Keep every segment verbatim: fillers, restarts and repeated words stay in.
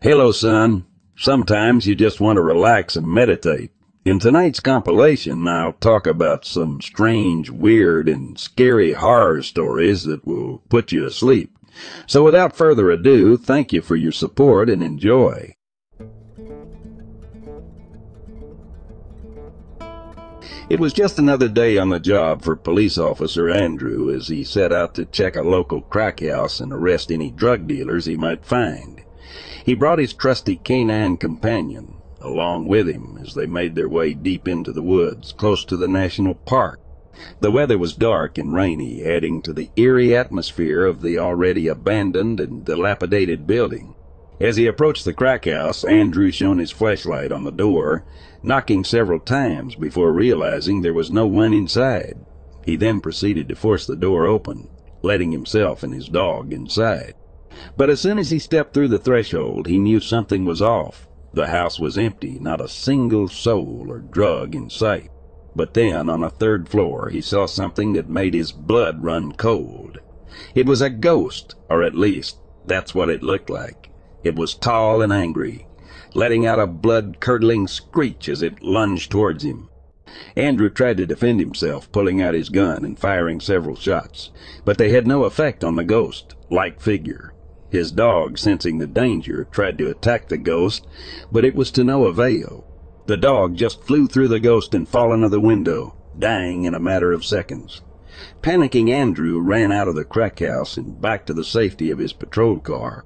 Hello, son. Sometimes you just want to relax and meditate. In tonight's compilation, I'll talk about some strange, weird, and scary horror stories that will put you to sleep. So without further ado, thank you for your support and enjoy. It was just another day on the job for police officer Andrew as he set out to check a local crack house and arrest any drug dealers he might find. He brought his trusty canine companion along with him as they made their way deep into the woods, close to the national park. The weather was dark and rainy, adding to the eerie atmosphere of the already abandoned and dilapidated building. As he approached the crack house, Andrew shone his flashlight on the door, knocking several times before realizing there was no one inside. He then proceeded to force the door open, letting himself and his dog inside. But as soon as he stepped through the threshold, he knew something was off. The house was empty, not a single soul or drug in sight. But then, on a third floor, he saw something that made his blood run cold. It was a ghost, or at least, that's what it looked like. It was tall and angry, letting out a blood-curdling screech as it lunged towards him. Andrew tried to defend himself, pulling out his gun and firing several shots, but they had no effect on the ghost-like figure. His dog, sensing the danger, tried to attack the ghost, but it was to no avail. The dog just flew through the ghost and fell into the window, dying in a matter of seconds. Panicking, Andrew ran out of the crack house and back to the safety of his patrol car.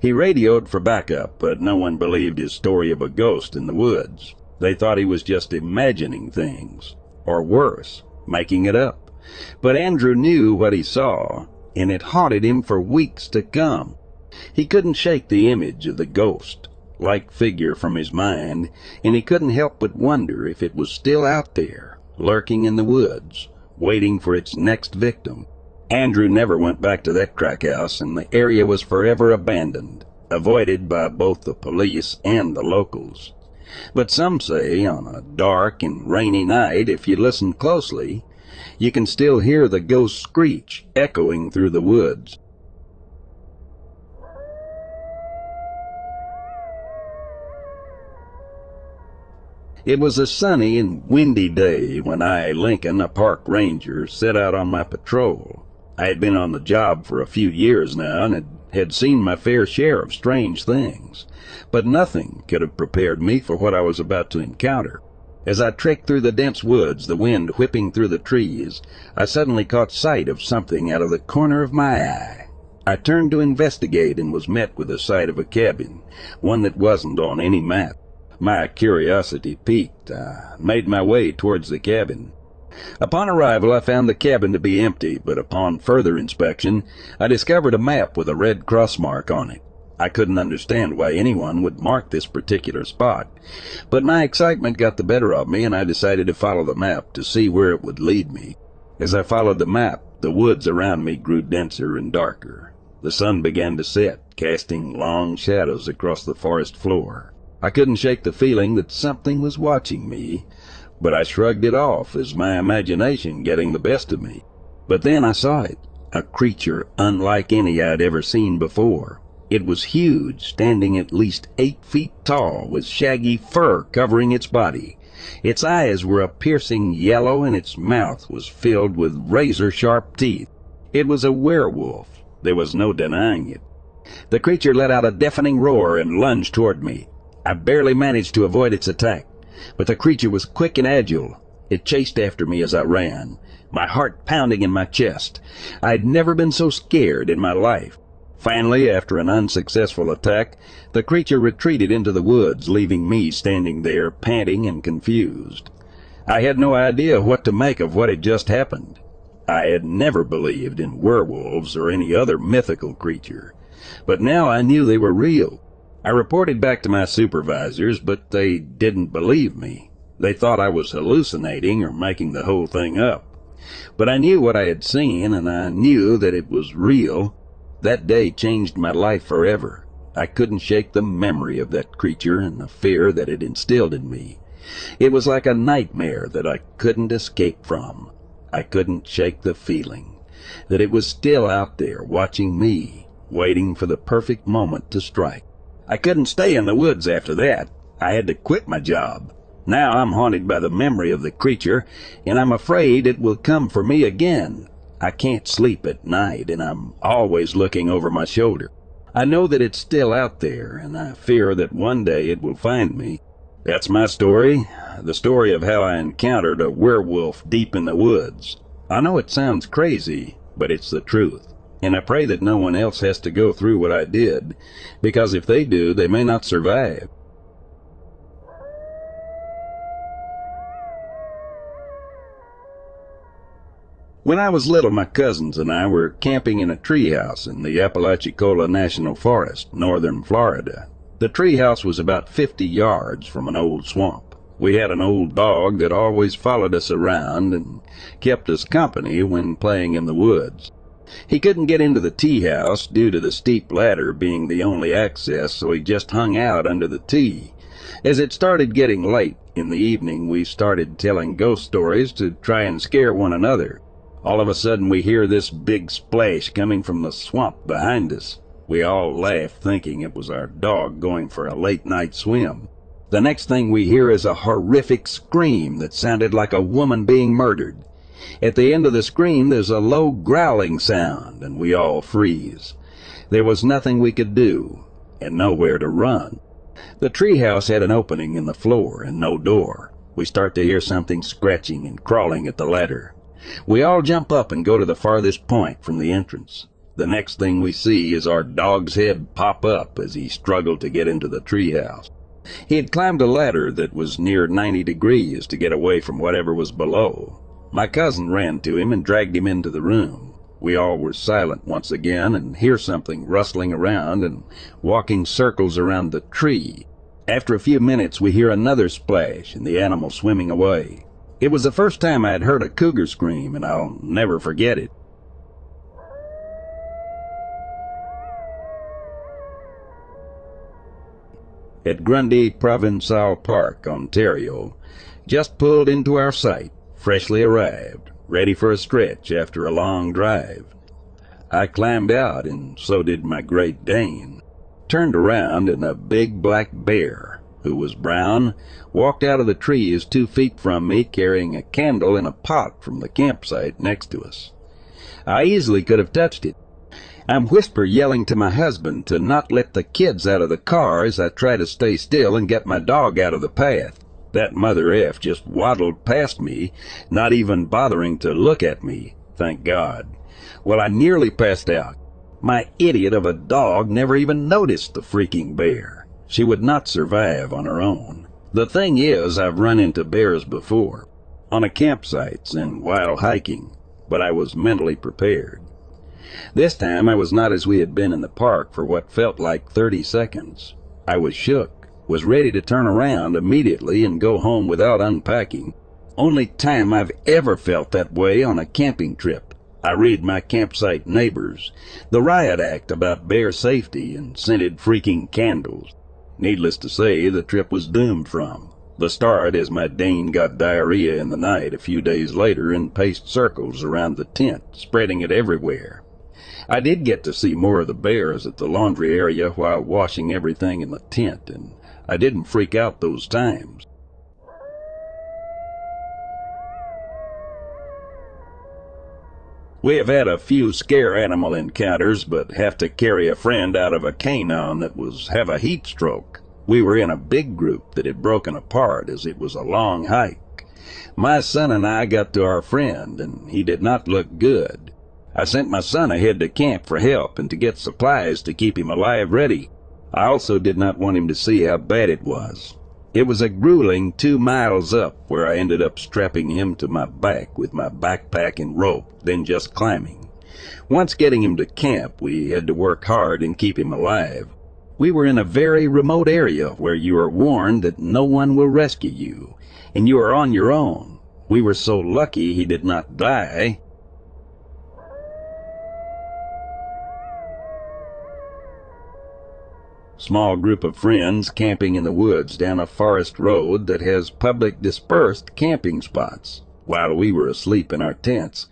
He radioed for backup, but no one believed his story of a ghost in the woods. They thought he was just imagining things, or worse, making it up. But Andrew knew what he saw, and it haunted him for weeks to come. He couldn't shake the image of the ghost-like figure from his mind, and he couldn't help but wonder if it was still out there, lurking in the woods, waiting for its next victim. Andrew never went back to that crack house, and the area was forever abandoned, avoided by both the police and the locals. But some say on a dark and rainy night, if you listen closely, you can still hear the ghost screech echoing through the woods. It was a sunny and windy day when I, Lincoln, a park ranger, set out on my patrol. I had been on the job for a few years now and had seen my fair share of strange things, but nothing could have prepared me for what I was about to encounter. As I trekked through the dense woods, the wind whipping through the trees, I suddenly caught sight of something out of the corner of my eye. I turned to investigate and was met with the sight of a cabin, one that wasn't on any map. My curiosity piqued, I made my way towards the cabin. Upon arrival, I found the cabin to be empty, but upon further inspection, I discovered a map with a red cross mark on it. I couldn't understand why anyone would mark this particular spot, but my excitement got the better of me, and I decided to follow the map to see where it would lead me. As I followed the map, the woods around me grew denser and darker. The sun began to set, casting long shadows across the forest floor. I couldn't shake the feeling that something was watching me, but I shrugged it off as my imagination getting the best of me. But then I saw it, a creature unlike any I'd ever seen before. It was huge, standing at least eight feet tall, with shaggy fur covering its body. Its eyes were a piercing yellow, and its mouth was filled with razor-sharp teeth. It was a werewolf. There was no denying it. The creature let out a deafening roar and lunged toward me. I barely managed to avoid its attack, but the creature was quick and agile. It chased after me as I ran, my heart pounding in my chest. I'd never been so scared in my life. Finally, after an unsuccessful attack, the creature retreated into the woods, leaving me standing there, panting and confused. I had no idea what to make of what had just happened. I had never believed in werewolves or any other mythical creature, but now I knew they were real. I reported back to my supervisors, but they didn't believe me. They thought I was hallucinating or making the whole thing up. But I knew what I had seen, and I knew that it was real. That day changed my life forever. I couldn't shake the memory of that creature and the fear that it instilled in me. It was like a nightmare that I couldn't escape from. I couldn't shake the feeling that it was still out there watching me, waiting for the perfect moment to strike. I couldn't stay in the woods after that. I had to quit my job. Now I'm haunted by the memory of the creature, and I'm afraid it will come for me again. I can't sleep at night, and I'm always looking over my shoulder. I know that it's still out there, and I fear that one day it will find me. That's my story, the story of how I encountered a werewolf deep in the woods. I know it sounds crazy, but it's the truth, and I pray that no one else has to go through what I did, because if they do, they may not survive. When I was little, my cousins and I were camping in a treehouse in the Apalachicola National Forest, northern Florida. The treehouse was about fifty yards from an old swamp. We had an old dog that always followed us around and kept us company when playing in the woods. He couldn't get into the tea house due to the steep ladder being the only access, so he just hung out under the tea. As it started getting late in the evening, we started telling ghost stories to try and scare one another. All of a sudden, we hear this big splash coming from the swamp behind us. We all laugh, thinking it was our dog going for a late-night swim. The next thing we hear is a horrific scream that sounded like a woman being murdered. At the end of the scream, there's a low growling sound, and we all freeze. There was nothing we could do, and nowhere to run. The treehouse had an opening in the floor and no door. We start to hear something scratching and crawling at the ladder. We all jump up and go to the farthest point from the entrance. The next thing we see is our dog's head pop up as he struggled to get into the treehouse. He had climbed a ladder that was near ninety degrees to get away from whatever was below. My cousin ran to him and dragged him into the room. We all were silent once again and hear something rustling around and walking circles around the tree. After a few minutes, we hear another splash and the animal swimming away. It was the first time I had heard a cougar scream, and I'll never forget it. At Grundy Provincial Park, Ontario, just pulled into our sight, freshly arrived, ready for a stretch after a long drive. I climbed out, and so did my Great Dane. Turned around, and a big black bear, who was brown, walked out of the trees two feet from me, carrying a candle in a pot from the campsite next to us. I easily could have touched it. I'm whisper yelling to my husband to not let the kids out of the car as I try to stay still and get my dog out of the path. That mother F just waddled past me, not even bothering to look at me, thank God. Well, I nearly passed out. My idiot of a dog never even noticed the freaking bear. She would not survive on her own. The thing is, I've run into bears before, on a campsites and while hiking, but I was mentally prepared. This time I was not, as we had been in the park for what felt like thirty seconds. I was shook, was ready to turn around immediately and go home without unpacking. Only time I've ever felt that way on a camping trip. I read my campsite neighbors, the riot act about bear safety, and scented freaking candles. Needless to say, the trip was doomed from the start, as my Dane got diarrhea in the night a few days later and paced circles around the tent, spreading it everywhere. I did get to see more of the bears at the laundry area while washing everything in the tent, and I didn't freak out those times. We have had a few scare animal encounters, but have to carry a friend out of a canon that was have a heat stroke. We were in a big group that had broken apart as it was a long hike. My son and I got to our friend, and he did not look good. I sent my son ahead to camp for help and to get supplies to keep him alive ready. I also did not want him to see how bad it was. It was a grueling two miles up where I ended up strapping him to my back with my backpack and rope, then just climbing. Once getting him to camp, we had to work hard and keep him alive. We were in a very remote area where you are warned that no one will rescue you, and you are on your own. We were so lucky he did not die. Small group of friends camping in the woods down a forest road that has public dispersed camping spots. While we were asleep in our tents,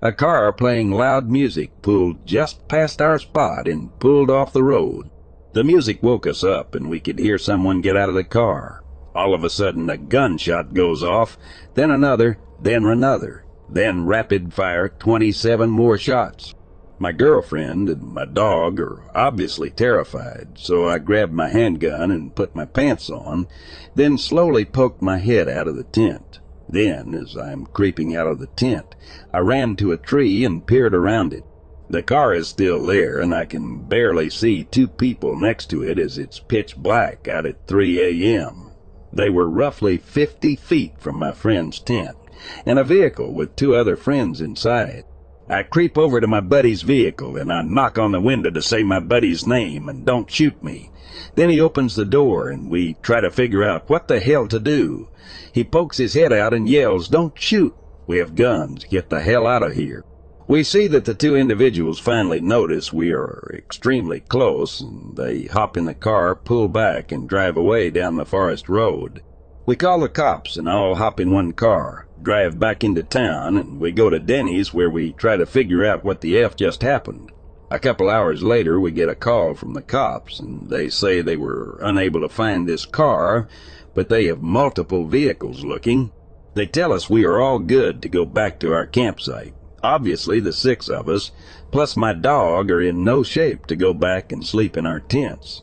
a car playing loud music pulled just past our spot and pulled off the road. The music woke us up, and we could hear someone get out of the car. All of a sudden, a gunshot goes off, then another, then another, then rapid-fire twenty-seven more shots. My girlfriend and my dog are obviously terrified, so I grabbed my handgun and put my pants on, then slowly poked my head out of the tent. Then, as I'm creeping out of the tent, I ran to a tree and peered around it. The car is still there, and I can barely see two people next to it as it's pitch black out at three a m They were roughly fifty feet from my friend's tent, and a vehicle with two other friends inside. I creep over to my buddy's vehicle, and I knock on the window to say my buddy's name and don't shoot me. Then he opens the door, and we try to figure out what the hell to do. He pokes his head out and yells, "Don't shoot! We have guns. Get the hell out of here." We see that the two individuals finally notice we are extremely close, and they hop in the car, pull back, and drive away down the forest road. We call the cops and all hop in one car, drive back into town, and we go to Denny's where we try to figure out what the F just happened. A couple hours later, we get a call from the cops, and they say they were unable to find this car, but they have multiple vehicles looking. They tell us we are all good to go back to our campsite. Obviously, the six of us, plus my dog, are in no shape to go back and sleep in our tents.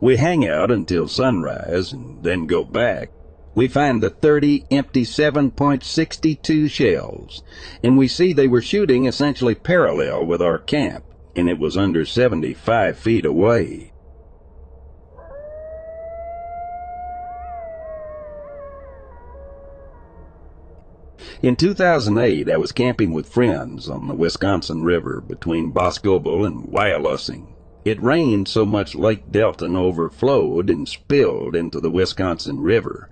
We hang out until sunrise and then go back. We find the thirty empty seven point six two shells, and we see they were shooting essentially parallel with our camp, and it was under seventy-five feet away. In two thousand eight, I was camping with friends on the Wisconsin River between Boscobel and Wyalusing. It rained so much Lake Delton overflowed and spilled into the Wisconsin River,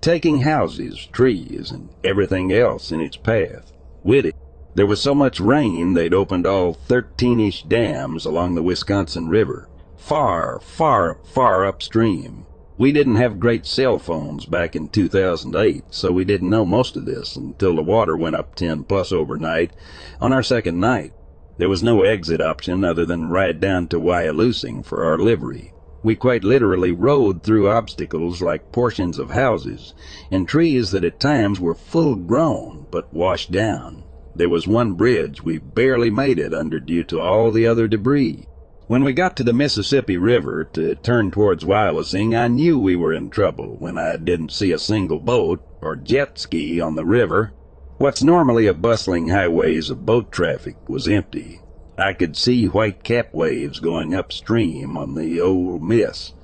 taking houses, trees, and everything else in its path. With it, there was so much rain they'd opened all thirteen-ish dams along the Wisconsin River, far, far, far upstream. We didn't have great cell phones back in two thousand eight, so we didn't know most of this until the water went up ten plus overnight on our second night. There was no exit option other than ride down to Wyalusing for our livery. We quite literally rode through obstacles like portions of houses and trees that at times were full grown but washed down. There was one bridge we barely made it under due to all the other debris. When we got to the Mississippi River to turn towards Wyalusing, I knew we were in trouble when I didn't see a single boat or jet ski on the river. What's normally a bustling highways of boat traffic was empty. I could see white cap waves going upstream on the Old Miss.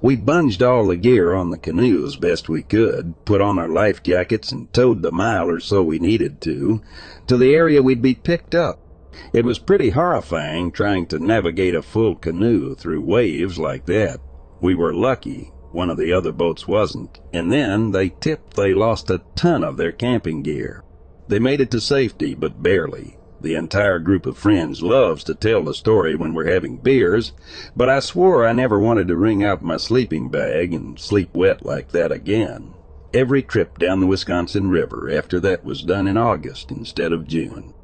We bunged all the gear on the canoe as best we could, put on our life jackets, and towed the mile or so we needed to, to the area we'd be picked up. It was pretty horrifying trying to navigate a full canoe through waves like that. We were lucky one of the other boats wasn't, and then they tipped they lost a ton of their camping gear. They made it to safety, but barely. The entire group of friends loves to tell the story when we're having beers, but I swore I never wanted to wring out my sleeping bag and sleep wet like that again. Every trip down the Wisconsin River after that was done in August instead of June.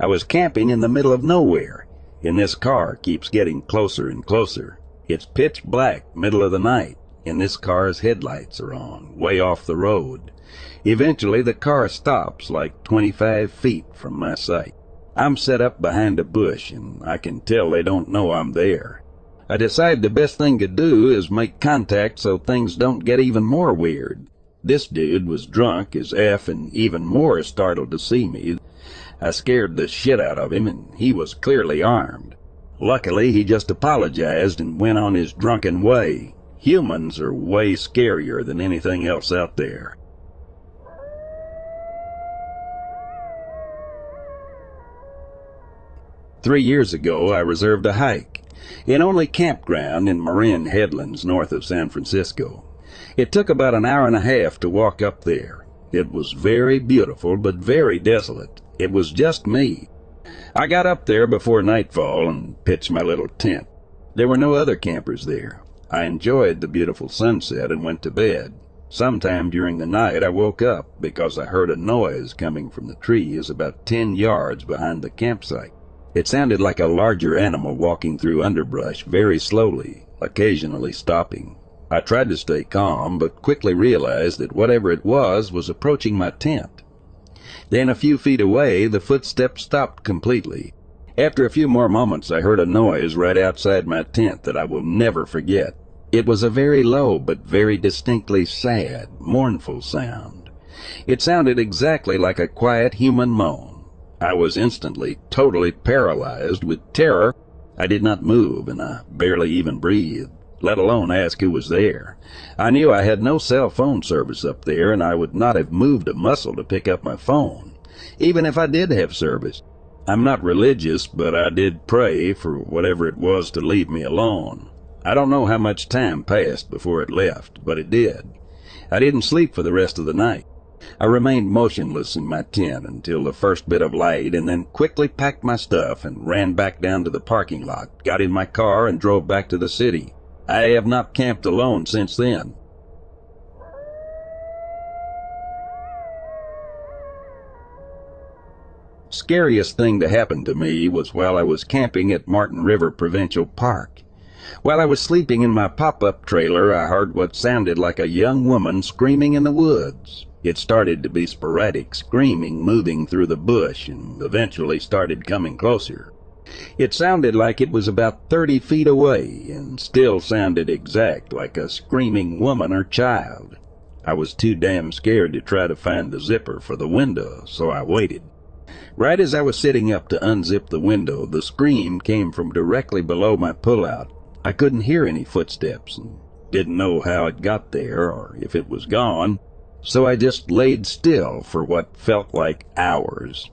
I was camping in the middle of nowhere, and this car keeps getting closer and closer. It's pitch black, middle of the night, and this car's headlights are on, way off the road. Eventually, the car stops like twenty-five feet from my sight. I'm set up behind a bush, and I can tell they don't know I'm there. I decide the best thing to do is make contact so things don't get even more weird. This dude was drunk as F and even more startled to see me. I scared the shit out of him, and he was clearly armed. Luckily, he just apologized and went on his drunken way. Humans are way scarier than anything else out there. Three years ago, I reserved a hike, an only campground in Marin Headlands north of San Francisco. It took about an hour and a half to walk up there. It was very beautiful, but very desolate. It was just me. I got up there before nightfall and pitched my little tent. There were no other campers there. I enjoyed the beautiful sunset and went to bed. Sometime during the night I woke up because I heard a noise coming from the trees about ten yards behind the campsite. It sounded like a larger animal walking through underbrush very slowly, occasionally stopping. I tried to stay calm, but quickly realized that whatever it was was approaching my tent. Then a few feet away, the footsteps stopped completely. After a few more moments, I heard a noise right outside my tent that I will never forget. It was a very low but very distinctly sad, mournful sound. It sounded exactly like a quiet human moan. I was instantly totally paralyzed with terror. I did not move, and I barely even breathed, let alone ask who was there. I knew I had no cell phone service up there, and I would not have moved a muscle to pick up my phone, even if I did have service. I'm not religious, but I did pray for whatever it was to leave me alone. I don't know how much time passed before it left, but it did. I didn't sleep for the rest of the night. I remained motionless in my tent until the first bit of light, and then quickly packed my stuff and ran back down to the parking lot, got in my car, and drove back to the city. I have not camped alone since then. Scariest thing to happen to me was while I was camping at Martin River Provincial Park. While I was sleeping in my pop-up trailer, I heard what sounded like a young woman screaming in the woods. It started to be sporadic screaming moving through the bush and eventually started coming closer. It sounded like it was about thirty feet away, and still sounded exact like a screaming woman or child. I was too damn scared to try to find the zipper for the window, so I waited. Right as I was sitting up to unzip the window, the scream came from directly below my pullout. I couldn't hear any footsteps and didn't know how it got there or if it was gone, so I just laid still for what felt like hours.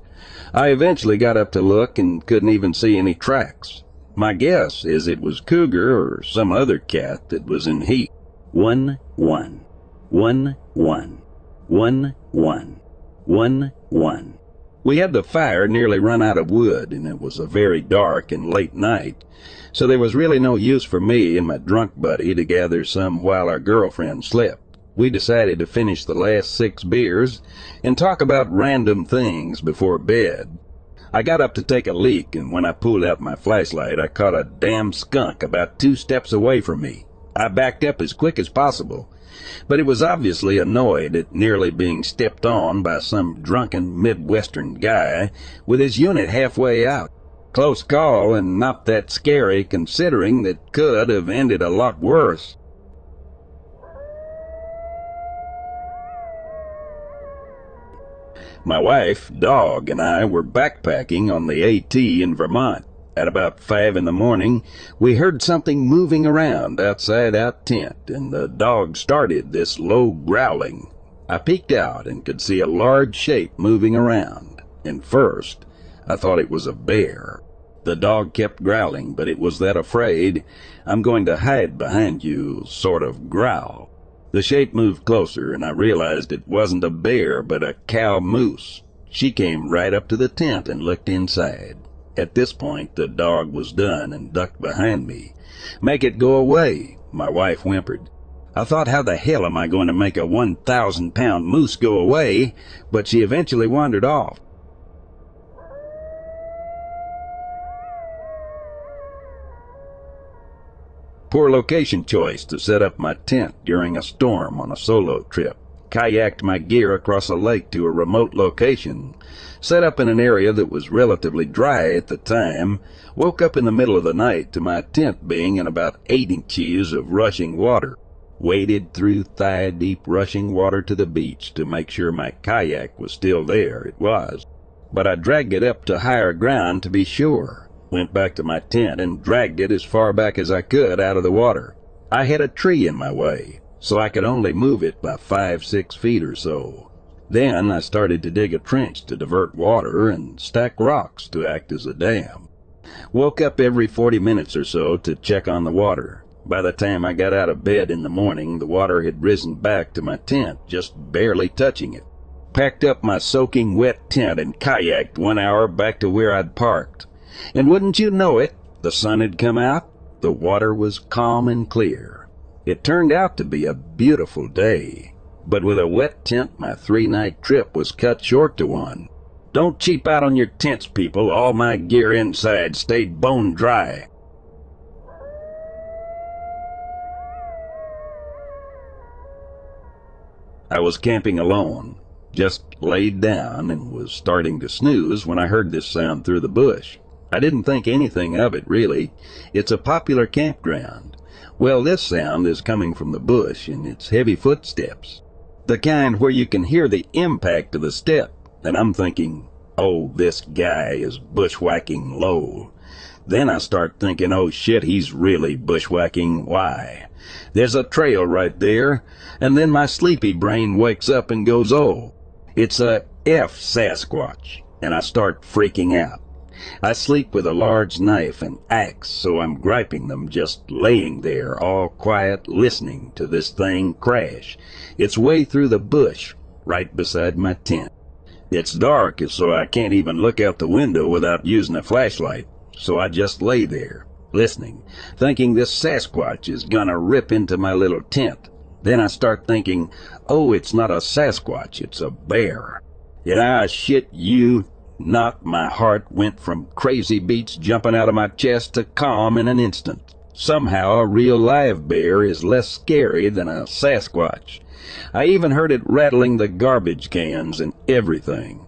I eventually got up to look and couldn't even see any tracks. My guess is it was cougar or some other cat that was in heat. One, one, one, one, one, one, one, one. We had the fire nearly run out of wood, and it was a very dark and late night, so there was really no use for me and my drunk buddy to gather some while our girlfriend slept. We decided to finish the last six beers and talk about random things before bed. I got up to take a leak, and when I pulled out my flashlight, I caught a damn skunk about two steps away from me. I backed up as quick as possible, but it was obviously annoyed at nearly being stepped on by some drunken Midwestern guy with his unit halfway out. Close call, and not that scary considering that could have ended a lot worse. My wife, dog, and I were backpacking on the A T in Vermont. At about five in the morning, we heard something moving around outside our tent, and the dog started this low growling. I peeked out and could see a large shape moving around, and first, I thought it was a bear. The dog kept growling, but it was that afraid, "I'm going to hide behind you," sort of growl. The shape moved closer, and I realized it wasn't a bear, but a cow moose. She came right up to the tent and looked inside. At this point, the dog was done and ducked behind me. "Make it go away," my wife whimpered. I thought, how the hell am I going to make a one thousand pound moose go away? But she eventually wandered off. Poor location choice to set up my tent during a storm on a solo trip. Kayaked my gear across a lake to a remote location, set up in an area that was relatively dry at the time, woke up in the middle of the night to my tent being in about eight inches of rushing water, waded through thigh-deep rushing water to the beach to make sure my kayak was still there. It was, but I dragged it up to higher ground to be sure. Went back to my tent and dragged it as far back as I could out of the water. I had a tree in my way, so I could only move it by five, six feet or so. Then I started to dig a trench to divert water and stack rocks to act as a dam. Woke up every forty minutes or so to check on the water. By the time I got out of bed in the morning, the water had risen back to my tent, just barely touching it. Packed up my soaking wet tent and kayaked one hour back to where I'd parked. And wouldn't you know it, the sun had come out, the water was calm and clear. It turned out to be a beautiful day. But with a wet tent, my three-night trip was cut short to one. Don't cheap out on your tents, people. All my gear inside stayed bone dry. I was camping alone, just laid down and was starting to snooze when I heard this sound through the bush. I didn't think anything of it, really. It's a popular campground. Well, this sound is coming from the bush, and it's heavy footsteps. The kind where you can hear the impact of the step, and I'm thinking, oh, this guy is bushwhacking low. Then I start thinking, oh shit, he's really bushwhacking. Why? There's a trail right there, and then my sleepy brain wakes up and goes, oh, it's a F Sasquatch, and I start freaking out. I sleep with a large knife and axe, so I'm griping them, just laying there, all quiet, listening to this thing crash. It's way through the bush, right beside my tent. It's dark, so I can't even look out the window without using a flashlight, so I just lay there, listening, thinking this Sasquatch is gonna rip into my little tent. Then I start thinking, oh, it's not a Sasquatch, it's a bear. And I shit you not, my heart went from crazy beats jumping out of my chest to calm in an instant. Somehow a real live bear is less scary than a Sasquatch. I even heard it rattling the garbage cans and everything.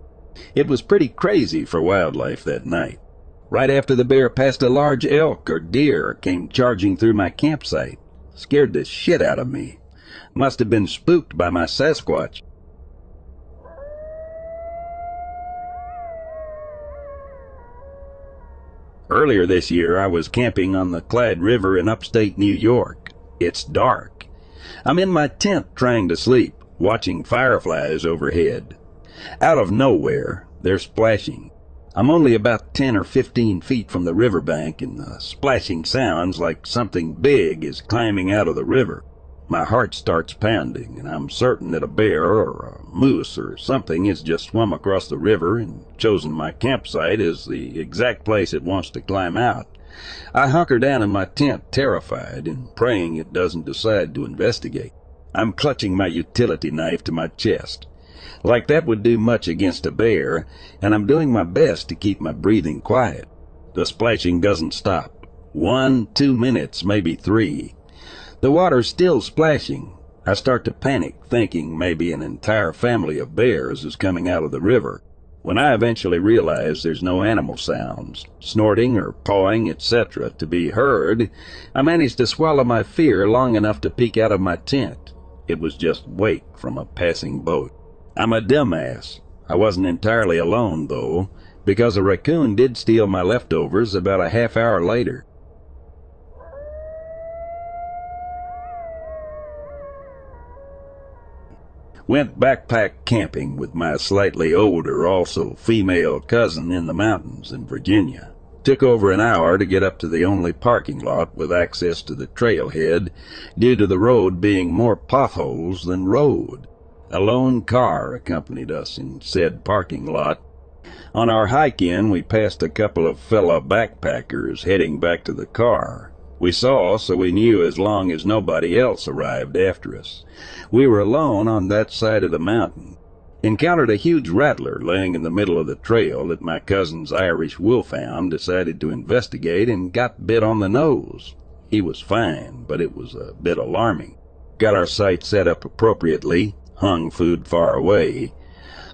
It was pretty crazy for wildlife that night. Right after the bear passed, a large elk or deer came charging through my campsite. Scared the shit out of me. Must have been spooked by my Sasquatch. Earlier this year, I was camping on the Clad River in upstate New York. It's dark. I'm in my tent trying to sleep, watching fireflies overhead. Out of nowhere, they're splashing. I'm only about ten or fifteen feet from the riverbank, and the splashing sounds like something big is climbing out of the river. My heart starts pounding, and I'm certain that a bear or a moose or something has just swum across the river and chosen my campsite as the exact place it wants to climb out. I hunker down in my tent, terrified and praying it doesn't decide to investigate. I'm clutching my utility knife to my chest, like that would do much against a bear, and I'm doing my best to keep my breathing quiet. The splashing doesn't stop. One, two minutes, maybe three. The water's still splashing. I start to panic, thinking maybe an entire family of bears is coming out of the river. When I eventually realize there's no animal sounds, snorting or pawing, et cetera, to be heard, I manage to swallow my fear long enough to peek out of my tent. It was just wake from a passing boat. I'm a dumbass. I wasn't entirely alone, though, because a raccoon did steal my leftovers about a half hour later. Went backpack camping with my slightly older, also female cousin in the mountains in Virginia. Took over an hour to get up to the only parking lot with access to the trailhead, due to the road being more potholes than road. A lone car accompanied us in said parking lot. On our hike in, we passed a couple of fellow backpackers heading back to the car. We saw, so we knew as long as nobody else arrived after us. We were alone on that side of the mountain. Encountered a huge rattler laying in the middle of the trail that my cousin's Irish wolfhound decided to investigate and got bit on the nose. He was fine, but it was a bit alarming. Got our site set up appropriately, hung food far away.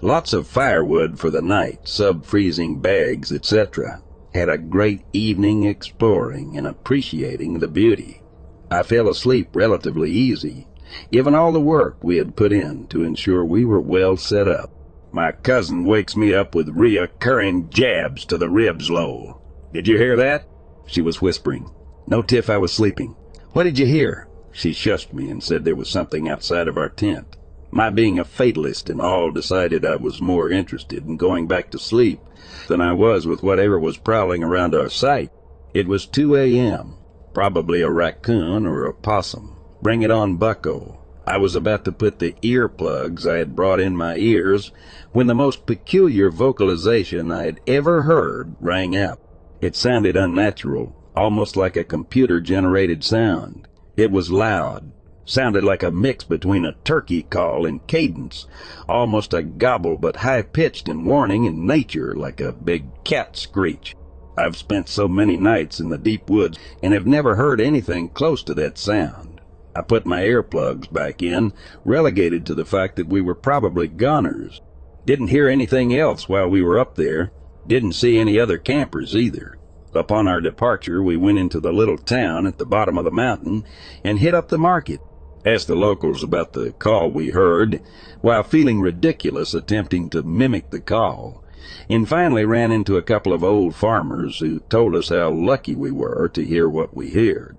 Lots of firewood for the night, sub-freezing bags, et cetera. Had a great evening exploring and appreciating the beauty. I fell asleep relatively easy, given all the work we had put in to ensure we were well set up. My cousin wakes me up with reoccurring jabs to the ribs low. "Did you hear that?" she was whispering. No tiff I was sleeping. "What did you hear?" She shushed me and said there was something outside of our tent. My being a fatalist and all, decided I was more interested in going back to sleep than I was with whatever was prowling around our site. It was two A M, probably a raccoon or a possum. Bring it on, bucko. I was about to put the earplugs I had brought in my ears when the most peculiar vocalization I had ever heard rang out. It sounded unnatural, almost like a computer-generated sound. It was loud, Sounded like a mix between a turkey call and cadence, almost a gobble but high-pitched and warning in nature, like a big cat screech. I've spent so many nights in the deep woods and have never heard anything close to that sound. I put my earplugs back in, relegated to the fact that we were probably goners. Didn't hear anything else while we were up there. Didn't see any other campers either. Upon our departure, we went into the little town at the bottom of the mountain and hit up the market. Asked the locals about the call we heard, while feeling ridiculous attempting to mimic the call, and finally ran into a couple of old farmers who told us how lucky we were to hear what we heard.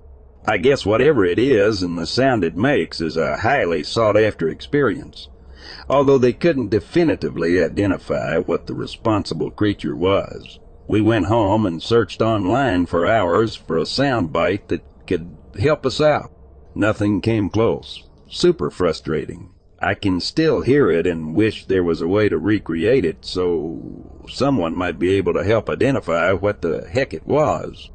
I guess whatever it is and the sound it makes is a highly sought-after experience, although they couldn't definitively identify what the responsible creature was. We went home and searched online for hours for a sound bite that could help us out. Nothing came close. Super frustrating. I can still hear it and wish there was a way to recreate it so someone might be able to help identify what the heck it was.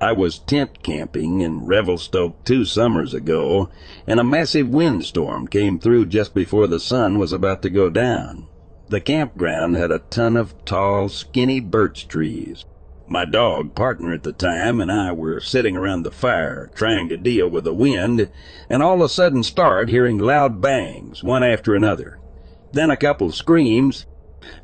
I was tent camping in Revelstoke two summers ago, and a massive windstorm came through just before the sun was about to go down. The campground had a ton of tall, skinny birch trees. My dog partner at the time and I were sitting around the fire, trying to deal with the wind, and all of a sudden started hearing loud bangs, one after another. Then a couple screams.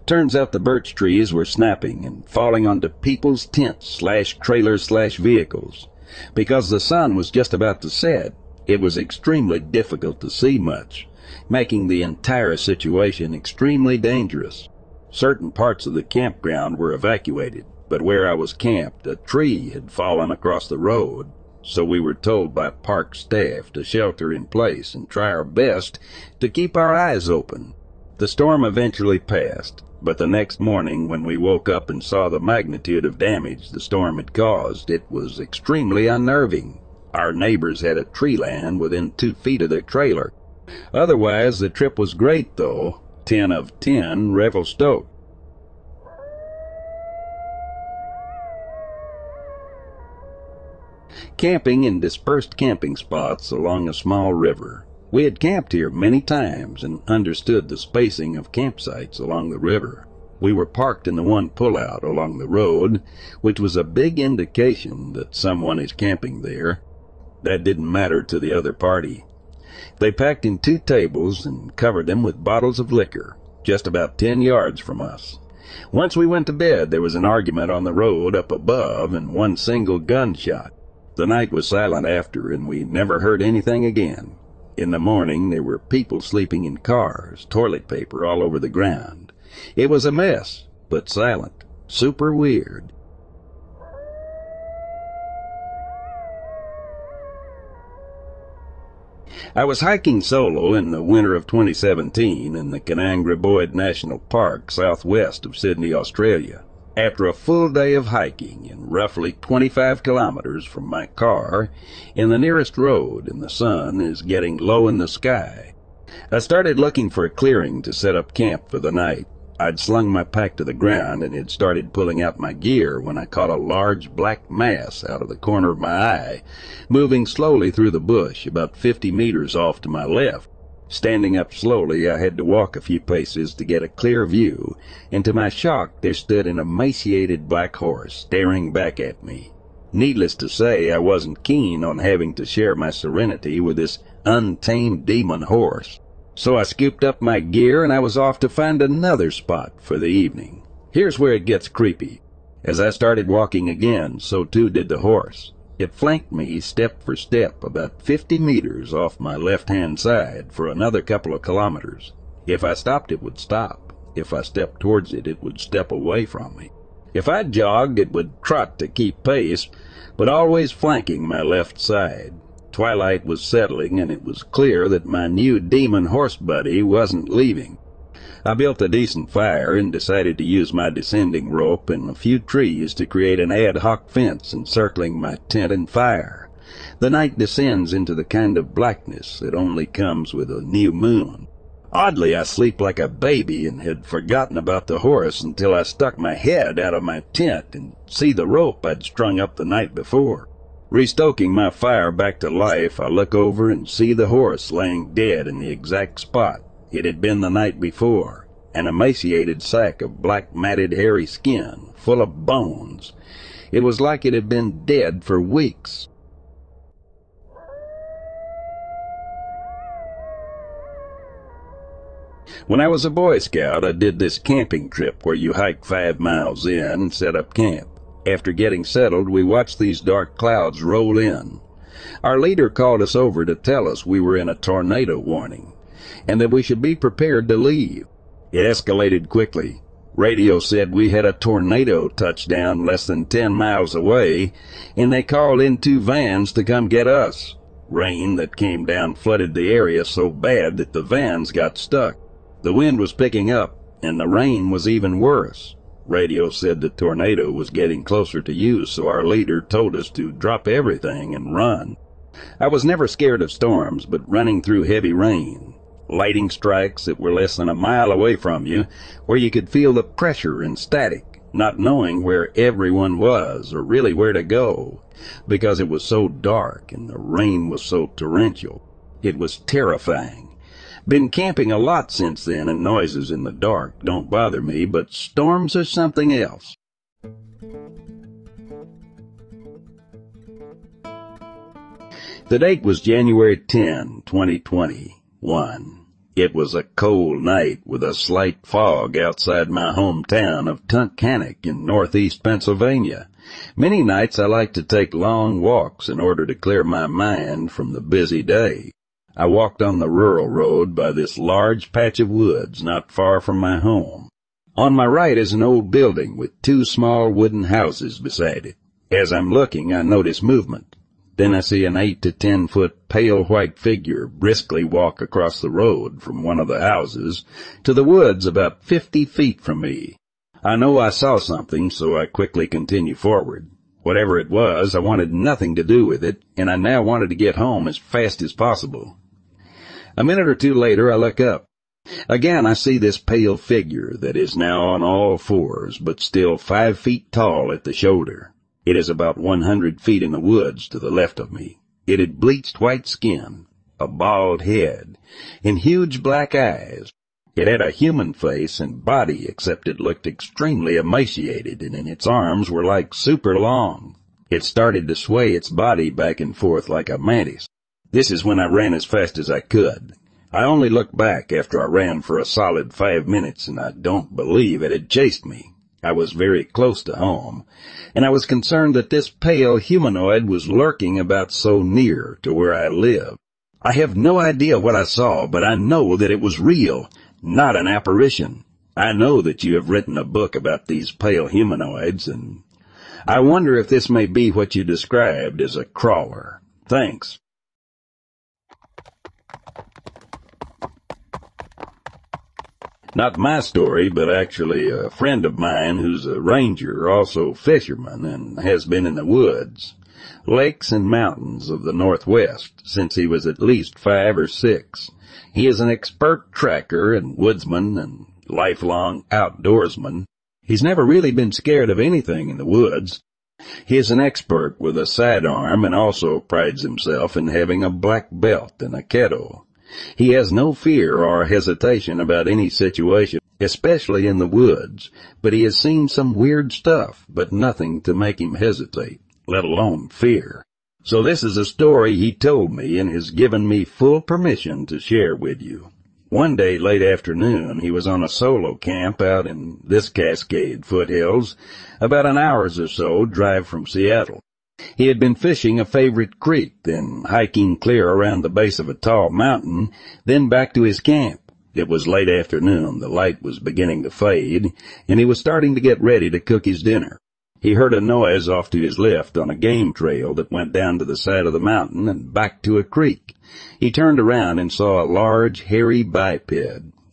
Turns out the birch trees were snapping and falling onto people's tents slash trailers slash vehicles. Because the sun was just about to set, it was extremely difficult to see much, making the entire situation extremely dangerous. Certain parts of the campground were evacuated, but where I was camped, a tree had fallen across the road, so we were told by park staff to shelter in place and try our best to keep our eyes open. The storm eventually passed, but the next morning when we woke up and saw the magnitude of damage the storm had caused, it was extremely unnerving. Our neighbors had a tree line within two feet of their trailer. Otherwise, the trip was great, though. ten of ten, Revelstoke. Camping in dispersed camping spots along a small river. We had camped here many times and understood the spacing of campsites along the river. We were parked in the one pullout along the road, which was a big indication that someone is camping there. That didn't matter to the other party. They packed in two tables and covered them with bottles of liquor, just about ten yards from us. Once we went to bed, there was an argument on the road up above and one single gunshot. The night was silent after, and we never heard anything again. In the morning, there were people sleeping in cars, toilet paper all over the ground. It was a mess, but silent, super weird. I was hiking solo in the winter of twenty seventeen in the Kanangra Boyd National Park, southwest of Sydney, Australia. After a full day of hiking and roughly twenty-five kilometers from my car, in the nearest road and the sun is getting low in the sky, I started looking for a clearing to set up camp for the night. I'd slung my pack to the ground and had started pulling out my gear when I caught a large black mass out of the corner of my eye, moving slowly through the bush about fifty meters off to my left. Standing up slowly, I had to walk a few paces to get a clear view, and to my shock there stood an emaciated black horse staring back at me. Needless to say, I wasn't keen on having to share my serenity with this untamed demon horse. So I scooped up my gear and I was off to find another spot for the evening. Here's where it gets creepy. As I started walking again, so too did the horse. It flanked me step for step about fifty meters off my left-hand side for another couple of kilometers. If I stopped, it would stop. If I stepped towards it, it would step away from me. If I jogged, it would trot to keep pace, but always flanking my left side. Twilight was settling, and it was clear that my new demon horse buddy wasn't leaving. I built a decent fire and decided to use my descending rope and a few trees to create an ad hoc fence encircling my tent and fire. The night descends into the kind of blackness that only comes with a new moon. Oddly, I slept like a baby and had forgotten about the horse until I stuck my head out of my tent and see the rope I'd strung up the night before. Restoking my fire back to life, I look over and see the horse laying dead in the exact spot it had been the night before, an emaciated sack of black matted hairy skin, full of bones. It was like it had been dead for weeks. When I was a Boy Scout, I did this camping trip where you hike five miles in and set up camp. After getting settled, we watched these dark clouds roll in. Our leader called us over to tell us we were in a tornado warning and that we should be prepared to leave. It escalated quickly. Radio said we had a tornado touchdown less than ten miles away, and they called in two vans to come get us. Rain that came down flooded the area so bad that the vans got stuck. The wind was picking up, and the rain was even worse. Radio said the tornado was getting closer to you, so our leader told us to drop everything and run. I was never scared of storms, but running through heavy rain, lightning strikes that were less than a mile away from you, where you could feel the pressure and static, not knowing where everyone was or really where to go, because it was so dark and the rain was so torrential. It was terrifying. Been camping a lot since then, and noises in the dark don't bother me, but storms are something else. The date was January tenth, twenty twenty-one. It was a cold night with a slight fog outside my hometown of Tunkhannock in northeast Pennsylvania. Many nights I like to take long walks in order to clear my mind from the busy day. I walked on the rural road by this large patch of woods not far from my home. On my right is an old building with two small wooden houses beside it. As I'm looking, I notice movement. Then I see an eight to ten foot pale white figure briskly walk across the road from one of the houses to the woods about fifty feet from me. I know I saw something, so I quickly continue forward. Whatever it was, I wanted nothing to do with it, and I now wanted to get home as fast as possible. A minute or two later, I look up. Again, I see this pale figure that is now on all fours, but still five feet tall at the shoulder. It is about one hundred feet in the woods to the left of me. It had bleached white skin, a bald head, and huge black eyes. It had a human face and body, except it looked extremely emaciated, and in its arms were like super long. It started to sway its body back and forth like a mantis. This is when I ran as fast as I could. I only looked back after I ran for a solid five minutes, and I don't believe it had chased me. I was very close to home, and I was concerned that this pale humanoid was lurking about so near to where I live. I have no idea what I saw, but I know that it was real, not an apparition. I know that you have written a book about these pale humanoids, and I wonder if this may be what you described as a crawler. Thanks. Not my story, but actually a friend of mine who's a ranger, also fisherman, and has been in the woods, lakes and mountains of the Northwest since he was at least five or six. He is an expert tracker and woodsman and lifelong outdoorsman. He's never really been scared of anything in the woods. He is an expert with a sidearm and also prides himself in having a black belt and a kettle. He has no fear or hesitation about any situation, especially in the woods, but he has seen some weird stuff, but nothing to make him hesitate, let alone fear. So this is a story he told me and has given me full permission to share with you. One day late afternoon, he was on a solo camp out in this Cascade foothills, about an hour's or so drive from Seattle. He had been fishing a favorite creek, then hiking clear around the base of a tall mountain, then back to his camp. It was late afternoon, the light was beginning to fade, and he was starting to get ready to cook his dinner. He heard a noise off to his left on a game trail that went down to the side of the mountain and back to a creek. He turned around and saw a large, hairy biped,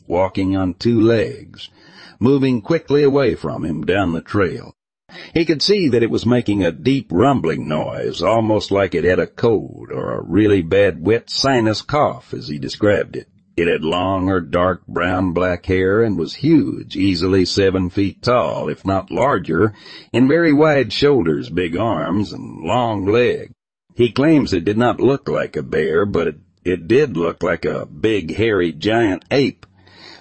walking on two legs, moving quickly away from him down the trail. He could see that it was making a deep rumbling noise, almost like it had a cold or a really bad wet sinus cough, as he described it. It had long or dark brown-black hair and was huge, easily seven feet tall, if not larger, and very wide shoulders, big arms, and long legs. He claims it did not look like a bear, but it, it did look like a big, hairy, giant ape.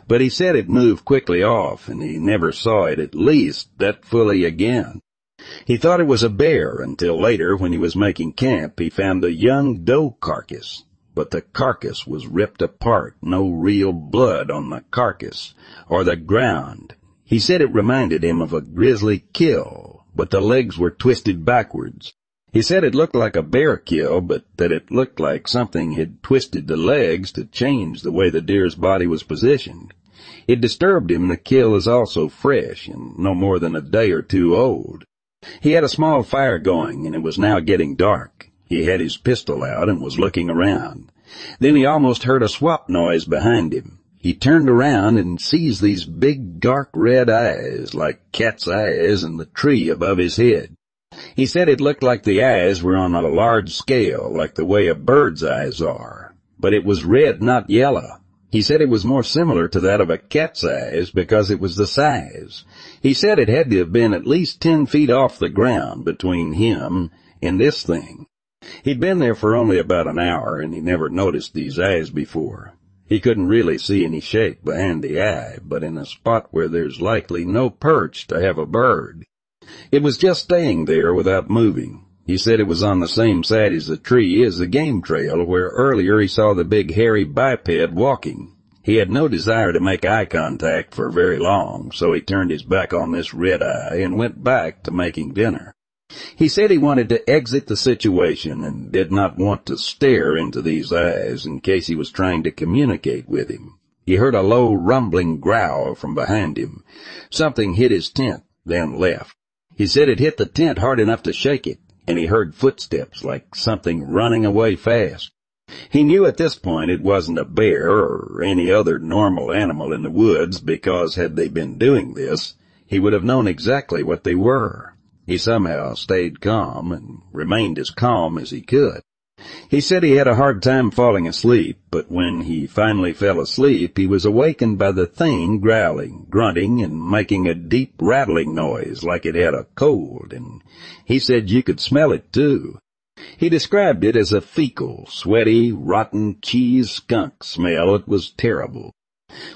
But he said it moved quickly off, and he never saw it, at least, that fully again. He thought it was a bear until later, when he was making camp, he found a young doe carcass. But the carcass was ripped apart, no real blood on the carcass, or the ground. He said it reminded him of a grizzly kill, but the legs were twisted backwards. He said it looked like a bear kill, but that it looked like something had twisted the legs to change the way the deer's body was positioned. It disturbed him the kill is also fresh, and no more than a day or two old. He had a small fire going, and it was now getting dark. He had his pistol out and was looking around. Then he almost heard a swap noise behind him. He turned around and sees these big dark red eyes, like cat's eyes, in the tree above his head. He said it looked like the eyes were on a large scale, like the way a bird's eyes are. But it was red, not yellow. He said it was more similar to that of a cat's eyes because it was the size. He said it had to have been at least ten feet off the ground between him and this thing. He'd been there for only about an hour, and he never noticed these eyes before. He couldn't really see any shape behind the eye, but in a spot where there's likely no perch to have a bird. It was just staying there without moving. He said it was on the same side as the tree as the game trail, where earlier he saw the big hairy biped walking. He had no desire to make eye contact for very long, so he turned his back on this red eye and went back to making dinner. He said he wanted to exit the situation and did not want to stare into these eyes in case he was trying to communicate with him. He heard a low rumbling growl from behind him. Something hit his tent, then left. He said it hit the tent hard enough to shake it, and he heard footsteps like something running away fast. He knew at this point it wasn't a bear or any other normal animal in the woods, because had they been doing this, he would have known exactly what they were. He somehow stayed calm and remained as calm as he could. He said he had a hard time falling asleep, but when he finally fell asleep, he was awakened by the thing growling, grunting, and making a deep rattling noise like it had a cold, and he said you could smell it too. He described it as a fecal, sweaty, rotten cheese skunk smell. It was terrible.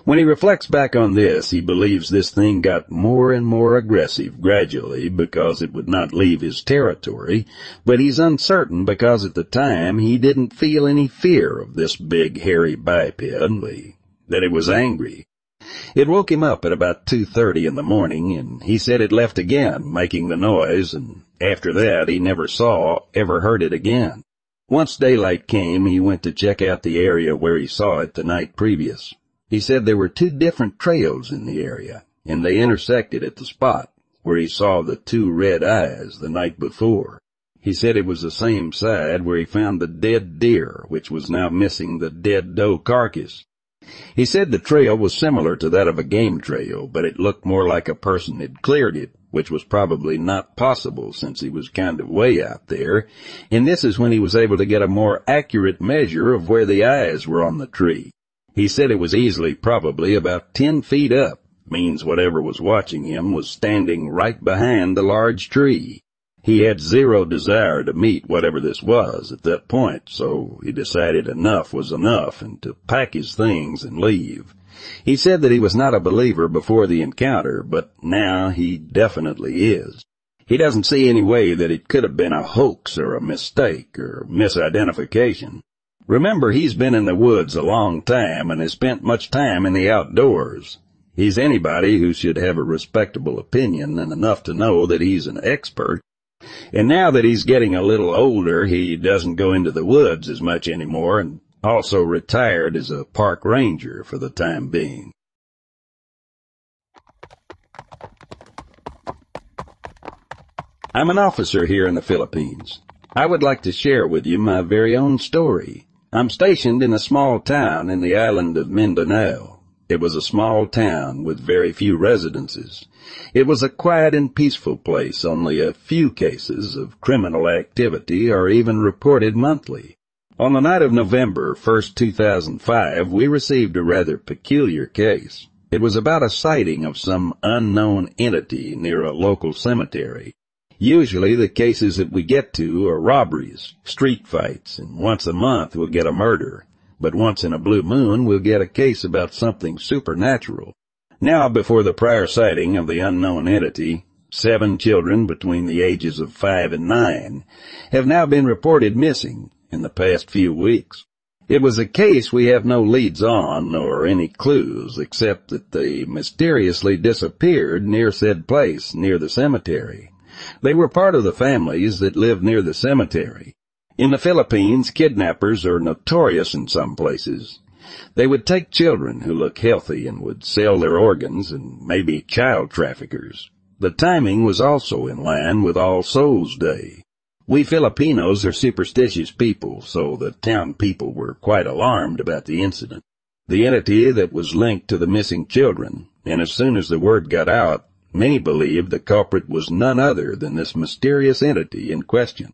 When he reflects back on this, he believes this thing got more and more aggressive gradually because it would not leave his territory, but he's uncertain because at the time he didn't feel any fear of this big hairy biped, that it was angry. It woke him up at about two thirty in the morning, and he said it left again, making the noise, and after that he never saw, ever heard it again. Once daylight came, he went to check out the area where he saw it the night previous. He said there were two different trails in the area, and they intersected at the spot where he saw the two red eyes the night before. He said it was the same side where he found the dead deer, which was now missing the dead doe carcass. He said the trail was similar to that of a game trail, but it looked more like a person had cleared it, which was probably not possible since he was kind of way out there, and this is when he was able to get a more accurate measure of where the eyes were on the tree. He said it was easily probably about ten feet up, means whatever was watching him was standing right behind the large tree. He had zero desire to meet whatever this was at that point, so he decided enough was enough and to pack his things and leave. He said that he was not a believer before the encounter, but now he definitely is. He doesn't see any way that it could have been a hoax or a mistake or misidentification. Remember, he's been in the woods a long time and has spent much time in the outdoors. He's anybody who should have a respectable opinion and enough to know that he's an expert. And now that he's getting a little older, he doesn't go into the woods as much anymore, and also retired as a park ranger for the time being. I'm an officer here in the Philippines. I would like to share with you my very own story. I'm stationed in a small town in the island of Mindanao. It was a small town with very few residences. It was a quiet and peaceful place. Only a few cases of criminal activity are even reported monthly. On the night of November first, two thousand five, we received a rather peculiar case. It was about a sighting of some unknown entity near a local cemetery. Usually the cases that we get to are robberies, street fights, and once a month we'll get a murder. But once in a blue moon we'll get a case about something supernatural. Now, before the prior sighting of the unknown entity, seven children between the ages of five and nine have now been reported missing in the past few weeks. It was a case we have no leads on or any clues except that they mysteriously disappeared near said place, near the cemetery. They were part of the families that live near the cemetery. In the Philippines, kidnappers are notorious in some places. They would take children who look healthy and would sell their organs, and maybe child traffickers. The timing was also in line with All Souls Day. We Filipinos are superstitious people, so the town people were quite alarmed about the incident, the entity that was linked to the missing children, and as soon as the word got out, many believed the culprit was none other than this mysterious entity in question.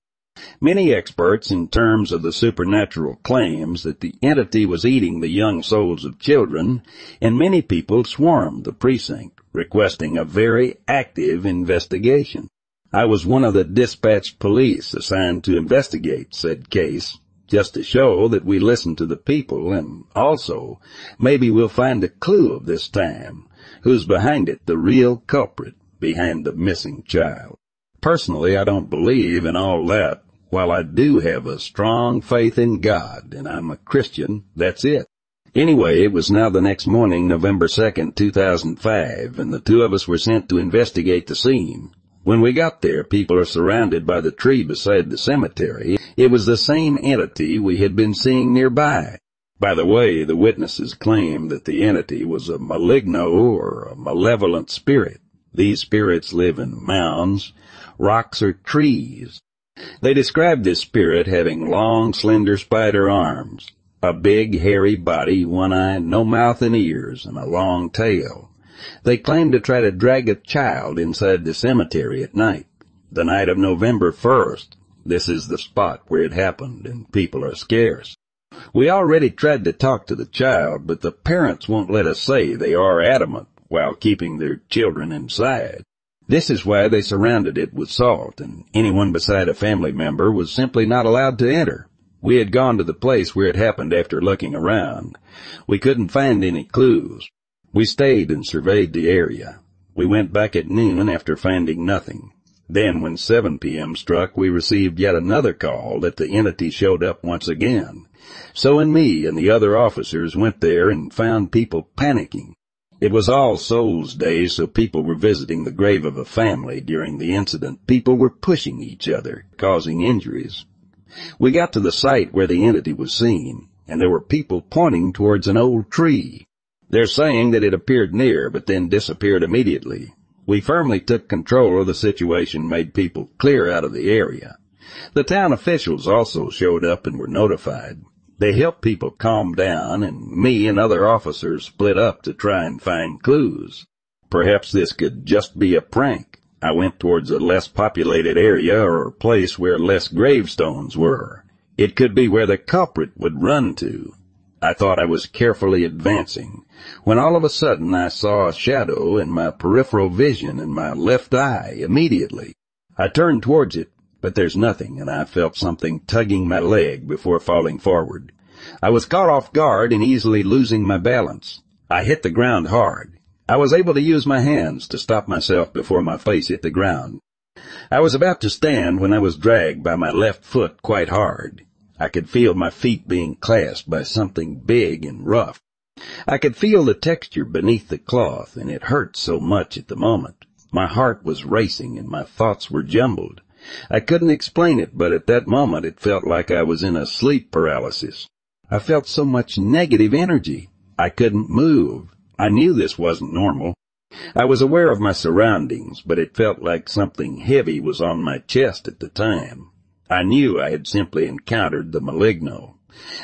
Many experts in terms of the supernatural claims that the entity was eating the young souls of children, and many people swarmed the precinct, requesting a very active investigation. I was one of the dispatched police assigned to investigate said case, just to show that we listen to the people, and also, maybe we'll find a clue of this time, who's behind it, the real culprit behind the missing child. Personally, I don't believe in all that. While I do have a strong faith in God, and I'm a Christian, that's it. Anyway, it was now the next morning, November second, two thousand five, and the two of us were sent to investigate the scene. When we got there, people are surrounded by the tree beside the cemetery. It was the same entity we had been seeing nearby. By the way, the witnesses claimed that the entity was a maligno or a malevolent spirit. These spirits live in mounds, rocks, or trees. They described this spirit having long, slender spider arms, a big, hairy body, one eye, no mouth and ears, and a long tail. They claimed to try to drag a child inside the cemetery at night. The night of November first, this is the spot where it happened, and people are scarce. We already tried to talk to the child, but the parents won't let us say they are adamant while keeping their children inside. This is why they surrounded it with salt, and anyone beside a family member was simply not allowed to enter. We had gone to the place where it happened after looking around. We couldn't find any clues. We stayed and surveyed the area. We went back at noon after finding nothing. Then, when seven p m struck, we received yet another call that the entity showed up once again. So and me and the other officers went there and found people panicking. It was All Souls Day, so people were visiting the grave of a family. During the incident, people were pushing each other, causing injuries. We got to the site where the entity was seen, and there were people pointing towards an old tree. They're saying that it appeared near, but then disappeared immediately. We firmly took control of the situation, made people clear out of the area. The town officials also showed up and were notified. They helped people calm down, and me and other officers split up to try and find clues. Perhaps this could just be a prank. I went towards a less populated area or a place where less gravestones were. It could be where the culprit would run to. I thought I was carefully advancing, when all of a sudden I saw a shadow in my peripheral vision in my left eye immediately. I turned towards it, but there's nothing, and I felt something tugging my leg before falling forward. I was caught off guard and easily losing my balance. I hit the ground hard. I was able to use my hands to stop myself before my face hit the ground. I was about to stand when I was dragged by my left foot quite hard. I could feel my feet being clasped by something big and rough. I could feel the texture beneath the cloth, and it hurt so much at the moment. My heart was racing, and my thoughts were jumbled. I couldn't explain it, but at that moment it felt like I was in a sleep paralysis. I felt so much negative energy. I couldn't move. I knew this wasn't normal. I was aware of my surroundings, but it felt like something heavy was on my chest at the time. I knew I had simply encountered the maligno.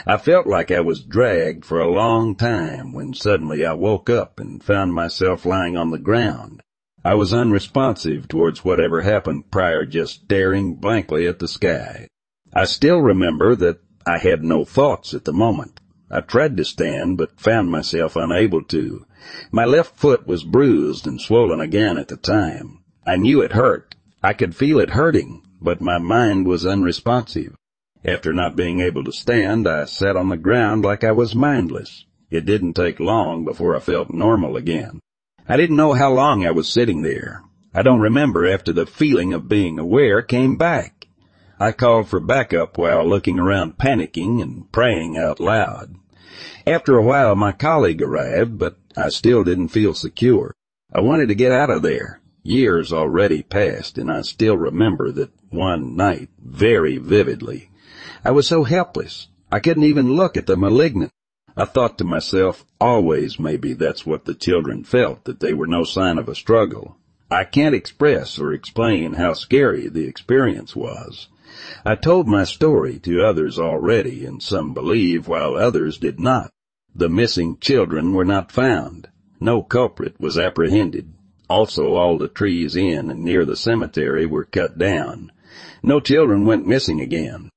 I felt like I was dragged for a long time when suddenly I woke up and found myself lying on the ground. I was unresponsive towards whatever happened prior, just staring blankly at the sky. I still remember that I had no thoughts at the moment. I tried to stand, but found myself unable to. My left foot was bruised and swollen again at the time. I knew it hurt. I could feel it hurting, but my mind was unresponsive. After not being able to stand, I sat on the ground like I was mindless. It didn't take long before I felt normal again. I didn't know how long I was sitting there. I don't remember after the feeling of being aware came back. I called for backup while looking around, panicking and praying out loud. After a while, my colleague arrived, but I still didn't feel secure. I wanted to get out of there. Years already passed, and I still remember that one night very vividly. I was so helpless. I couldn't even look at the malignant. I thought to myself, always maybe that's what the children felt, that they were no sign of a struggle. I can't express or explain how scary the experience was. I told my story to others already, and some believe while others did not. The missing children were not found. No culprit was apprehended. Also, all the trees in and near the cemetery were cut down. No children went missing again.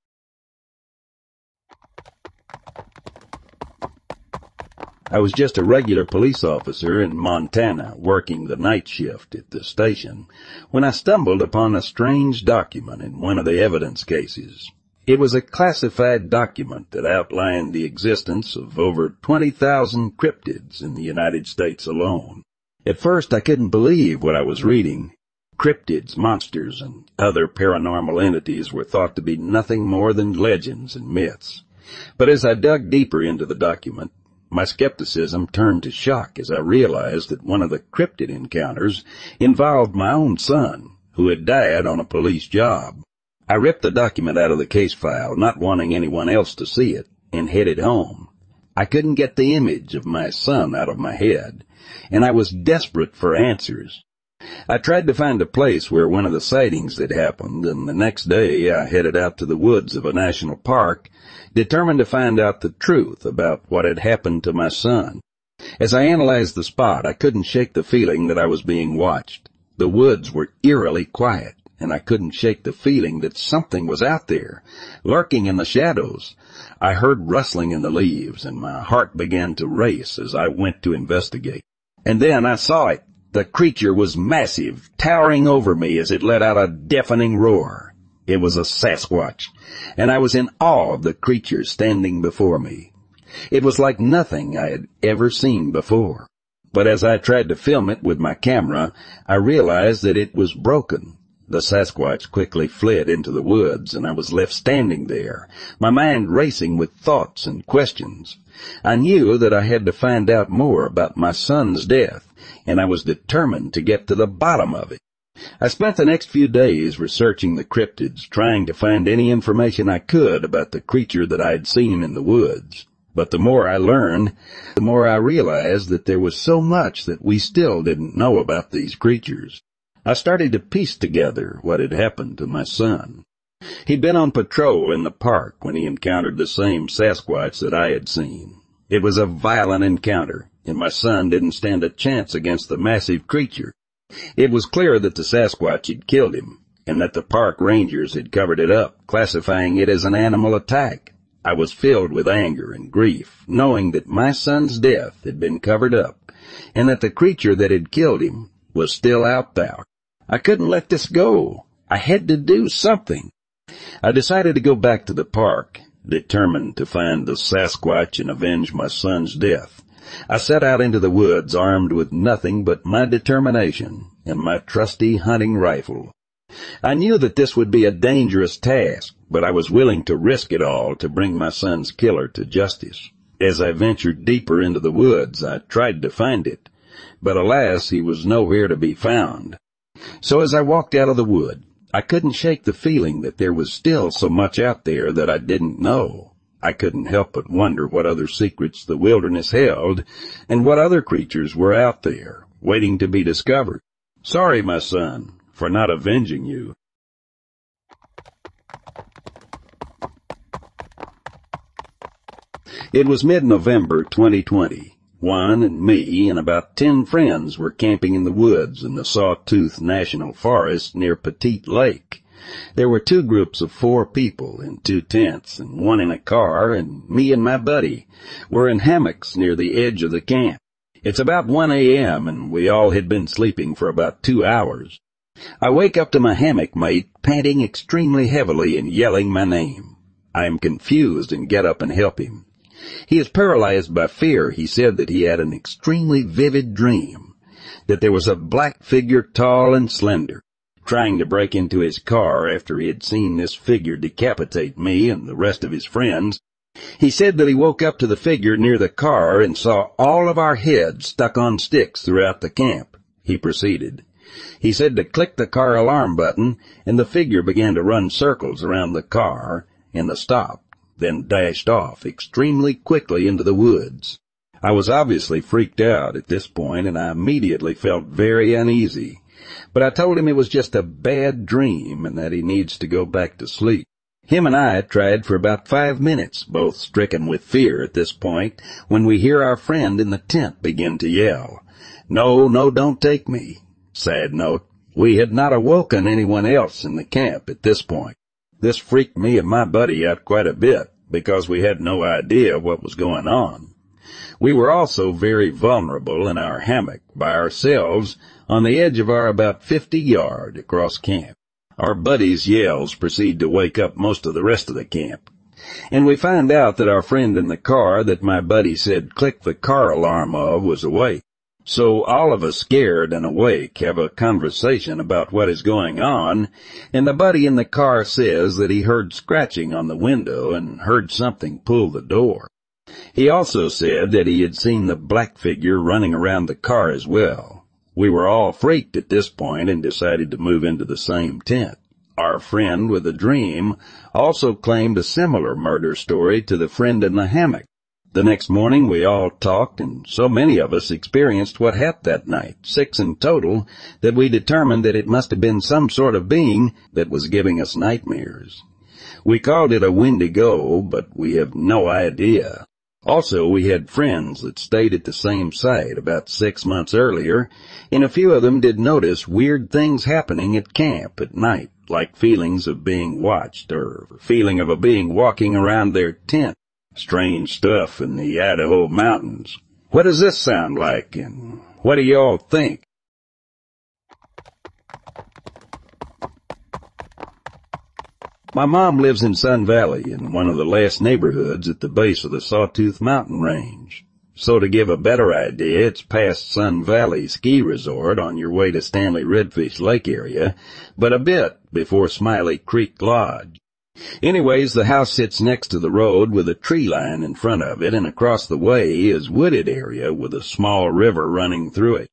I was just a regular police officer in Montana, working the night shift at the station, when I stumbled upon a strange document in one of the evidence cases. It was a classified document that outlined the existence of over twenty thousand cryptids in the United States alone. At first I couldn't believe what I was reading. Cryptids, monsters, and other paranormal entities were thought to be nothing more than legends and myths. But as I dug deeper into the document, my skepticism turned to shock as I realized that one of the cryptid encounters involved my own son, who had died on a police job. I ripped the document out of the case file, not wanting anyone else to see it, and headed home. I couldn't get the image of my son out of my head, and I was desperate for answers. I tried to find a place where one of the sightings had happened, and the next day I headed out to the woods of a national park, determined to find out the truth about what had happened to my son. As I analyzed the spot, I couldn't shake the feeling that I was being watched. The woods were eerily quiet, and I couldn't shake the feeling that something was out there, lurking in the shadows. I heard rustling in the leaves, and my heart began to race as I went to investigate. And then I saw it. The creature was massive, towering over me as it let out a deafening roar. It was a Sasquatch, and I was in awe of the creature standing before me. It was like nothing I had ever seen before. But as I tried to film it with my camera, I realized that it was broken. The Sasquatch quickly fled into the woods, and I was left standing there, my mind racing with thoughts and questions. I knew that I had to find out more about my son's death, and I was determined to get to the bottom of it. I spent the next few days researching the cryptids, trying to find any information I could about the creature that I had seen in the woods. But the more I learned, the more I realized that there was so much that we still didn't know about these creatures. I started to piece together what had happened to my son. He'd been on patrol in the park when he encountered the same Sasquatch that I had seen. It was a violent encounter, and my son didn't stand a chance against the massive creature. It was clear that the Sasquatch had killed him, and that the park rangers had covered it up, classifying it as an animal attack. I was filled with anger and grief, knowing that my son's death had been covered up, and that the creature that had killed him was still out there. I couldn't let this go. I had to do something. I decided to go back to the park, determined to find the Sasquatch and avenge my son's death. I set out into the woods armed with nothing but my determination and my trusty hunting rifle. I knew that this would be a dangerous task, but I was willing to risk it all to bring my son's killer to justice. As I ventured deeper into the woods, I tried to find it, but alas, he was nowhere to be found. So as I walked out of the wood, I couldn't shake the feeling that there was still so much out there that I didn't know. I couldn't help but wonder what other secrets the wilderness held and what other creatures were out there, waiting to be discovered. Sorry, my son, for not avenging you. It was mid-November twenty twenty. Juan and me and about ten friends were camping in the woods in the Sawtooth National Forest near Petite Lake, There were two groups of four people in two tents and one in a car, and me and my buddy were in hammocks near the edge of the camp. It's about one a m and we all had been sleeping for about two hours. I wake up to my hammock mate panting extremely heavily and yelling my name. I am confused and get up and help him. He is paralyzed by fear. He said that he had an extremely vivid dream, that there was a black figure tall and slender, trying to break into his car after he had seen this figure decapitate me and the rest of his friends. He said that he woke up to the figure near the car and saw all of our heads stuck on sticks throughout the camp. He proceeded. He said to click the car alarm button, and the figure began to run circles around the car, and the stop, then dashed off extremely quickly into the woods. I was obviously freaked out at this point, and I immediately felt very uneasy, but I told him it was just a bad dream and that he needs to go back to sleep. Him and I tried for about five minutes, both stricken with fear at this point, when we hear our friend in the tent begin to yell, "No, no, don't take me." Sad note, we had not awoken anyone else in the camp at this point. This freaked me and my buddy out quite a bit, because we had no idea what was going on. We were also very vulnerable in our hammock by ourselves on the edge of our about fifty yard across camp. Our buddy's yells proceed to wake up most of the rest of the camp, and we find out that our friend in the car that my buddy said click the car alarm of was awake. So all of us scared and awake have a conversation about what is going on, and the buddy in the car says that he heard scratching on the window and heard something pull the door. He also said that he had seen the black figure running around the car as well. We were all freaked at this point and decided to move into the same tent. Our friend with a dream also claimed a similar murder story to the friend in the hammock. The next morning we all talked, and so many of us experienced what happened that night, six in total, that we determined that it must have been some sort of being that was giving us nightmares. We called it a Wendigo, but we have no idea. Also, we had friends that stayed at the same site about six months earlier, and a few of them did notice weird things happening at camp at night, like feelings of being watched or feeling of a being walking around their tent. Strange stuff in the Idaho mountains. What does this sound like, and what do y'all think? My mom lives in Sun Valley, in one of the last neighborhoods at the base of the Sawtooth Mountain Range. So to give a better idea, it's past Sun Valley Ski Resort on your way to Stanley Redfish Lake area, but a bit before Smiley Creek Lodge. Anyways, the house sits next to the road with a tree line in front of it, and across the way is wooded area with a small river running through it.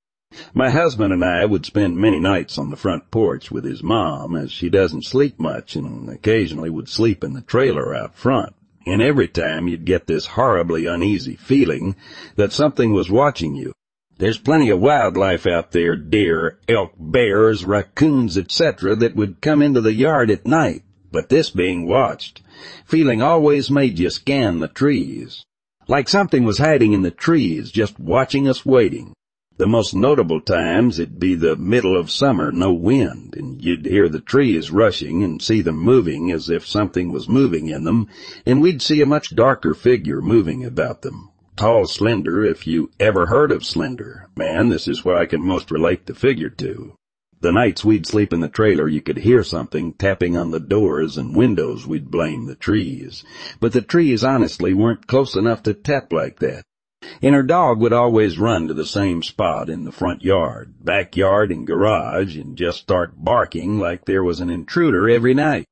My husband and I would spend many nights on the front porch with his mom, as she doesn't sleep much and occasionally would sleep in the trailer out front, and every time you'd get this horribly uneasy feeling that something was watching you. There's plenty of wildlife out there, deer, elk, bears, raccoons, et cetera, that would come into the yard at night. But this being watched feeling always made you scan the trees, like something was hiding in the trees, just watching us waiting. The most notable times it'd be the middle of summer, no wind, and you'd hear the trees rushing and see them moving as if something was moving in them, and we'd see a much darker figure moving about them. Tall, slender, if you ever heard of slender. Man, this is what I can most relate the figure to. The nights we'd sleep in the trailer, you could hear something tapping on the doors and windows. We'd blame the trees, but the trees honestly weren't close enough to tap like that. And her dog would always run to the same spot in the front yard, backyard, and garage, and just start barking like there was an intruder every night.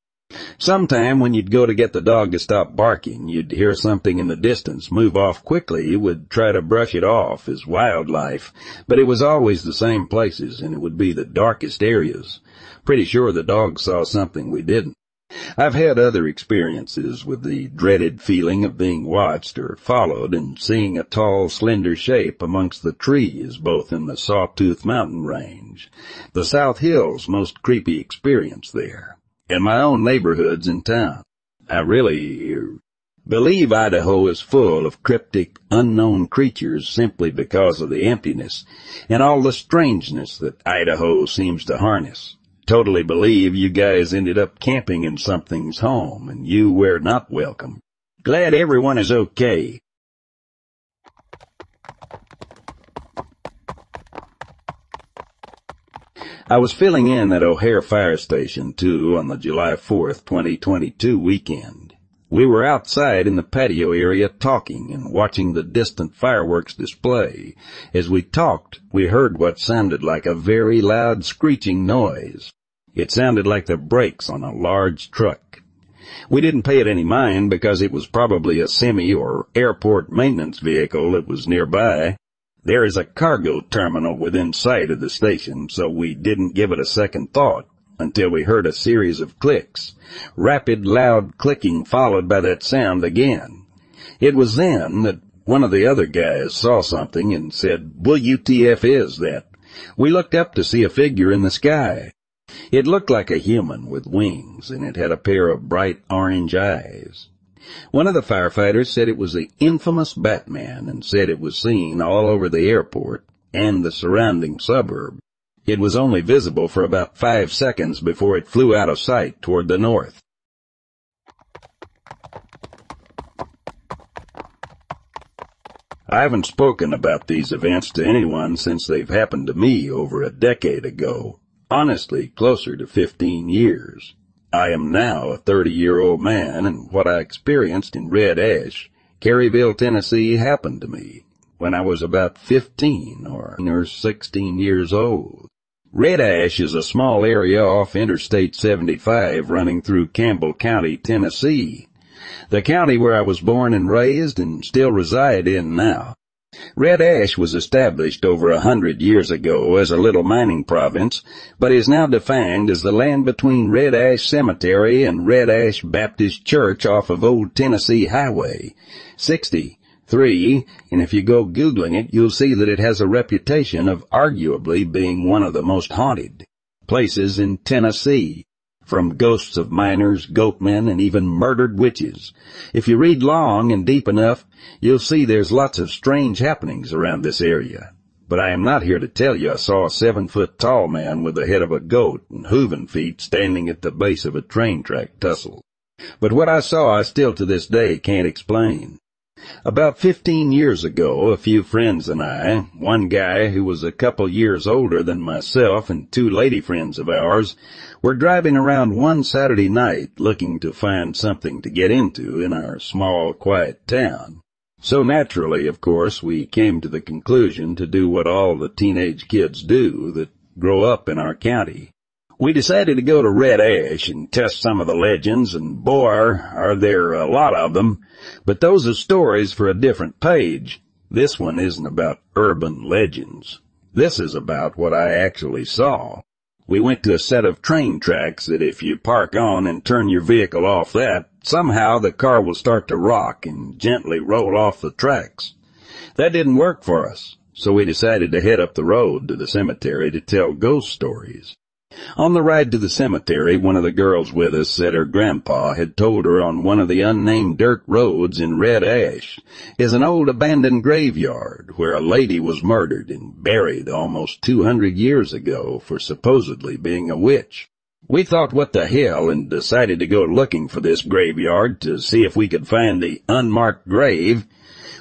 Sometime when you'd go to get the dog to stop barking, you'd hear something in the distance move off quickly. You would try to brush it off as wildlife, but it was always the same places, and it would be the darkest areas. Pretty sure the dog saw something we didn't. I've had other experiences with the dreaded feeling of being watched or followed, and seeing a tall, slender shape amongst the trees, both in the Sawtooth Mountain Range, the South Hills' most creepy experience there, in my own neighborhoods in town. I really believe Idaho is full of cryptic, unknown creatures simply because of the emptiness and all the strangeness that Idaho seems to harness. totally believe you guys ended up camping in something's home, and you were not welcome. Glad everyone is okay. I was filling in at O'Hare Fire Station two on the July fourth, twenty twenty-two weekend. We were outside in the patio area talking and watching the distant fireworks display. As we talked, we heard what sounded like a very loud screeching noise. It sounded like the brakes on a large truck. We didn't pay it any mind because it was probably a semi or airport maintenance vehicle that was nearby. There is a cargo terminal within sight of the station, so we didn't give it a second thought until we heard a series of clicks, rapid, loud clicking followed by that sound again. It was then that one of the other guys saw something and said, "What U T F is that?" We looked up to see a figure in the sky. It looked like a human with wings, and it had a pair of bright orange eyes. One of the firefighters said it was the infamous Batman and said it was seen all over the airport and the surrounding suburb. It was only visible for about five seconds before it flew out of sight toward the north. I haven't spoken about these events to anyone since they've happened to me over a decade ago, honestly closer to fifteen years. I am now a thirty-year-old man, and what I experienced in Red Ash, Caryville, Tennessee, happened to me when I was about fifteen or sixteen years old. Red Ash is a small area off Interstate seventy-five running through Campbell County, Tennessee, the county where I was born and raised and still reside in now. Red Ash was established over a hundred years ago as a little mining province, but is now defined as the land between Red Ash Cemetery and Red Ash Baptist Church off of Old Tennessee Highway sixty-three, and if you go Googling it, you'll see that it has a reputation of arguably being one of the most haunted places in Tennessee, from ghosts of miners, goatmen, and even murdered witches. If you read long and deep enough, you'll see there's lots of strange happenings around this area. But I am not here to tell you I saw a seven-foot-tall man with the head of a goat and hooven feet standing at the base of a train track tussle. But what I saw I still to this day can't explain. About fifteen years ago, a few friends and I, one guy who was a couple years older than myself and two lady friends of ours, were driving around one Saturday night looking to find something to get into in our small, quiet town. So naturally, of course, we came to the conclusion to do what all the teenage kids do that grow up in our county. We decided to go to Red Ash and test some of the legends, and boy, are there a lot of them, but those are stories for a different page. This one isn't about urban legends. This is about what I actually saw. We went to a set of train tracks that if you park on and turn your vehicle off that, somehow the car will start to rock and gently roll off the tracks. That didn't work for us, so we decided to head up the road to the cemetery to tell ghost stories. On the ride to the cemetery, one of the girls with us said her grandpa had told her on one of the unnamed dirt roads in Red Ash is an old abandoned graveyard where a lady was murdered and buried almost two hundred years ago for supposedly being a witch. We thought, what the hell, and decided to go looking for this graveyard to see if we could find the unmarked grave.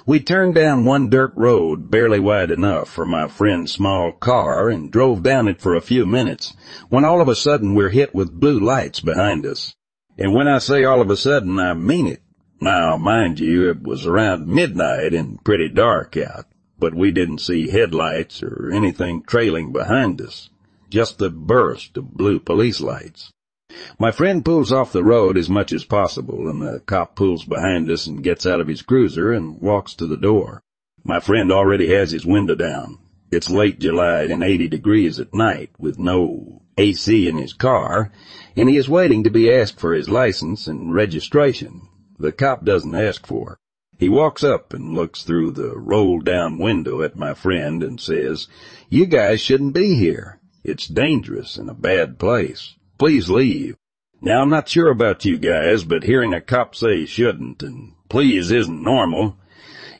We turned down one dirt road barely wide enough for my friend's small car and drove down it for a few minutes when all of a sudden we're hit with blue lights behind us. And when I say all of a sudden, I mean it. Now, mind you, it was around midnight and pretty dark out, but we didn't see headlights or anything trailing behind us, just the burst of blue police lights. My friend pulls off the road as much as possible, and the cop pulls behind us and gets out of his cruiser and walks to the door. My friend already has his window down. It's late July and eighty degrees at night with no A C in his car, and he is waiting to be asked for his license and registration. The cop doesn't ask for it. He walks up and looks through the roll-down window at my friend and says, "You guys shouldn't be here. It's dangerous and a bad place. Please leave." Now, I'm not sure about you guys, but hearing a cop say shouldn't and please isn't normal.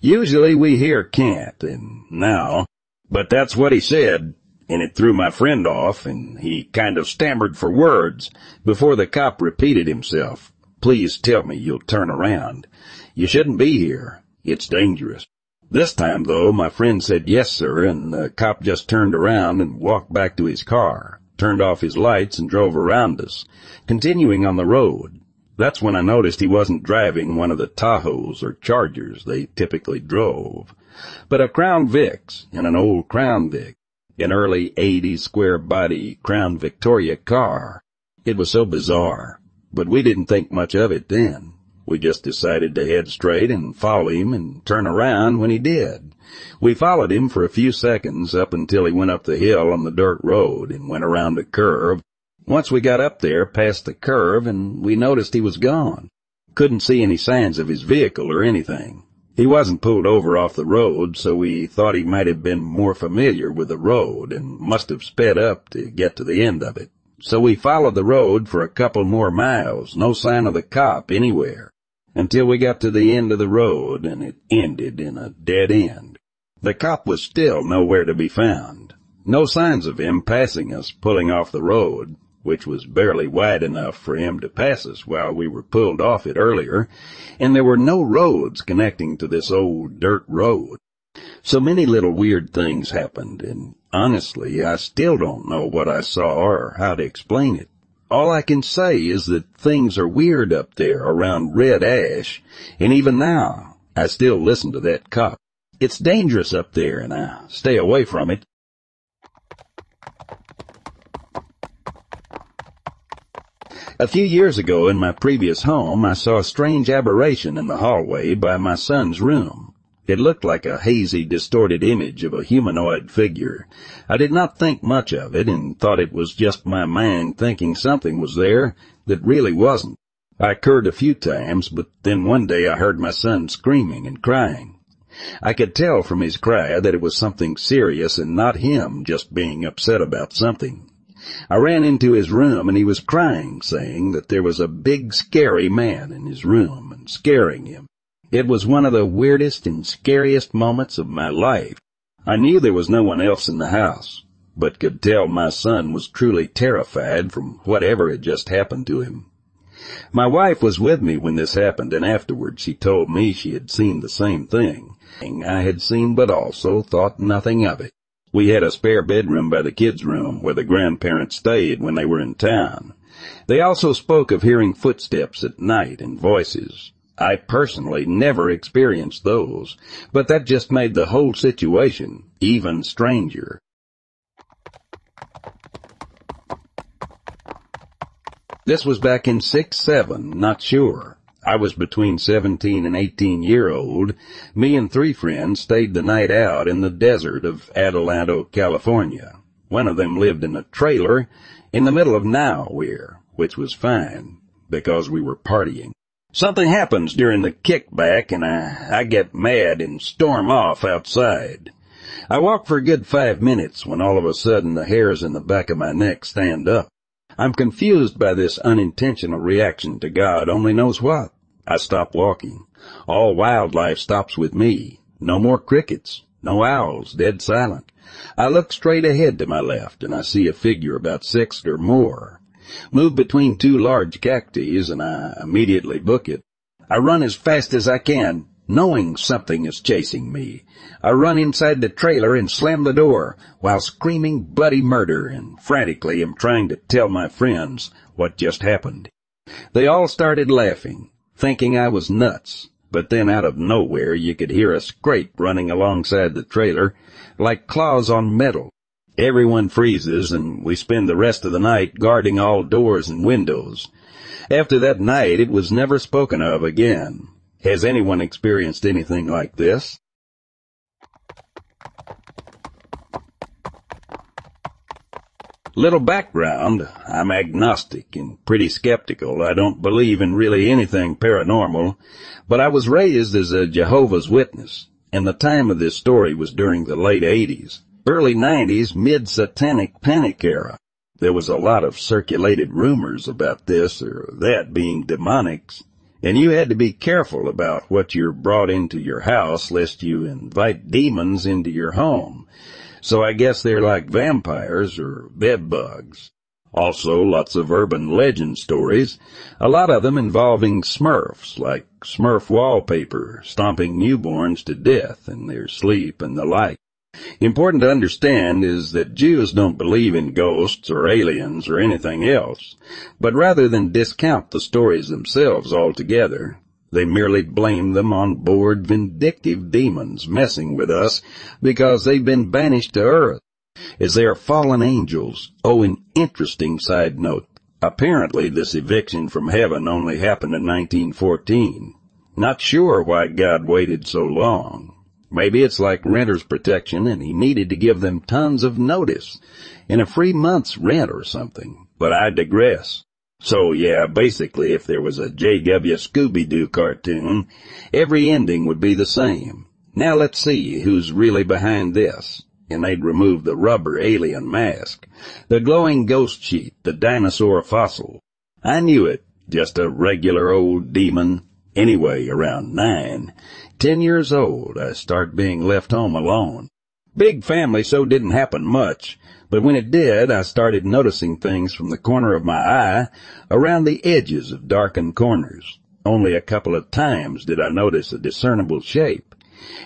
Usually we hear can't and now, but that's what he said. and it threw my friend off, and he kind of stammered for words before the cop repeated himself. Please tell me you'll turn around. You shouldn't be here. It's dangerous. This time, though, my friend said yes, sir, and the cop just turned around and walked back to his car, turned off his lights and drove around us, continuing on the road. That's when I noticed he wasn't driving one of the Tahoes or Chargers they typically drove, but a Crown Vic, and an old Crown Vic, an early eighties square-body Crown Victoria car. It was so bizarre, but we didn't think much of it then. We just decided to head straight and follow him and turn around when he did. We followed him for a few seconds up until he went up the hill on the dirt road and went around a curve. Once we got up there past the curve and we noticed he was gone. Couldn't see any signs of his vehicle or anything. He wasn't pulled over off the road, so we thought he might have been more familiar with the road and must have sped up to get to the end of it. So we followed the road for a couple more miles, no sign of the cop anywhere, until we got to the end of the road, and it ended in a dead end. The cop was still nowhere to be found. No signs of him passing us, pulling off the road, which was barely wide enough for him to pass us while we were pulled off it earlier, and there were no roads connecting to this old dirt road. So many little weird things happened, and honestly, I still don't know what I saw or how to explain it. All I can say is that things are weird up there around Red Ash, and even now, I still listen to that cop. It's dangerous up there, and I stay away from it. A few years ago in my previous home, I saw a strange aberration in the hallway by my son's room. It looked like a hazy, distorted image of a humanoid figure. I did not think much of it and thought it was just my mind thinking something was there that really wasn't. I occurred a few times, but then one day I heard my son screaming and crying. I could tell from his cry that it was something serious and not him just being upset about something. I ran into his room and he was crying, saying that there was a big, scary man in his room and scaring him. It was one of the weirdest and scariest moments of my life. I knew there was no one else in the house, but could tell my son was truly terrified from whatever had just happened to him. My wife was with me when this happened, and afterward she told me she had seen the same thing I had seen, but also thought nothing of it. We had a spare bedroom by the kids' room where the grandparents stayed when they were in town. They also spoke of hearing footsteps at night and voices. I personally never experienced those, but that just made the whole situation even stranger. This was back in six seven, not sure. I was between seventeen and eighteen year old. Me and three friends stayed the night out in the desert of Adelanto, California. One of them lived in a trailer in the middle of nowhere, which was fine because we were partying. Something happens during the kickback, and I, I get mad and storm off outside. I walk for a good five minutes when all of a sudden the hairs in the back of my neck stand up. I'm confused by this unintentional reaction to God only knows what. I stop walking. All wildlife stops with me. No more crickets. No owls. Dead silent. I look straight ahead to my left, and I see a figure about six or more. Move between two large cacti, and I immediately book it. I run as fast as I can, knowing something is chasing me. I run inside the trailer and slam the door, while screaming bloody murder, and frantically am trying to tell my friends what just happened. They all started laughing, thinking I was nuts, but then out of nowhere you could hear a scrape running alongside the trailer, like claws on metal. Everyone freezes, and we spend the rest of the night guarding all doors and windows. After that night, it was never spoken of again. Has anyone experienced anything like this? Little background. I'm agnostic and pretty skeptical. I don't believe in really anything paranormal, but I was raised as a Jehovah's Witness, and the time of this story was during the late eighties. Early nineties, mid-satanic panic era. There was a lot of circulated rumors about this or that being demonics, and you had to be careful about what you brought into your house lest you invite demons into your home. so I guess they're like vampires or bedbugs. Also, lots of urban legend stories, a lot of them involving Smurfs, like Smurf wallpaper, stomping newborns to death in their sleep and the like. Important to understand is that Jews don't believe in ghosts or aliens or anything else, but rather than discount the stories themselves altogether, they merely blame them on bored, vindictive demons messing with us because they've been banished to earth, as they are fallen angels. Oh, an interesting side note. Apparently this eviction from heaven only happened in nineteen fourteen. Not sure why God waited so long. Maybe it's like renter's protection and he needed to give them tons of notice and a free month's rent or something, but I digress. So yeah, basically if there was a J W Scooby-Doo cartoon, every ending would be the same. Now let's see who's really behind this. And they'd remove the rubber alien mask, the glowing ghost sheet, the dinosaur fossil. I knew it, just a regular old demon. Anyway, around nine, ten years old, I start being left home alone. Big family, so didn't happen much, but when it did, I started noticing things from the corner of my eye around the edges of darkened corners. Only a couple of times did I notice a discernible shape,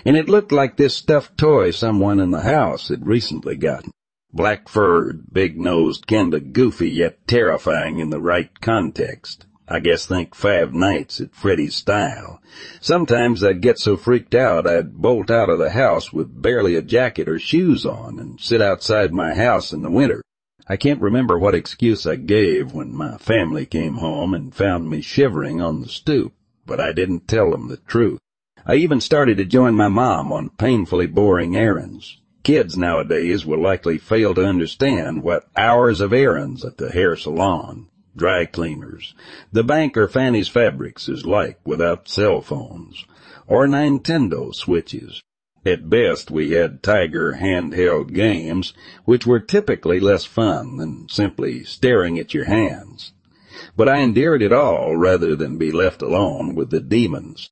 and it looked like this stuffed toy someone in the house had recently gotten. Black-furred, big-nosed, kinda goofy yet terrifying in the right context. I guess think Five Nights at Freddy's style. Sometimes I'd get so freaked out I'd bolt out of the house with barely a jacket or shoes on and sit outside my house in the winter. I can't remember what excuse I gave when my family came home and found me shivering on the stoop, but I didn't tell them the truth. I even started to join my mom on painfully boring errands. Kids nowadays will likely fail to understand what hours of errands at the hair salon, dry cleaners, the bank or Fanny's Fabrics is like without cell phones, or Nintendo switches. At best we had Tiger handheld games, which were typically less fun than simply staring at your hands. But I endured it all rather than be left alone with the demons.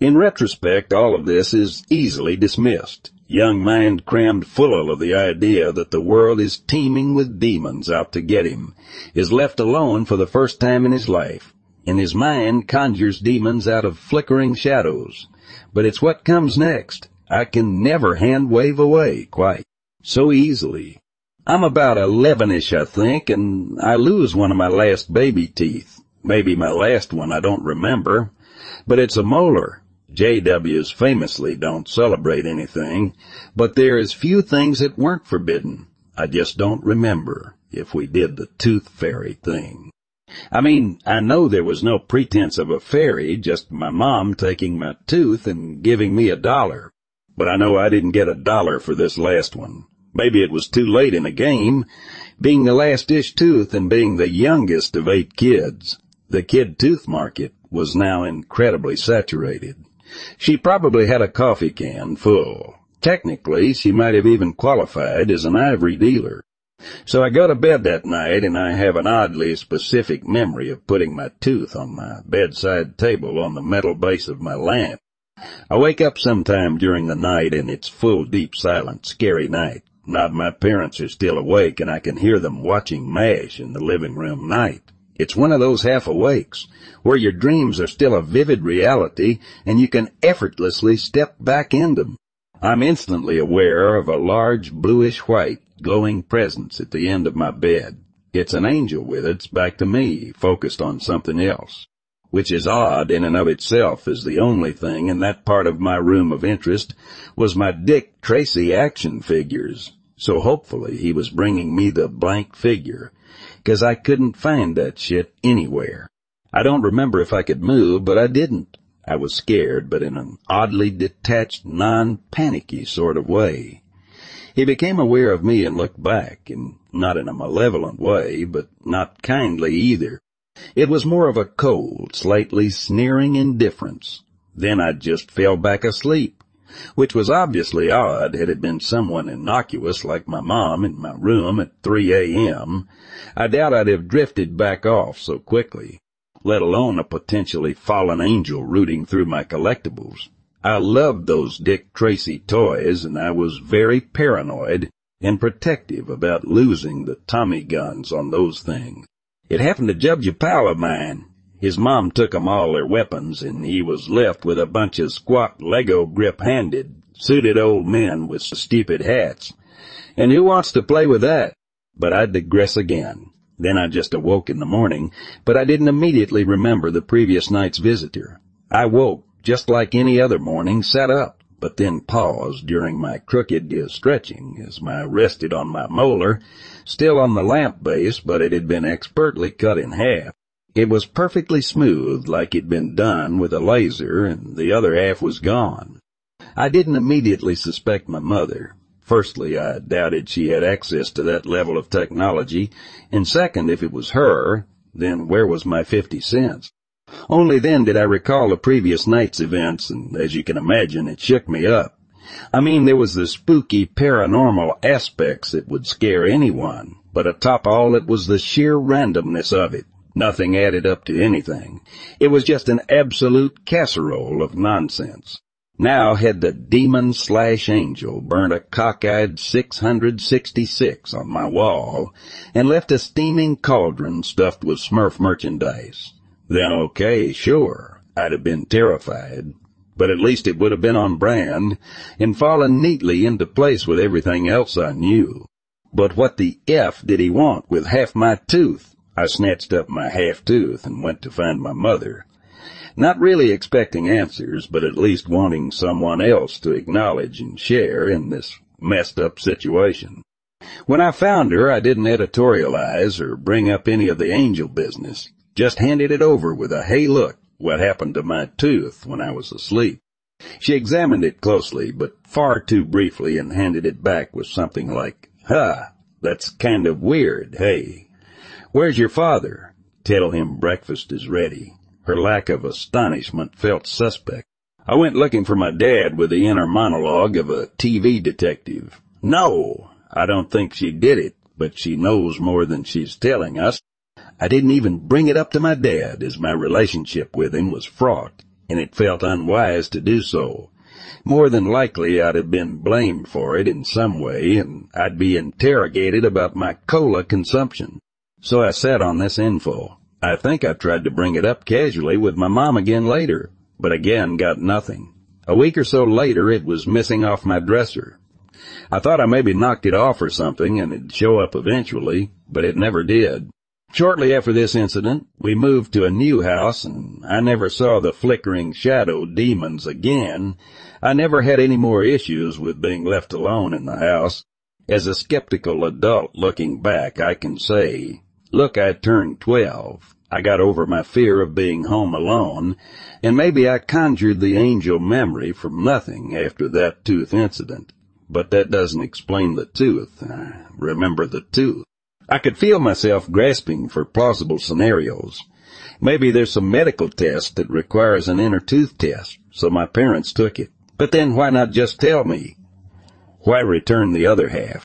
In retrospect, all of this is easily dismissed. Young mind crammed full of the idea that the world is teeming with demons out to get him, is left alone for the first time in his life, and his mind conjures demons out of flickering shadows. But it's what comes next. I can never hand-wave away quite so easily. I'm about eleven-ish, I think, and I lose one of my last baby teeth. Maybe my last one, I don't remember. But it's a molar. J Ws famously don't celebrate anything, but there is few things that weren't forbidden. I just don't remember if we did the tooth fairy thing. I mean, I know there was no pretense of a fairy, just my mom taking my tooth and giving me a dollar. But I know I didn't get a dollar for this last one. Maybe it was too late in the game, being the last-ish tooth and being the youngest of eight kids. The kid tooth market was now incredibly saturated. She probably had a coffee can full. Technically, she might have even qualified as an ivory dealer. So I go to bed that night, and I have an oddly specific memory of putting my tooth on my bedside table on the metal base of my lamp. I wake up sometime during the night, and it's full, deep, silent, scary night. Not my parents are still awake, and I can hear them watching MASH in the living room night. It's one of those half-awakes, where your dreams are still a vivid reality, and you can effortlessly step back into them. I'm instantly aware of a large, bluish-white, glowing presence at the end of my bed. It's an angel with its back to me, focused on something else, which is odd in and of itself, as the only thing in that part of my room of interest was my Dick Tracy action figures. So hopefully he was bringing me the blank figure, because I couldn't find that shit anywhere. I don't remember if I could move, but I didn't. I was scared, but in an oddly detached, non-panicky sort of way. He became aware of me and looked back, and not in a malevolent way, but not kindly either. It was more of a cold, slightly sneering indifference. Then I just fell back asleep, which was obviously odd had it been someone innocuous like my mom in my room at three a m I doubt I'd have drifted back off so quickly, let alone a potentially fallen angel rooting through my collectibles. I loved those Dick Tracy toys, and I was very paranoid and protective about losing the Tommy guns on those things. It happened to Jubja pal of mine. His mom took 'em all their weapons, and he was left with a bunch of squat, Lego grip-handed, suited old men with stupid hats. And who wants to play with that? But I digress again. Then I just awoke in the morning, but I didn't immediately remember the previous night's visitor. I woke, just like any other morning, sat up, but then paused during my crooked stretching as my rested on my molar, still on the lamp base, but it had been expertly cut in half. It was perfectly smooth, like it'd been done with a laser, and the other half was gone. I didn't immediately suspect my mother. Firstly, I doubted she had access to that level of technology, and second, if it was her, then where was my fifty cents? Only then did I recall the previous night's events, and as you can imagine, it shook me up. I mean, there was the spooky paranormal aspects that would scare anyone, but atop all it was the sheer randomness of it. Nothing added up to anything. It was just an absolute casserole of nonsense. Now had the demon-slash-angel burnt a cockeyed six hundred sixty-six on my wall and left a steaming cauldron stuffed with Smurf merchandise. Then okay, sure, I'd have been terrified, but at least it would have been on brand and fallen neatly into place with everything else I knew. But what the F did he want with half my tooth? I snatched up my half-tooth and went to find my mother, not really expecting answers, but at least wanting someone else to acknowledge and share in this messed-up situation. When I found her, I didn't editorialize or bring up any of the angel business, just handed it over with a, hey, look, what happened to my tooth when I was asleep. She examined it closely, but far too briefly, and handed it back with something like, huh, that's kind of weird, hey. Where's your father? Tell him breakfast is ready. Her lack of astonishment felt suspect. I went looking for my dad with the inner monologue of a T V detective. No, I don't think she did it, but she knows more than she's telling us. I didn't even bring it up to my dad, as my relationship with him was fraught, and it felt unwise to do so. More than likely I'd have been blamed for it in some way, and I'd be interrogated about my cola consumption. So I sat on this info. I think I tried to bring it up casually with my mom again later, but again got nothing. A week or so later, it was missing off my dresser. I thought I maybe knocked it off or something and it'd show up eventually, but it never did. Shortly after this incident, we moved to a new house, and I never saw the flickering shadow demons again. I never had any more issues with being left alone in the house. As a skeptical adult looking back, I can say, look, I turned twelve, I got over my fear of being home alone, and maybe I conjured the angel memory from nothing after that tooth incident. But that doesn't explain the tooth. I remember the tooth. I could feel myself grasping for plausible scenarios. Maybe there's some medical test that requires an inner tooth test, so my parents took it. But then why not just tell me? Why return the other half?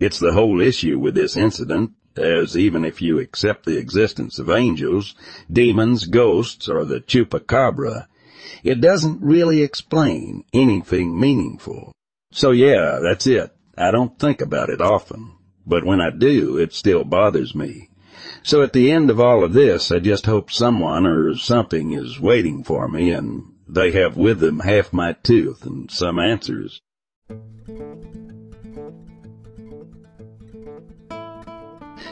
It's the whole issue with this incident, as even if you accept the existence of angels, demons, ghosts, or the chupacabra, it doesn't really explain anything meaningful. So yeah, that's it. I don't think about it often, but when I do, it still bothers me. So at the end of all of this, I just hope someone or something is waiting for me, and they have with them half my tooth and some answers.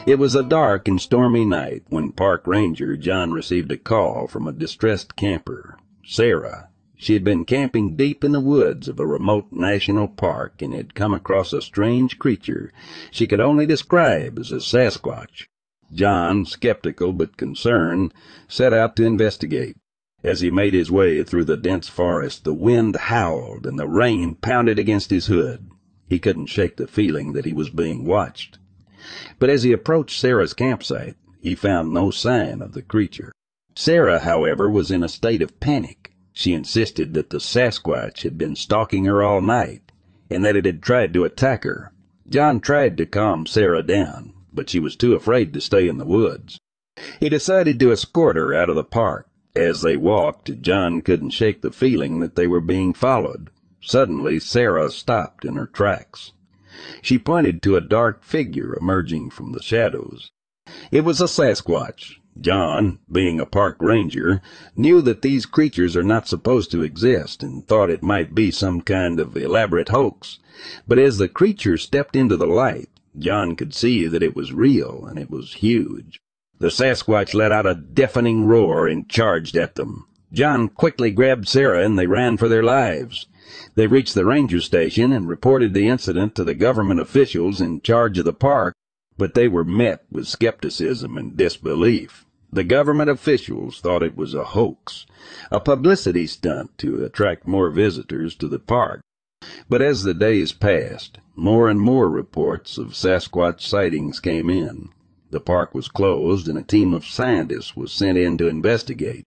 It was a dark and stormy night when Park Ranger John received a call from a distressed camper, Sarah. She had been camping deep in the woods of a remote national park and had come across a strange creature she could only describe as a Sasquatch. John, skeptical but concerned, set out to investigate. As he made his way through the dense forest, the wind howled and the rain pounded against his hood. He couldn't shake the feeling that he was being watched. But as he approached Sarah's campsite, he found no sign of the creature. Sarah, however, was in a state of panic. She insisted that the Sasquatch had been stalking her all night and that it had tried to attack her. John tried to calm Sarah down, but she was too afraid to stay in the woods. He decided to escort her out of the park. As they walked, John couldn't shake the feeling that they were being followed. Suddenly, Sarah stopped in her tracks. She pointed to a dark figure emerging from the shadows. It was a Sasquatch. John, being a park ranger, knew that these creatures are not supposed to exist and thought it might be some kind of elaborate hoax. But as the creature stepped into the light, John could see that it was real and it was huge. The Sasquatch let out a deafening roar and charged at them. John quickly grabbed Sarah and they ran for their lives. They reached the ranger station and reported the incident to the government officials in charge of the park, but they were met with skepticism and disbelief. The government officials thought it was a hoax, a publicity stunt to attract more visitors to the park. But as the days passed, more and more reports of Sasquatch sightings came in. The park was closed and a team of scientists was sent in to investigate.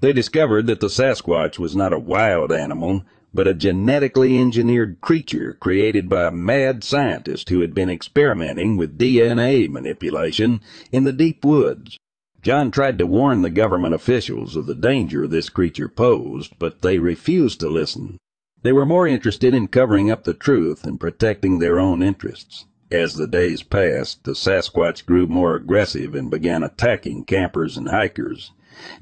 They discovered that the Sasquatch was not a wild animal, but a genetically engineered creature created by a mad scientist who had been experimenting with D N A manipulation in the deep woods. John tried to warn the government officials of the danger this creature posed, but they refused to listen. They were more interested in covering up the truth and protecting their own interests. As the days passed, the Sasquatch grew more aggressive and began attacking campers and hikers.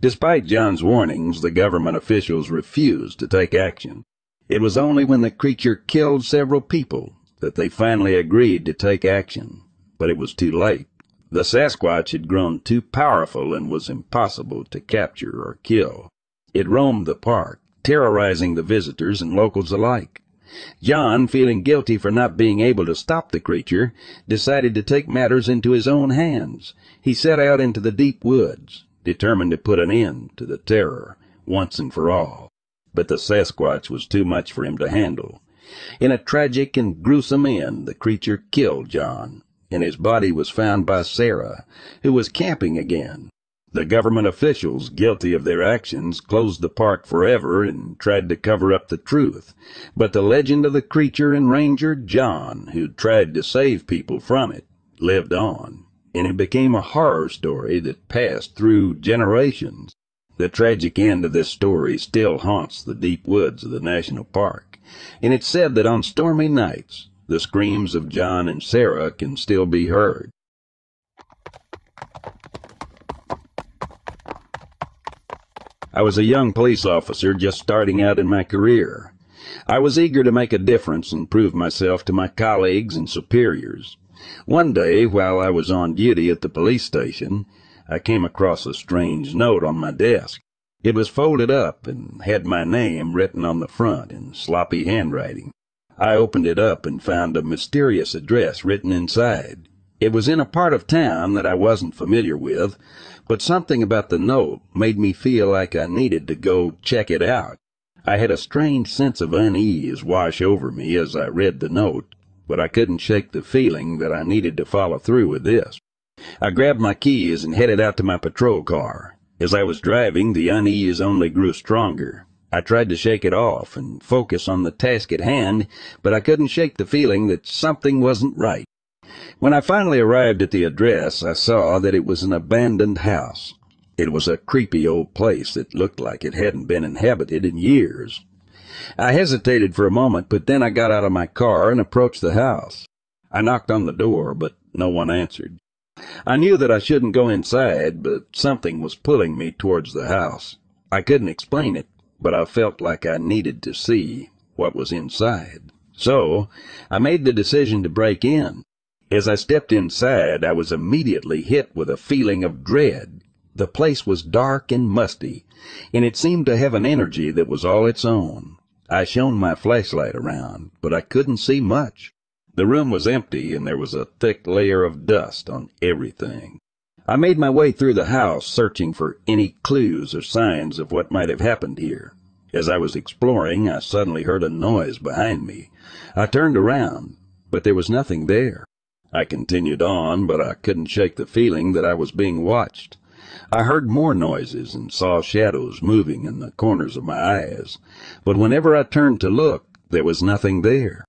Despite John's warnings, the government officials refused to take action. It was only when the creature killed several people that they finally agreed to take action, but it was too late. The Sasquatch had grown too powerful and was impossible to capture or kill. It roamed the park, terrorizing the visitors and locals alike. John, feeling guilty for not being able to stop the creature, decided to take matters into his own hands. He set out into the deep woods, determined to put an end to the terror once and for all. But the Sasquatch was too much for him to handle. In a tragic and gruesome end, the creature killed John, and his body was found by Sarah, who was camping again. The government officials, guilty of their actions, closed the park forever and tried to cover up the truth. But the legend of the creature and ranger John, who tried to save people from it, lived on, and it became a horror story that passed through generations. The tragic end of this story still haunts the deep woods of the national park, and it's said that on stormy nights, the screams of John and Sarah can still be heard. I was a young police officer just starting out in my career. I was eager to make a difference and prove myself to my colleagues and superiors. One day, while I was on duty at the police station, I came across a strange note on my desk. It was folded up and had my name written on the front in sloppy handwriting. I opened it up and found a mysterious address written inside. It was in a part of town that I wasn't familiar with, but something about the note made me feel like I needed to go check it out. I had a strange sense of unease wash over me as I read the note, but I couldn't shake the feeling that I needed to follow through with this. I grabbed my keys and headed out to my patrol car. As I was driving, the unease only grew stronger. I tried to shake it off and focus on the task at hand, but I couldn't shake the feeling that something wasn't right. When I finally arrived at the address, I saw that it was an abandoned house. It was a creepy old place that looked like it hadn't been inhabited in years. I hesitated for a moment, but then I got out of my car and approached the house. I knocked on the door, but no one answered. I knew that I shouldn't go inside, but something was pulling me towards the house. I couldn't explain it, but I felt like I needed to see what was inside. So I made the decision to break in. As I stepped inside, I was immediately hit with a feeling of dread. The place was dark and musty, and it seemed to have an energy that was all its own. I shone my flashlight around, but I couldn't see much. The room was empty, and there was a thick layer of dust on everything. I made my way through the house, searching for any clues or signs of what might have happened here. As I was exploring, I suddenly heard a noise behind me. I turned around, but there was nothing there. I continued on, but I couldn't shake the feeling that I was being watched. I heard more noises and saw shadows moving in the corners of my eyes, but whenever I turned to look, there was nothing there.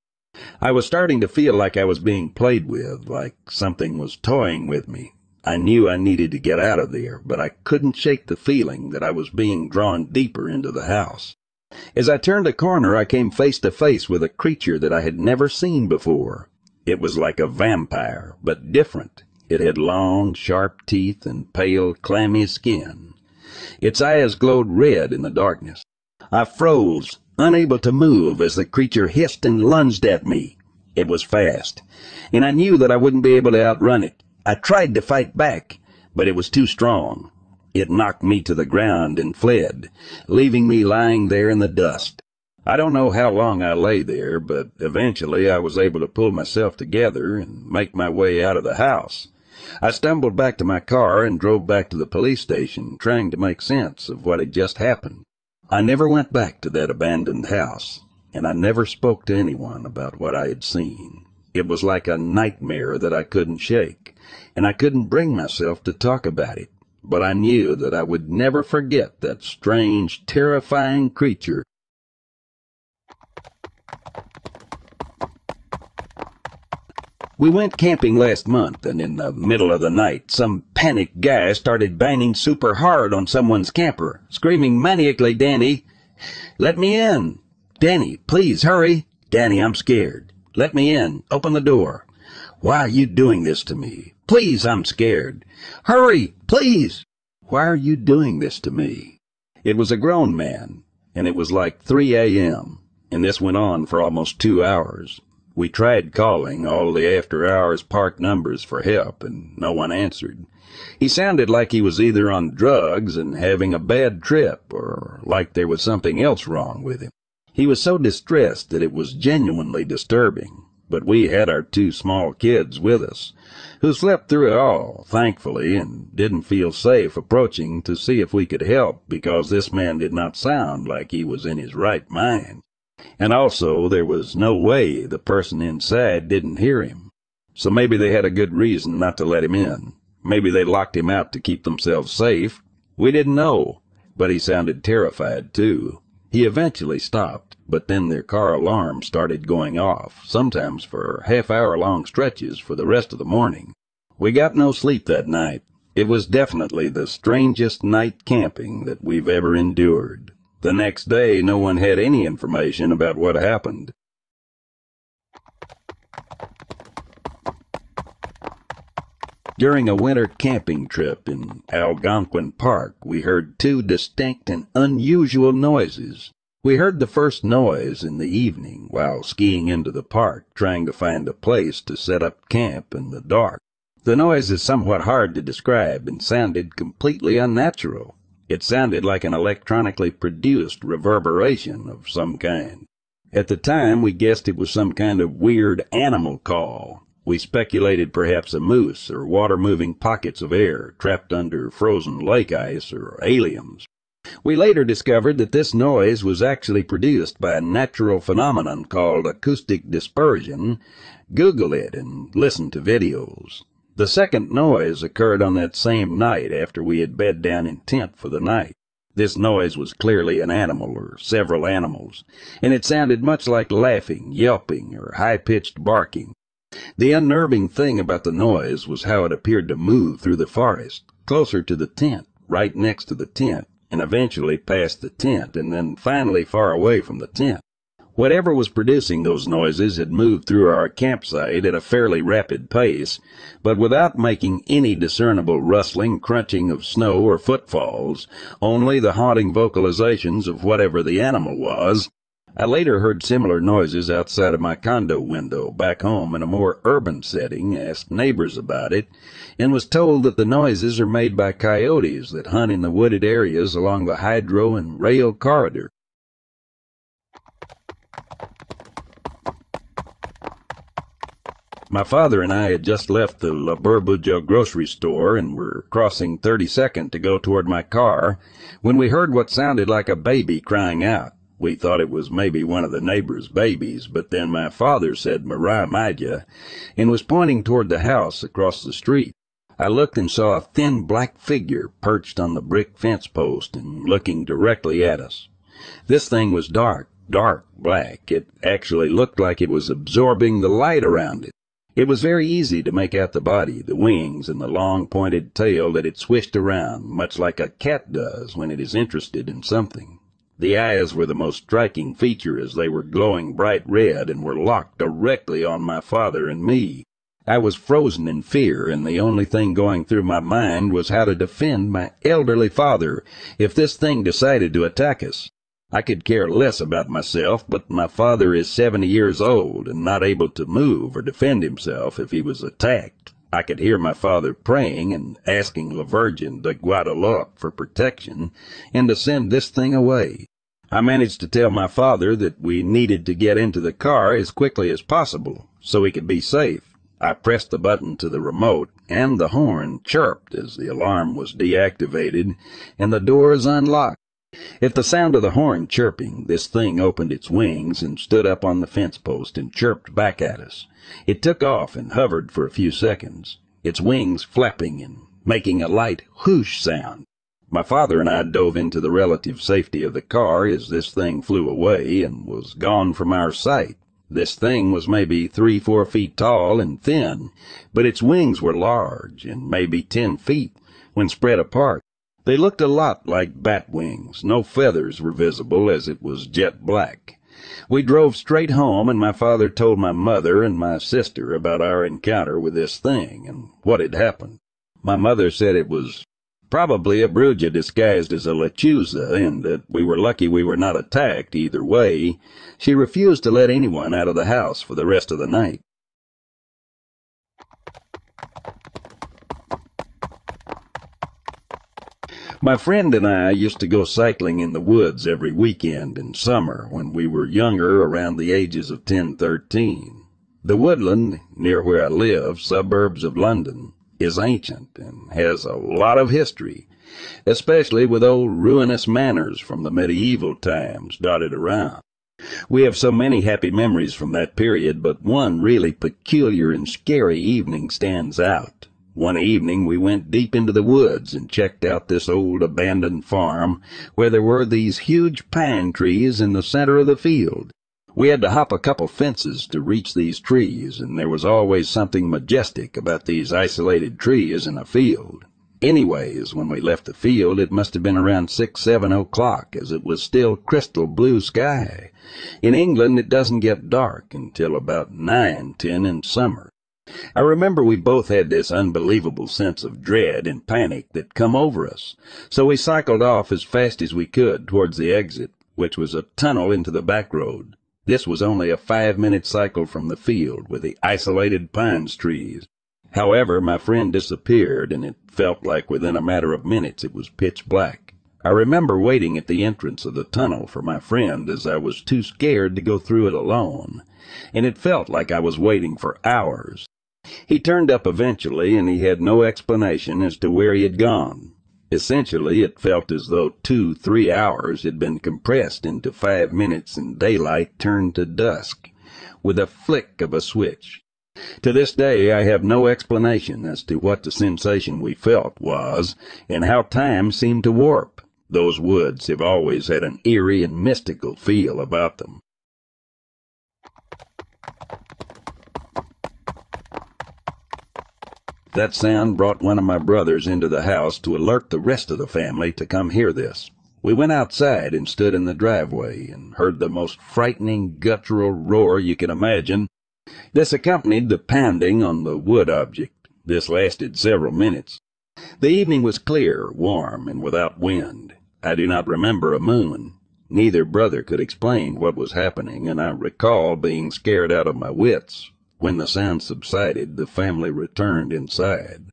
I was starting to feel like I was being played with, like something was toying with me. I knew I needed to get out of there, but I couldn't shake the feeling that I was being drawn deeper into the house. As I turned a corner, I came face to face with a creature that I had never seen before. It was like a vampire, but different. It had long, sharp teeth and pale, clammy skin. Its eyes glowed red in the darkness. I froze, unable to move, as the creature hissed and lunged at me. It was fast, and I knew that I wouldn't be able to outrun it. I tried to fight back, but it was too strong. It knocked me to the ground and fled, leaving me lying there in the dust. I don't know how long I lay there, but eventually I was able to pull myself together and make my way out of the house. I stumbled back to my car and drove back to the police station, trying to make sense of what had just happened. I never went back to that abandoned house, and I never spoke to anyone about what I had seen. It was like a nightmare that I couldn't shake, and I couldn't bring myself to talk about it, but I knew that I would never forget that strange, terrifying creature. We went camping last month, and in the middle of the night, some panicked guy started banging super hard on someone's camper, screaming maniacally, "Danny, let me in! Danny, please hurry! Danny, I'm scared. Let me in. Open the door. Why are you doing this to me? Please, I'm scared. Hurry, please. Why are you doing this to me?" It was a grown man, and it was like three A M, and this went on for almost two hours. We tried calling all the after-hours park numbers for help, and no one answered. He sounded like he was either on drugs and having a bad trip, or like there was something else wrong with him. He was so distressed that it was genuinely disturbing, but we had our two small kids with us, who slept through it all, thankfully, and didn't feel safe approaching to see if we could help, because this man did not sound like he was in his right mind. And also, there was no way the person inside didn't hear him. So maybe they had a good reason not to let him in. Maybe they locked him out to keep themselves safe. We didn't know, but he sounded terrified, too. He eventually stopped, but then their car alarm started going off, sometimes for half-hour-long stretches for the rest of the morning. We got no sleep that night. It was definitely the strangest night camping that we've ever endured. The next day, no one had any information about what happened. During a winter camping trip in Algonquin Park, we heard two distinct and unusual noises. We heard the first noise in the evening while skiing into the park, trying to find a place to set up camp in the dark. The noise is somewhat hard to describe and sounded completely unnatural. It sounded like an electronically produced reverberation of some kind. At the time, we guessed it was some kind of weird animal call. We speculated perhaps a moose or water-moving pockets of air trapped under frozen lake ice or aliens. We later discovered that this noise was actually produced by a natural phenomenon called acoustic dispersion. Google it and listen to videos. The second noise occurred on that same night after we had bed down in tent for the night. This noise was clearly an animal or several animals, and it sounded much like laughing, yelping, or high-pitched barking. The unnerving thing about the noise was how it appeared to move through the forest, closer to the tent, right next to the tent, and eventually past the tent, and then finally far away from the tent. Whatever was producing those noises had moved through our campsite at a fairly rapid pace, but without making any discernible rustling, crunching of snow or footfalls, only the haunting vocalizations of whatever the animal was. I later heard similar noises outside of my condo window back home in a more urban setting, asked neighbors about it, and was told that the noises are made by coyotes that hunt in the wooded areas along the hydro and rail corridor. My father and I had just left the La Burbuja grocery store and were crossing thirty-second to go toward my car when we heard what sounded like a baby crying out. We thought it was maybe one of the neighbor's babies, but then my father said Marai Maidya and was pointing toward the house across the street. I looked and saw a thin black figure perched on the brick fence post and looking directly at us. This thing was dark, dark black. It actually looked like it was absorbing the light around it. It was very easy to make out the body, the wings, and the long pointed tail that it swished around, much like a cat does when it is interested in something. The eyes were the most striking feature, as they were glowing bright red and were locked directly on my father and me. I was frozen in fear, and the only thing going through my mind was how to defend my elderly father if this thing decided to attack us. I could care less about myself, but my father is seventy years old and not able to move or defend himself if he was attacked. I could hear my father praying and asking La Virgen de Guadalupe for protection and to send this thing away. I managed to tell my father that we needed to get into the car as quickly as possible so we could be safe. I pressed the button to the remote, and the horn chirped as the alarm was deactivated, and the doors unlocked. At the sound of the horn chirping, this thing opened its wings and stood up on the fence post and chirped back at us. It took off and hovered for a few seconds, its wings flapping and making a light whoosh sound. My father and I dove into the relative safety of the car as this thing flew away and was gone from our sight. This thing was maybe three, four feet tall and thin, but its wings were large and maybe ten feet when spread apart. They looked a lot like bat wings. No feathers were visible, as it was jet black. We drove straight home, and my father told my mother and my sister about our encounter with this thing and what had happened. My mother said it was probably a bruja disguised as a lechuza, and that we were lucky we were not attacked either way. She refused to let anyone out of the house for the rest of the night. My friend and I used to go cycling in the woods every weekend in summer when we were younger, around the ages of ten, thirteen. The woodland near where I live, suburbs of London, is ancient and has a lot of history, especially with old ruinous manors from the medieval times dotted around. We have so many happy memories from that period, but one really peculiar and scary evening stands out. One evening we went deep into the woods and checked out this old abandoned farm where there were these huge pine trees in the center of the field. We had to hop a couple fences to reach these trees, and there was always something majestic about these isolated trees in a field. Anyways, when we left the field, it must have been around six, seven o'clock, as it was still crystal blue sky. In England, it doesn't get dark until about nine, ten in summer. I remember we both had this unbelievable sense of dread and panic that come over us, so we cycled off as fast as we could towards the exit, which was a tunnel into the back road. This was only a five-minute cycle from the field with the isolated pine trees. However, my friend disappeared, and it felt like within a matter of minutes it was pitch black. I remember waiting at the entrance of the tunnel for my friend, as I was too scared to go through it alone, and it felt like I was waiting for hours. He turned up eventually, and he had no explanation as to where he had gone. Essentially, it felt as though two, three hours had been compressed into five minutes, and daylight turned to dusk with a flick of a switch. To this day, I have no explanation as to what the sensation we felt was and how time seemed to warp. Those woods have always had an eerie and mystical feel about them. That sound brought one of my brothers into the house to alert the rest of the family to come hear this. We went outside and stood in the driveway and heard the most frightening guttural roar you can imagine. This accompanied the pounding on the wood object. This lasted several minutes. The evening was clear, warm, and without wind. I do not remember a moon. Neither brother could explain what was happening, and I recall being scared out of my wits. When the sound subsided, the family returned inside.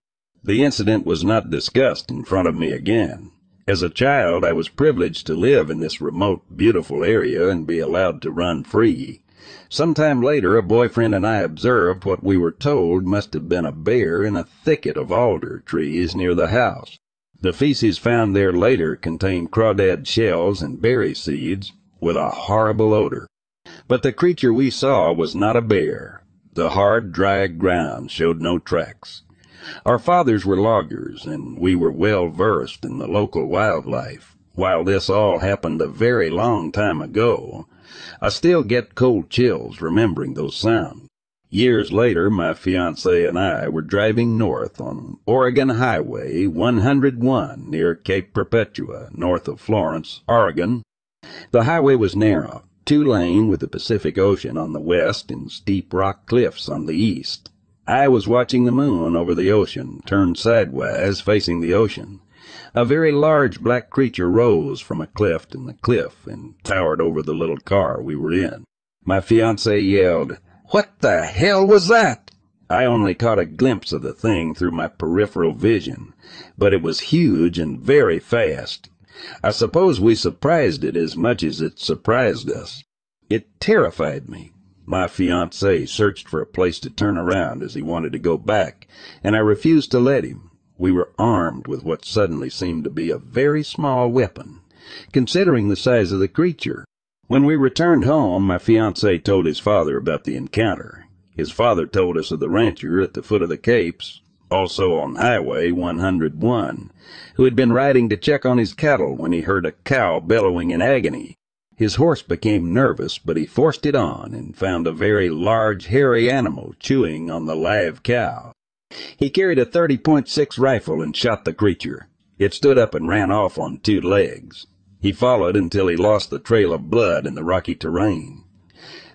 The incident was not discussed in front of me again. As a child, I was privileged to live in this remote, beautiful area and be allowed to run free. Sometime later, a boyfriend and I observed what we were told must have been a bear in a thicket of alder trees near the house. The feces found there later contained crawdad shells and berry seeds with a horrible odor. But the creature we saw was not a bear. The hard, dry ground showed no tracks. Our fathers were loggers, and we were well versed in the local wildlife. While this all happened a very long time ago, I still get cold chills remembering those sounds. Years later, my fiancée and I were driving north on Oregon Highway one oh one near Cape Perpetua, north of Florence, Oregon. The highway was narrow, two-lane with the Pacific Ocean on the west and steep rock cliffs on the east. I was watching the moon over the ocean, turned sidewise, facing the ocean. A very large black creature rose from a cleft in the cliff and towered over the little car we were in. My fiancée yelled, "What the hell was that?" I only caught a glimpse of the thing through my peripheral vision, but it was huge and very fast. I suppose we surprised it as much as it surprised us. It terrified me. My fiancé searched for a place to turn around as he wanted to go back, and I refused to let him. We were armed with what suddenly seemed to be a very small weapon, considering the size of the creature. When we returned home, my fiancé told his father about the encounter. His father told us of the rancher at the foot of the Capes, also on Highway one oh one, who had been riding to check on his cattle when he heard a cow bellowing in agony. His horse became nervous, but he forced it on and found a very large, hairy animal chewing on the live cow. He carried a thirty point six rifle and shot the creature. It stood up and ran off on two legs. He followed until he lost the trail of blood in the rocky terrain.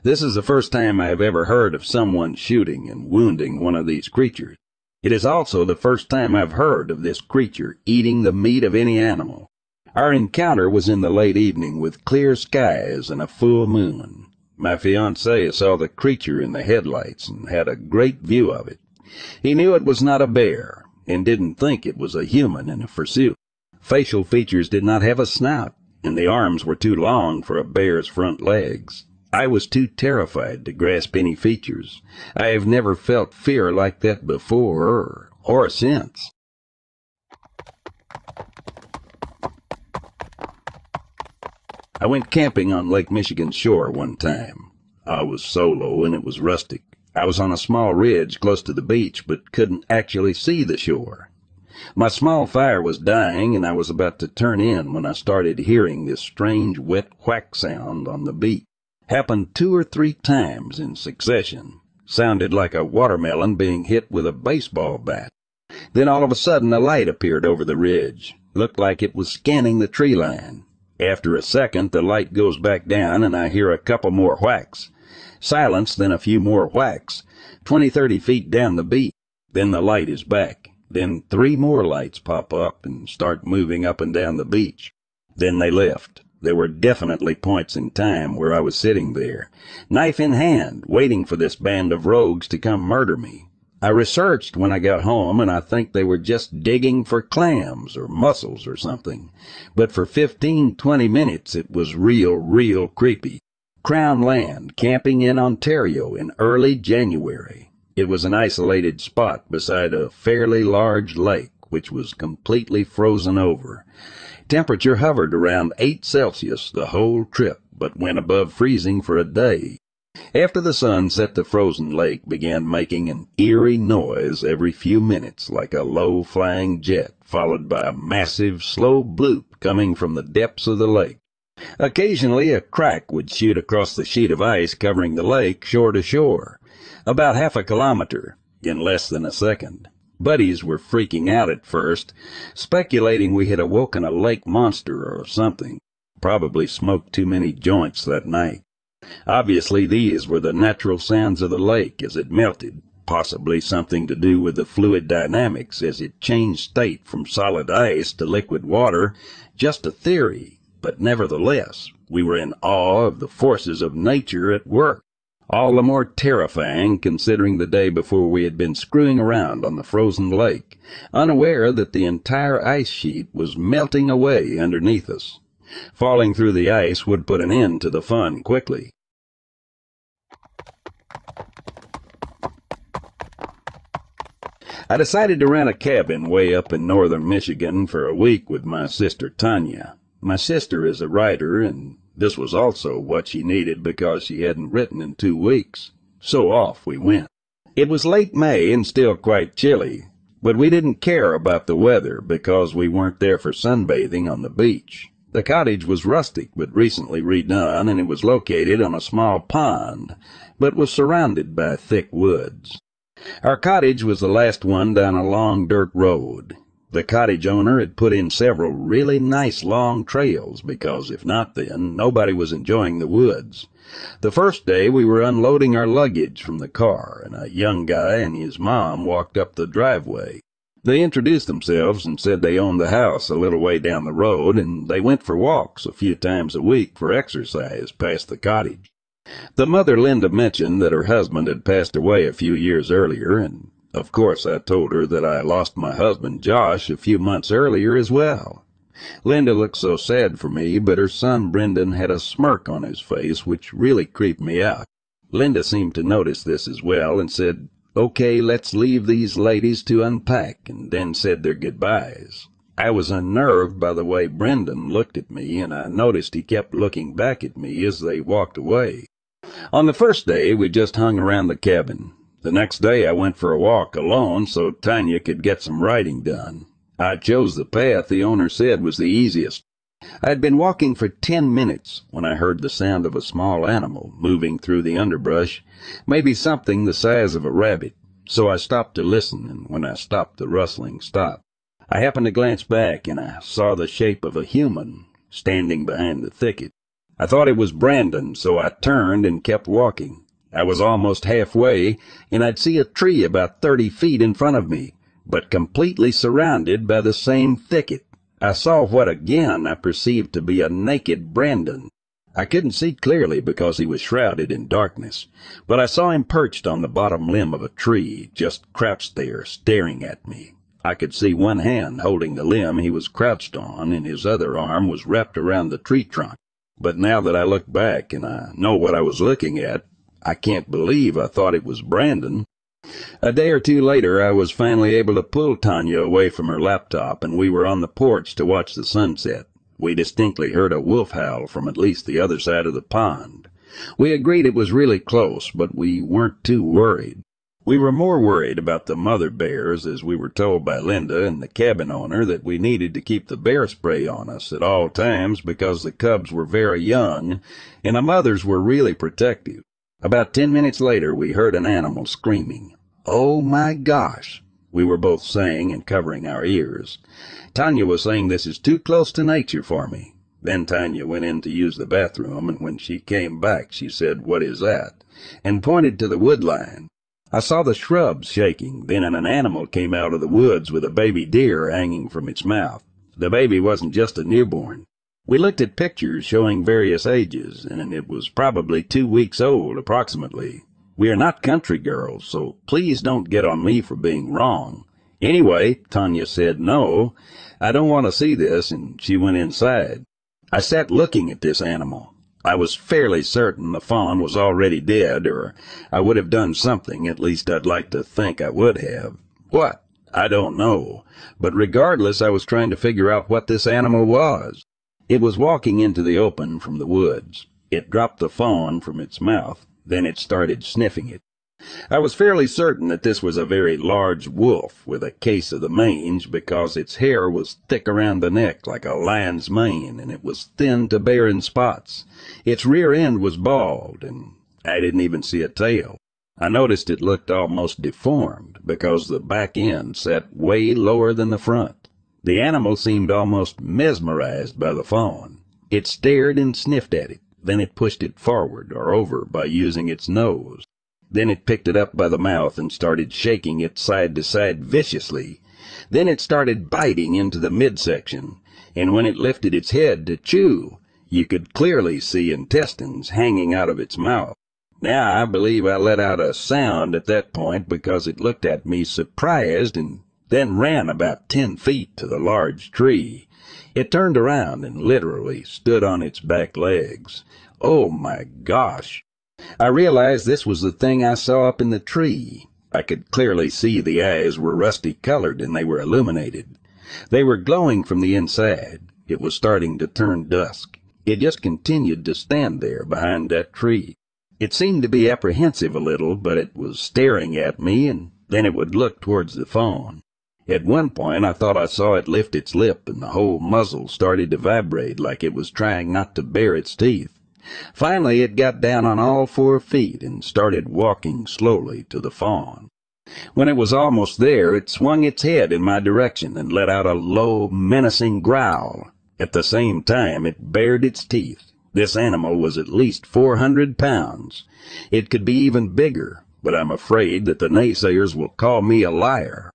This is the first time I have ever heard of someone shooting and wounding one of these creatures. It is also the first time I've heard of this creature eating the meat of any animal. Our encounter was in the late evening with clear skies and a full moon. My fiancé saw the creature in the headlights and had a great view of it. He knew it was not a bear and didn't think it was a human in a pursuit. Facial features did not have a snout, and the arms were too long for a bear's front legs. I was too terrified to grasp any features. I have never felt fear like that before or, or since. I went camping on Lake Michigan's shore one time. I was solo and it was rustic. I was on a small ridge close to the beach but couldn't actually see the shore. My small fire was dying, and I was about to turn in when I started hearing this strange wet whack sound on the beach. Happened two or three times in succession. Sounded like a watermelon being hit with a baseball bat. Then all of a sudden a light appeared over the ridge. Looked like it was scanning the tree line. After a second the light goes back down and I hear a couple more whacks. Silence, then a few more whacks. Twenty, thirty feet down the beach. Then the light is back. Then three more lights pop up and start moving up and down the beach. Then they left. There were definitely points in time where I was sitting there, knife in hand, waiting for this band of rogues to come murder me. I researched when I got home, and I think they were just digging for clams or mussels or something. But for fifteen, twenty minutes, it was real, real creepy. Crown Land, camping in Ontario in early January. It was an isolated spot beside a fairly large lake, which was completely frozen over. Temperature hovered around eight Celsius the whole trip, but went above freezing for a day. After the sun set, the frozen lake began making an eerie noise every few minutes, like a low-flying jet, followed by a massive, slow bloop coming from the depths of the lake. Occasionally, a crack would shoot across the sheet of ice covering the lake shore to shore. About half a kilometer in less than a second. Buddies were freaking out at first, speculating we had awoken a lake monster or something. Probably smoked too many joints that night. Obviously these were the natural sounds of the lake as it melted, possibly something to do with the fluid dynamics as it changed state from solid ice to liquid water. Just a theory, but nevertheless, we were in awe of the forces of nature at work. All the more terrifying considering the day before we had been screwing around on the frozen lake, unaware that the entire ice sheet was melting away underneath us. Falling through the ice would put an end to the fun quickly. I decided to rent a cabin way up in northern Michigan for a week with my sister Tanya. My sister is a writer, and this was also what she needed because she hadn't written in two weeks. So off we went. It was late May and still quite chilly, but we didn't care about the weather because we weren't there for sunbathing on the beach. The cottage was rustic but recently redone, and it was located on a small pond but was surrounded by thick woods. Our cottage was the last one down a long dirt road. The cottage owner had put in several really nice long trails, because if not then, nobody was enjoying the woods. The first day we were unloading our luggage from the car, and a young guy and his mom walked up the driveway. They introduced themselves and said they owned the house a little way down the road, and they went for walks a few times a week for exercise past the cottage. The mother Linda mentioned that her husband had passed away a few years earlier, and of course I told her that I lost my husband Josh a few months earlier as well. Linda looked so sad for me, but her son Brendan had a smirk on his face which really creeped me out. Linda seemed to notice this as well and said, "Okay, let's leave these ladies to unpack," and then said their goodbyes. I was unnerved by the way Brendan looked at me, and I noticed he kept looking back at me as they walked away. On the first day we just hung around the cabin. The next day I went for a walk alone so Tanya could get some writing done. I chose the path the owner said was the easiest. I had been walking for ten minutes when I heard the sound of a small animal moving through the underbrush, maybe something the size of a rabbit, so I stopped to listen, and when I stopped the rustling stopped. I happened to glance back and I saw the shape of a human standing behind the thicket. I thought it was Brandon, so I turned and kept walking. I was almost halfway, and I'd see a tree about thirty feet in front of me, but completely surrounded by the same thicket. I saw what again I perceived to be a naked Brandon. I couldn't see clearly because he was shrouded in darkness, but I saw him perched on the bottom limb of a tree, just crouched there, staring at me. I could see one hand holding the limb he was crouched on, and his other arm was wrapped around the tree trunk. But now that I look back and I know what I was looking at, I can't believe I thought it was Brandon. A day or two later I was finally able to pull Tanya away from her laptop, and we were on the porch to watch the sunset. We distinctly heard a wolf howl from at least the other side of the pond. We agreed it was really close, but we weren't too worried. We were more worried about the mother bears, as we were told by Linda and the cabin owner that we needed to keep the bear spray on us at all times because the cubs were very young and the mothers were really protective. About ten minutes later we heard an animal screaming. "Oh my gosh!" we were both saying and covering our ears. Tanya was saying, "This is too close to nature for me." Then Tanya went in to use the bathroom, and when she came back she said, "What is that?" and pointed to the wood line. I saw the shrubs shaking, then an animal came out of the woods with a baby deer hanging from its mouth. The baby wasn't just a newborn. We looked at pictures showing various ages, and it was probably two weeks old, approximately. We are not country girls, so please don't get on me for being wrong. Anyway, Tanya said, "No, I don't want to see this," and she went inside. I sat looking at this animal. I was fairly certain the fawn was already dead, or I would have done something. At least I'd like to think I would have. What? I don't know. But regardless, I was trying to figure out what this animal was. It was walking into the open from the woods. It dropped the fawn from its mouth, then it started sniffing it. I was fairly certain that this was a very large wolf with a case of the mange, because its hair was thick around the neck like a lion's mane, and it was thin to bare in spots. Its rear end was bald, and I didn't even see a tail. I noticed it looked almost deformed because the back end sat way lower than the front. The animal seemed almost mesmerized by the fawn. It stared and sniffed at it, then it pushed it forward or over by using its nose. Then it picked it up by the mouth and started shaking it side to side viciously. Then it started biting into the midsection, and when it lifted its head to chew, you could clearly see intestines hanging out of its mouth. Now I believe I let out a sound at that point, because it looked at me surprised and then ran about ten feet to the large tree. It turned around and literally stood on its back legs. Oh my gosh! I realized this was the thing I saw up in the tree. I could clearly see the eyes were rusty colored and they were illuminated. They were glowing from the inside. It was starting to turn dusk. It just continued to stand there behind that tree. It seemed to be apprehensive a little, but it was staring at me, and then it would look towards the fawn. At one point I thought I saw it lift its lip, and the whole muzzle started to vibrate like it was trying not to bare its teeth. Finally it got down on all four feet and started walking slowly to the fawn. When it was almost there, it swung its head in my direction and let out a low, menacing growl. At the same time it bared its teeth. This animal was at least four hundred pounds. It could be even bigger, but I'm afraid that the naysayers will call me a liar.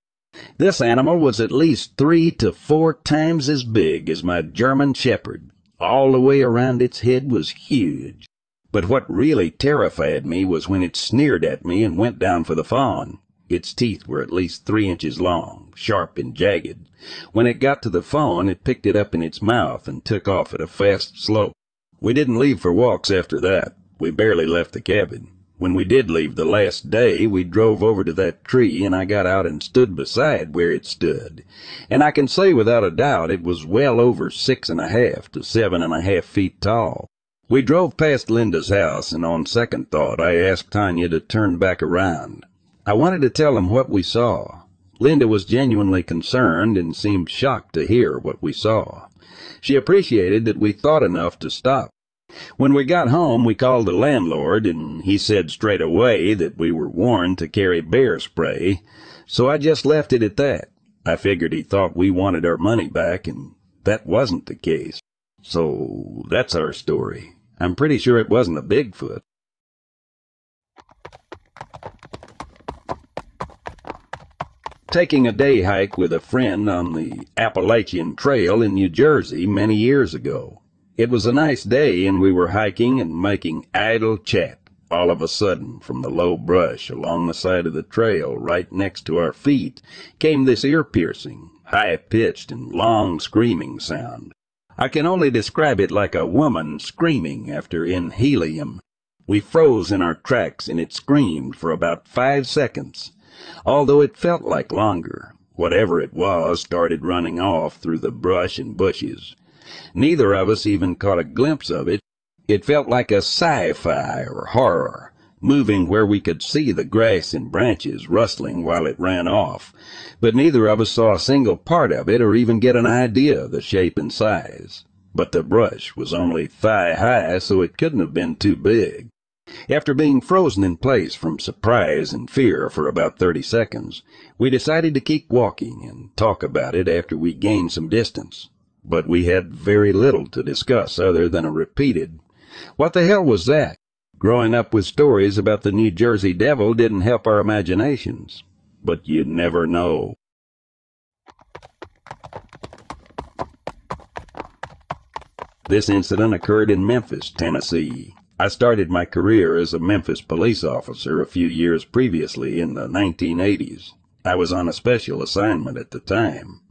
This animal was at least three to four times as big as my German shepherd. All the way around its head was huge. But what really terrified me was when it sneered at me and went down for the fawn. Its teeth were at least three inches long, sharp and jagged. When it got to the fawn, it picked it up in its mouth and took off at a fast slope. We didn't leave for walks after that. We barely left the cabin. When we did leave the last day, we drove over to that tree, and I got out and stood beside where it stood. And I can say without a doubt it was well over six and a half to seven and a half feet tall. We drove past Linda's house, and on second thought I asked Tanya to turn back around. I wanted to tell them what we saw. Linda was genuinely concerned and seemed shocked to hear what we saw. She appreciated that we thought enough to stop. When we got home, we called the landlord, and he said straight away that we were warned to carry bear spray, so I just left it at that. I figured he thought we wanted our money back, and that wasn't the case. So that's our story. I'm pretty sure it wasn't a Bigfoot. Taking a day hike with a friend on the Appalachian Trail in New Jersey many years ago. It was a nice day, and we were hiking and making idle chat. All of a sudden, from the low brush along the side of the trail right next to our feet, came this ear-piercing, high-pitched and long screaming sound. I can only describe it like a woman screaming after inhalium. We froze in our tracks, and it screamed for about five seconds. Although it felt like longer, whatever it was started running off through the brush and bushes. Neither of us even caught a glimpse of it. It felt like a sci-fi or horror, moving where we could see the grass and branches rustling while it ran off, but neither of us saw a single part of it or even get an idea of the shape and size. But the brush was only thigh-high, so it couldn't have been too big. After being frozen in place from surprise and fear for about thirty seconds, we decided to keep walking and talk about it after we gained some distance. But we had very little to discuss other than a repeated, "What the hell was that?" Growing up with stories about the New Jersey devil didn't help our imaginations, but you never know. This incident occurred in Memphis, Tennessee. I started my career as a Memphis police officer a few years previously in the nineteen eighties. I was on a special assignment at the time.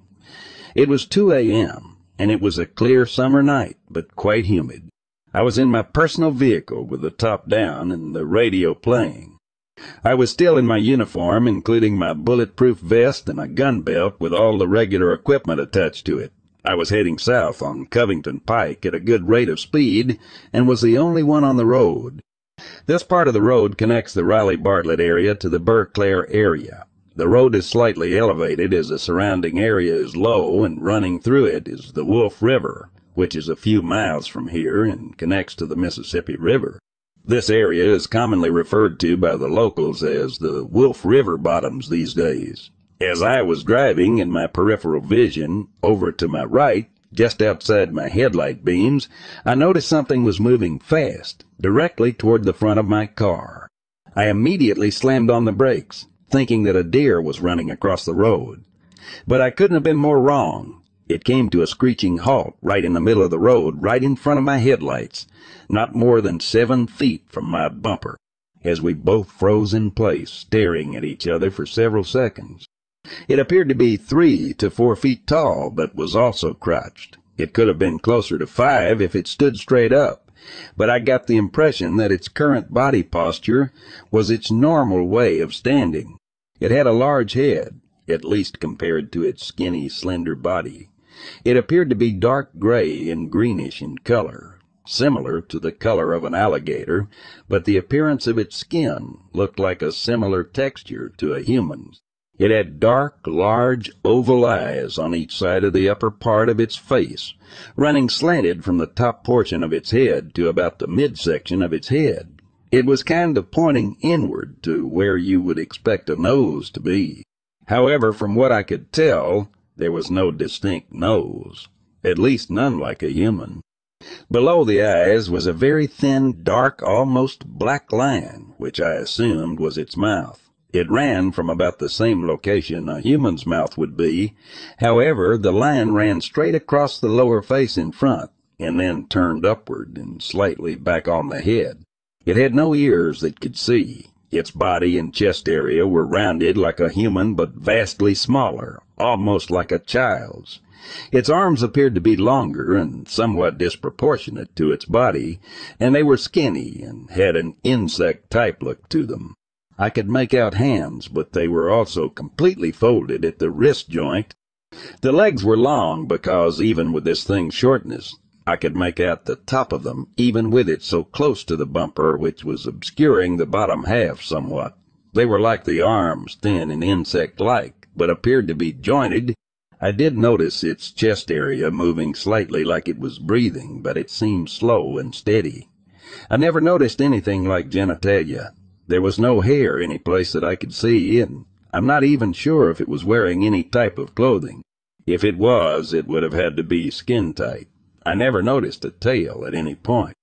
It was two A M, and it was a clear summer night, but quite humid. I was in my personal vehicle with the top down and the radio playing. I was still in my uniform, including my bulletproof vest and a gun belt with all the regular equipment attached to it. I was heading south on Covington Pike at a good rate of speed, and was the only one on the road. This part of the road connects the Raleigh-Bartlett area to the Burclair area. The road is slightly elevated, as the surrounding area is low, and running through it is the Wolf River, which is a few miles from here and connects to the Mississippi River. This area is commonly referred to by the locals as the Wolf River bottoms these days. As I was driving in my peripheral vision, over to my right, just outside my headlight beams, I noticed something was moving fast, directly toward the front of my car. I immediately slammed on the brakes, thinking that a deer was running across the road. But I couldn't have been more wrong. It came to a screeching halt right in the middle of the road, right in front of my headlights, not more than seven feet from my bumper, as we both froze in place, staring at each other for several seconds. It appeared to be three to four feet tall, but was also crouched. It could have been closer to five if it stood straight up, but I got the impression that its current body posture was its normal way of standing. It had a large head, at least compared to its skinny, slender body. It appeared to be dark gray and greenish in color, similar to the color of an alligator, but the appearance of its skin looked like a similar texture to a human's. It had dark, large, oval eyes on each side of the upper part of its face, running slanted from the top portion of its head to about the midsection of its head. It was kind of pointing inward to where you would expect a nose to be. However, from what I could tell, there was no distinct nose, at least none like a human. Below the eyes was a very thin, dark, almost black line, which I assumed was its mouth. It ran from about the same location a human's mouth would be. However, the line ran straight across the lower face in front, and then turned upward and slightly back on the head. It had no ears that could see. Its body and chest area were rounded like a human, but vastly smaller, almost like a child's. Its arms appeared to be longer and somewhat disproportionate to its body, and they were skinny and had an insect-type look to them. I could make out hands, but they were also completely folded at the wrist joint. The legs were long because, even with this thing's shortness, I could make out the top of them, even with it so close to the bumper, which was obscuring the bottom half somewhat. They were like the arms, thin and insect-like, but appeared to be jointed. I did notice its chest area moving slightly like it was breathing, but it seemed slow and steady. I never noticed anything like genitalia. There was no hair any place that I could see, and I'm not even sure if it was wearing any type of clothing. If it was, it would have had to be skin-tight. I never noticed a tail at any point.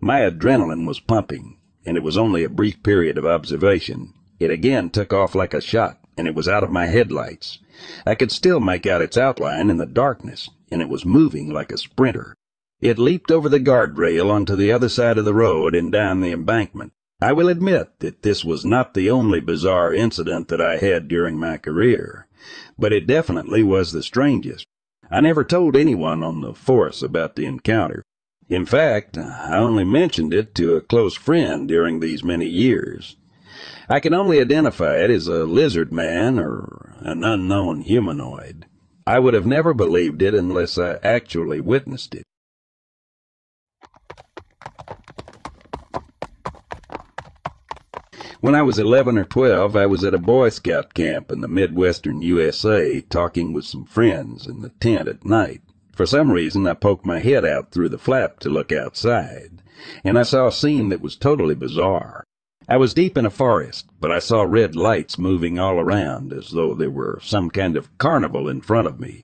My adrenaline was pumping, and it was only a brief period of observation. It again took off like a shot, and it was out of my headlights. I could still make out its outline in the darkness, and it was moving like a sprinter. It leaped over the guardrail onto the other side of the road and down the embankment. I will admit that this was not the only bizarre incident that I had during my career, but it definitely was the strangest. I never told anyone on the force about the encounter. In fact, I only mentioned it to a close friend during these many years. I can only identify it as a lizard man or an unknown humanoid. I would have never believed it unless I actually witnessed it. When I was eleven or twelve, I was at a Boy Scout camp in the Midwestern U S A talking with some friends in the tent at night. For some reason, I poked my head out through the flap to look outside, and I saw a scene that was totally bizarre. I was deep in a forest, but I saw red lights moving all around as though there were some kind of carnival in front of me.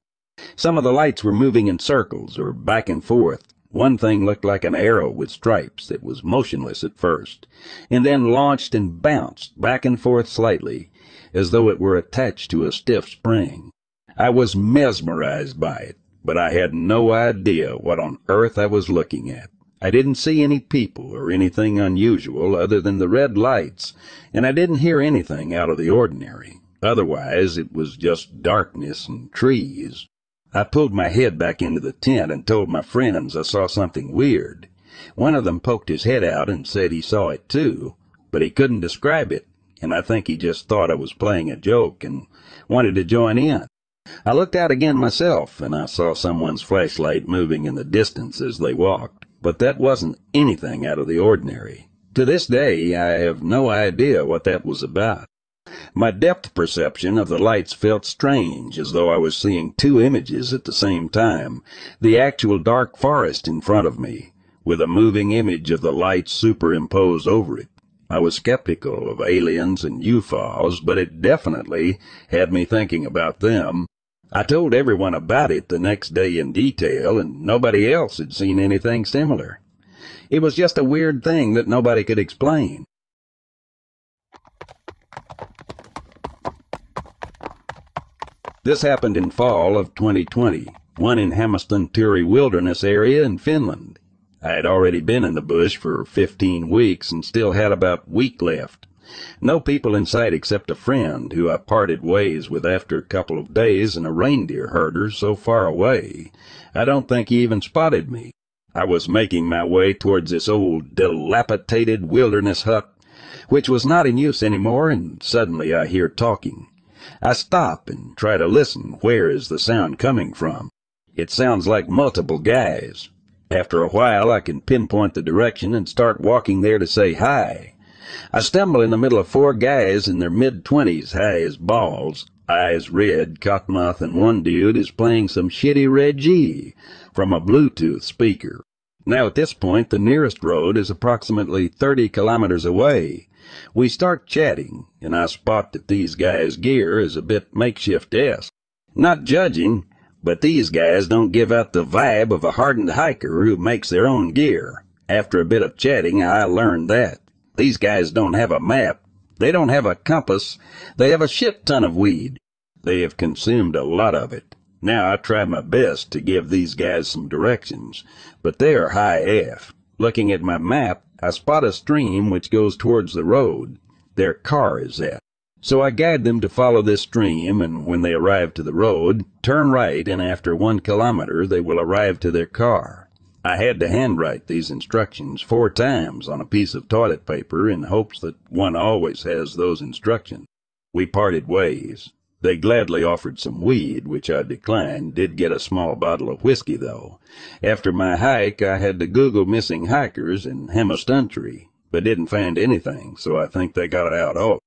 Some of the lights were moving in circles or back and forth. One thing looked like an arrow with stripes that was motionless at first, and then launched and bounced back and forth slightly, as though it were attached to a stiff spring. I was mesmerized by it, but I had no idea what on earth I was looking at. I didn't see any people or anything unusual other than the red lights, and I didn't hear anything out of the ordinary. Otherwise, it was just darkness and trees. I pulled my head back into the tent and told my friends I saw something weird. One of them poked his head out and said he saw it too, but he couldn't describe it, and I think he just thought I was playing a joke and wanted to join in. I looked out again myself, and I saw someone's flashlight moving in the distance as they walked, but that wasn't anything out of the ordinary. To this day, I have no idea what that was about. My depth perception of the lights felt strange, as though I was seeing two images at the same time, the actual dark forest in front of me, with a moving image of the lights superimposed over it. I was skeptical of aliens and U F Os, but it definitely had me thinking about them. I told everyone about it the next day in detail, and nobody else had seen anything similar. It was just a weird thing that nobody could explain. This happened in fall of twenty twenty, one in Hammaston-Ture Wilderness area in Finland. I had already been in the bush for fifteen weeks and still had about a week left. No people in sight except a friend who I parted ways with after a couple of days and a reindeer herder so far away, I don't think he even spotted me. I was making my way towards this old dilapidated wilderness hut, which was not in use anymore, and suddenly I hear talking. I stop and try to listen. Where is the sound coming from? It sounds like multiple guys. After a while, I can pinpoint the direction and start walking there to say hi. I stumbled in the middle of four guys in their mid-twenties, high as balls, eyes red, cottonmouth, and one dude is playing some shitty Reggie from a Bluetooth speaker. Now at this point, the nearest road is approximately thirty kilometers away. We start chatting, and I spot that these guys' gear is a bit makeshift-esque. Not judging, but these guys don't give out the vibe of a hardened hiker who makes their own gear. After a bit of chatting, I learned that. These guys don't have a map. They don't have a compass. They have a shit ton of weed. They have consumed a lot of it. Now I try my best to give these guys some directions, but they are high F. Looking at my map, I spot a stream which goes towards the road. Their car is at. So I guide them to follow this stream, and when they arrive to the road, turn right, and after one kilometer they will arrive to their car. I had to handwrite these instructions four times on a piece of toilet paper in hopes that one always has those instructions. We parted ways. They gladly offered some weed, which I declined. Did get a small bottle of whiskey, though. After my hike, I had to Google missing hikers in Hemistantry, but didn't find anything, so I think they got out all.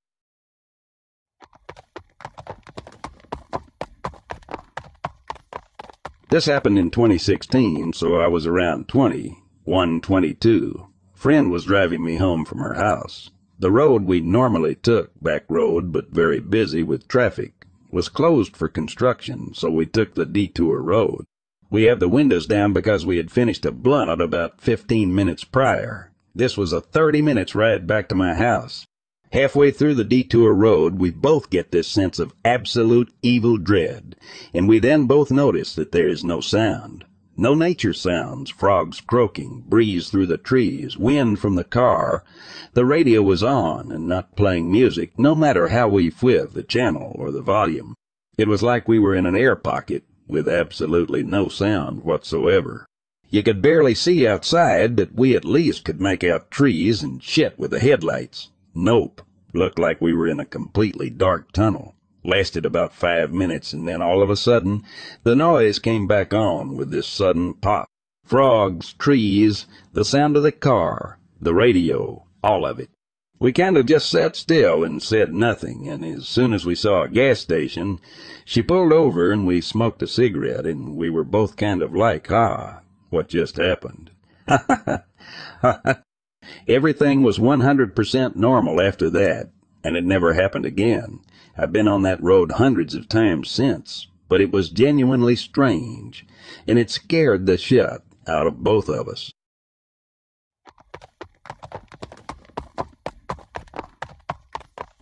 This happened in twenty sixteen, so I was around twenty, one twenty-two. Friend was driving me home from her house. The road we normally took, back road but very busy with traffic, was closed for construction, so we took the detour road. We had the windows down because we had finished a blunt about fifteen minutes prior. This was a thirty minutes ride back to my house. Halfway through the detour road, we both get this sense of absolute evil dread, and we then both notice that there is no sound. No nature sounds, frogs croaking, breeze through the trees, wind from the car. The radio was on and not playing music, no matter how we flipped the channel or the volume. It was like we were in an air pocket with absolutely no sound whatsoever. You could barely see outside, but we at least could make out trees and shit with the headlights. Nope. Looked like we were in a completely dark tunnel. Lasted about five minutes, and then all of a sudden, the noise came back on with this sudden pop. Frogs, trees, the sound of the car, the radio, all of it. We kind of just sat still and said nothing, and as soon as we saw a gas station, she pulled over and we smoked a cigarette, and we were both kind of like, ah, what just happened? Ha ha ha ha. Everything was one hundred percent normal after that, and it never happened again. I've been on that road hundreds of times since, but it was genuinely strange, and it scared the shit out of both of us.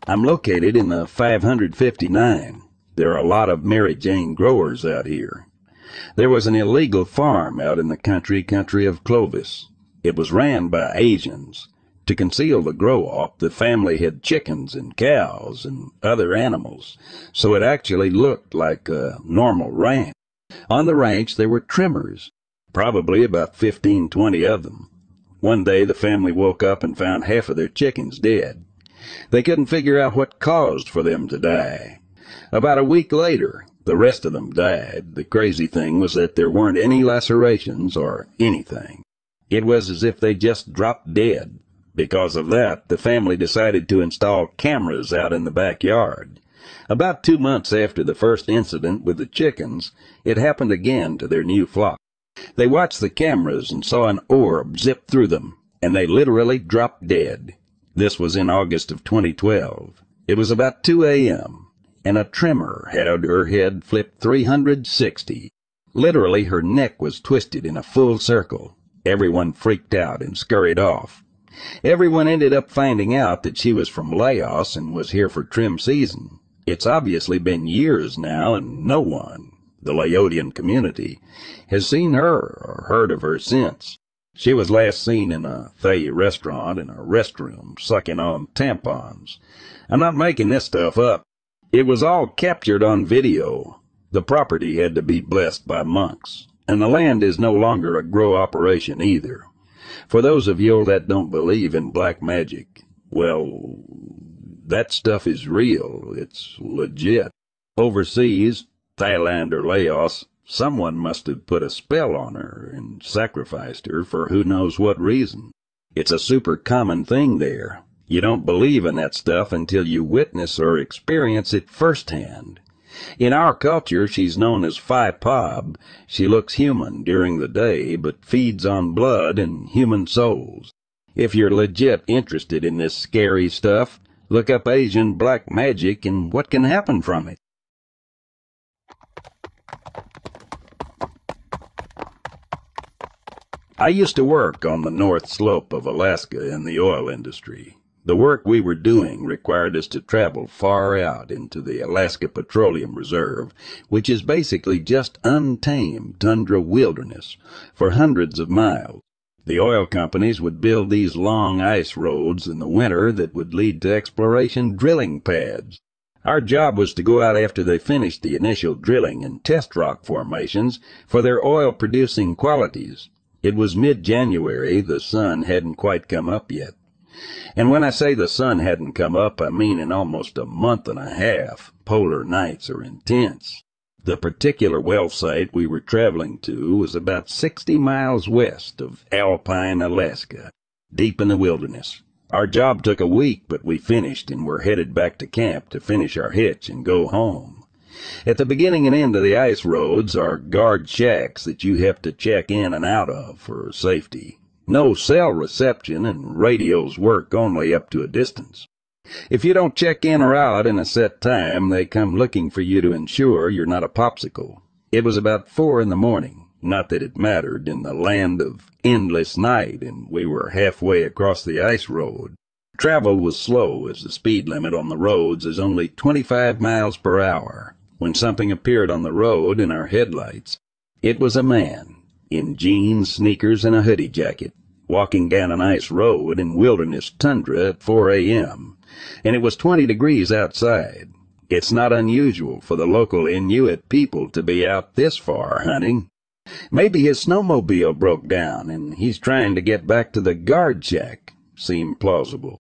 I'm located in the five hundred fifty-nine. There are a lot of Mary Jane growers out here. There was an illegal farm out in the country, country of Clovis. It was ran by Asians. To conceal the grow-off, the family had chickens and cows and other animals, so it actually looked like a normal ranch. On the ranch there were trimmers, probably about fifteen, twenty of them. One day the family woke up and found half of their chickens dead. They couldn't figure out what caused for them to die. About a week later, the rest of them died. The crazy thing was that there weren't any lacerations or anything. It was as if they just dropped dead. Because of that, the family decided to install cameras out in the backyard. About two months after the first incident with the chickens, it happened again to their new flock. They watched the cameras and saw an orb zip through them, and they literally dropped dead. This was in August of twenty twelve. It was about two A M, and a trimmer had her head flipped three hundred sixty. Literally, her neck was twisted in a full circle. Everyone freaked out and scurried off. Everyone ended up finding out that she was from Laos and was here for trim season. It's obviously been years now, and no one, the Laotian community, has seen her or heard of her since. She was last seen in a Thai restaurant in a restroom sucking on tampons. I'm not making this stuff up. It was all captured on video. The property had to be blessed by monks. And the land is no longer a grow operation either. For those of you that don't believe in black magic, well, that stuff is real. It's legit. Overseas, Thailand or Laos, someone must have put a spell on her and sacrificed her for who knows what reason. It's a super common thing there. You don't believe in that stuff until you witness or experience it firsthand. In our culture, she's known as Phi-Pob. She looks human during the day, but feeds on blood and human souls. If you're legit interested in this scary stuff, look up Asian black magic and what can happen from it. I used to work on the north slope of Alaska in the oil industry. The work we were doing required us to travel far out into the Alaska Petroleum Reserve, which is basically just untamed tundra wilderness, for hundreds of miles. The oil companies would build these long ice roads in the winter that would lead to exploration drilling pads. Our job was to go out after they finished the initial drilling and test rock formations for their oil-producing qualities. It was mid-January, the sun hadn't quite come up yet. And when I say the sun hadn't come up, I mean in almost a month and a half. Polar nights are intense. The particular well site we were traveling to was about sixty miles west of Alpine, Alaska, deep in the wilderness. Our job took a week, but we finished and were headed back to camp to finish our hitch and go home. At the beginning and end of the ice roads are guard shacks that you have to check in and out of for safety. No cell reception, and radios work only up to a distance. If you don't check in or out in a set time, they come looking for you to ensure you're not a popsicle. It was about four in the morning, not that it mattered, in the land of endless night, and we were halfway across the ice road. Travel was slow, as the speed limit on the roads is only twenty-five miles per hour. When something appeared on the road in our headlights, it was a man, in jeans, sneakers, and a hoodie jacket, walking down an ice road in wilderness tundra at four a m, and it was twenty degrees outside. It's not unusual for the local Inuit people to be out this far hunting. Maybe his snowmobile broke down, and he's trying to get back to the guard shack. Seemed plausible.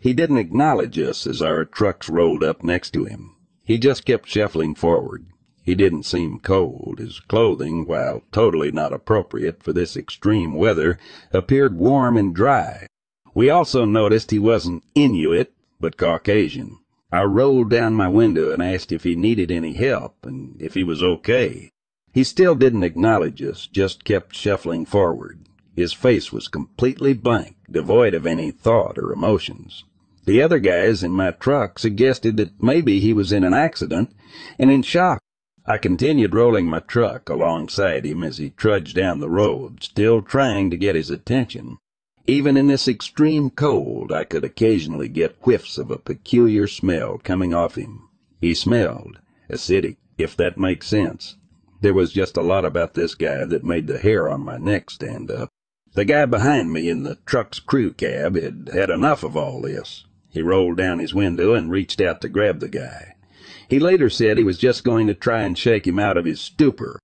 He didn't acknowledge us as our trucks rolled up next to him. He just kept shuffling forward. He didn't seem cold. His clothing, while totally not appropriate for this extreme weather, appeared warm and dry. We also noticed he wasn't Inuit, but Caucasian. I rolled down my window and asked if he needed any help and if he was okay. He still didn't acknowledge us, just kept shuffling forward. His face was completely blank, devoid of any thought or emotions. The other guys in my truck suggested that maybe he was in an accident and in shock. I continued rolling my truck alongside him as he trudged down the road, still trying to get his attention. Even in this extreme cold, I could occasionally get whiffs of a peculiar smell coming off him. He smelled acidic, if that makes sense. There was just a lot about this guy that made the hair on my neck stand up. The guy behind me in the truck's crew cab had had enough of all this. He rolled down his window and reached out to grab the guy. He later said he was just going to try and shake him out of his stupor.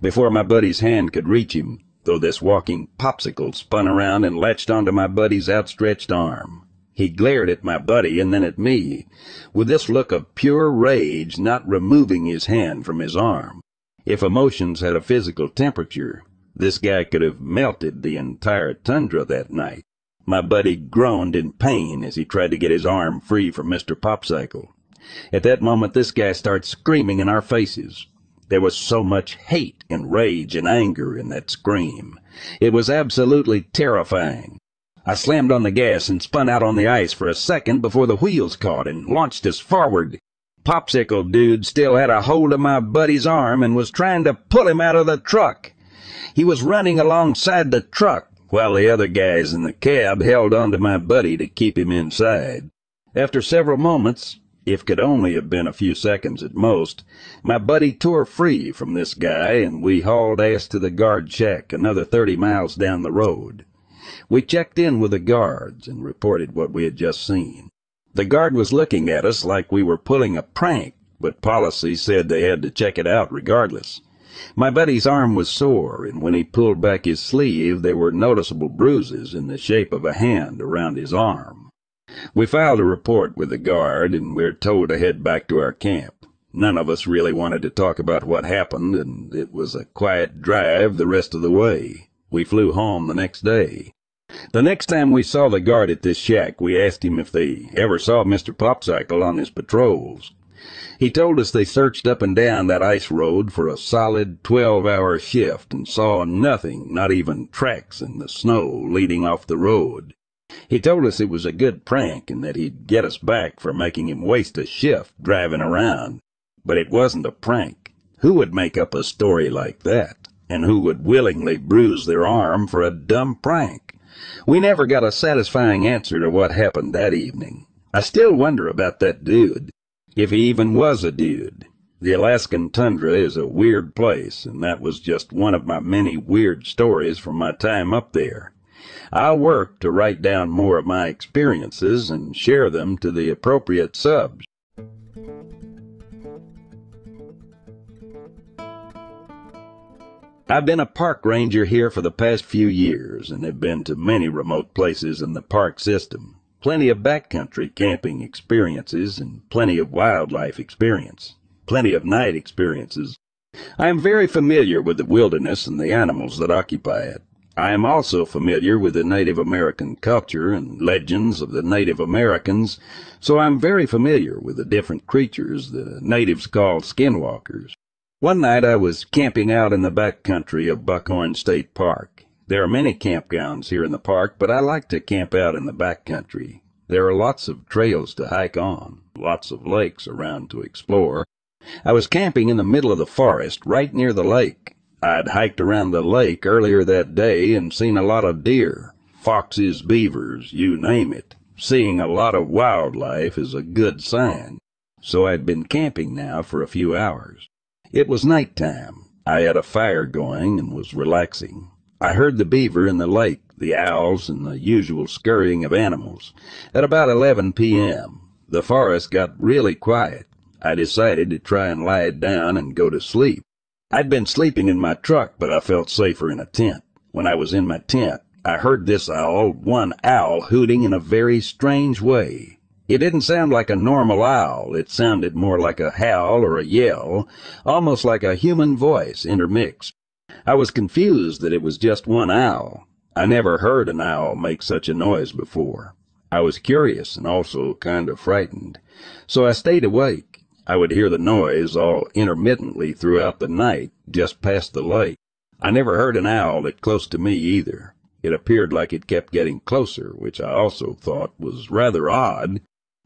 Before my buddy's hand could reach him, though, this walking popsicle spun around and latched onto my buddy's outstretched arm. He glared at my buddy and then at me, with this look of pure rage, not removing his hand from his arm. If emotions had a physical temperature, this guy could have melted the entire tundra that night. My buddy groaned in pain as he tried to get his arm free from Mister Popsicle. At that moment, this guy started screaming in our faces. There was so much hate and rage and anger in that scream. It was absolutely terrifying. I slammed on the gas and spun out on the ice for a second before the wheels caught and launched us forward. Popsicle dude still had a hold of my buddy's arm and was trying to pull him out of the truck. He was running alongside the truck, while the other guys in the cab held on to my buddy to keep him inside. After several moments, if could only have been a few seconds at most, my buddy tore free from this guy, and we hauled ass to the guard shack another thirty miles down the road. We checked in with the guards and reported what we had just seen. The guard was looking at us like we were pulling a prank, but policy said they had to check it out regardless. My buddy's arm was sore, and when he pulled back his sleeve, there were noticeable bruises in the shape of a hand around his arm. We filed a report with the guard, and we were told to head back to our camp. None of us really wanted to talk about what happened, and it was a quiet drive the rest of the way. We flew home the next day. The next time we saw the guard at this shack, we asked him if they ever saw Mister Popsicle on his patrols. He told us they searched up and down that ice road for a solid twelve-hour shift and saw nothing, not even tracks in the snow leading off the road. He told us it was a good prank and that he'd get us back for making him waste a shift driving around. But it wasn't a prank. Who would make up a story like that? And who would willingly bruise their arm for a dumb prank? We never got a satisfying answer to what happened that evening. I still wonder about that dude, if he even was a dude. The Alaskan tundra is a weird place, and that was just one of my many weird stories from my time up there. I'll work to write down more of my experiences and share them to the appropriate subs. I've been a park ranger here for the past few years and have been to many remote places in the park system. Plenty of backcountry camping experiences and plenty of wildlife experience. Plenty of night experiences. I am very familiar with the wilderness and the animals that occupy it. I am also familiar with the Native American culture and legends of the Native Americans, so I am very familiar with the different creatures the natives call skinwalkers. One night I was camping out in the backcountry of Buckhorn State Park. There are many campgrounds here in the park, but I like to camp out in the backcountry. There are lots of trails to hike on, lots of lakes around to explore. I was camping in the middle of the forest, right near the lake. I'd hiked around the lake earlier that day and seen a lot of deer, foxes, beavers, you name it. Seeing a lot of wildlife is a good sign. So I'd been camping now for a few hours. It was nighttime. I had a fire going and was relaxing. I heard the beaver in the lake, the owls, and the usual scurrying of animals. At about eleven p m, the forest got really quiet. I decided to try and lie down and go to sleep. I'd been sleeping in my truck, but I felt safer in a tent. When I was in my tent, I heard this owl, one owl, hooting in a very strange way. It didn't sound like a normal owl. It sounded more like a howl or a yell, almost like a human voice intermixed. I was confused that it was just one owl. I never heard an owl make such a noise before. I was curious and also kind of frightened, so I stayed awake. I would hear the noise all intermittently throughout the night, just past the lake. I never heard an owl that close to me either. It appeared like it kept getting closer, which I also thought was rather odd.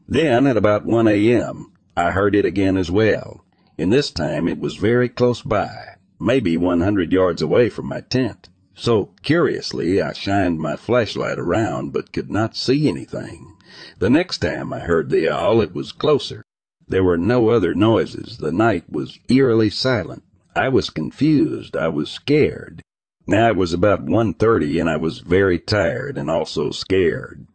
Then, at about one a m, I heard it again as well, and this time it was very close by, maybe one hundred yards away from my tent. So, curiously, I shined my flashlight around but could not see anything. The next time I heard the owl, it was closer. There were no other noises. The night was eerily silent. I was confused. I was scared. Now it was about one thirty, and I was very tired and also scared.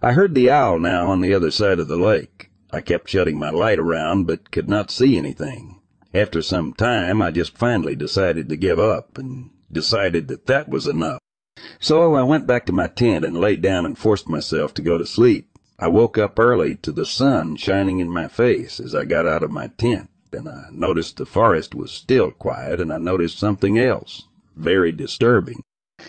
I heard the owl now on the other side of the lake. I kept shutting my light around but could not see anything. After some time, I just finally decided to give up and decided that that was enough. So I went back to my tent and laid down and forced myself to go to sleep. I woke up early to the sun shining in my face as I got out of my tent, and I noticed the forest was still quiet, and I noticed something else, very disturbing.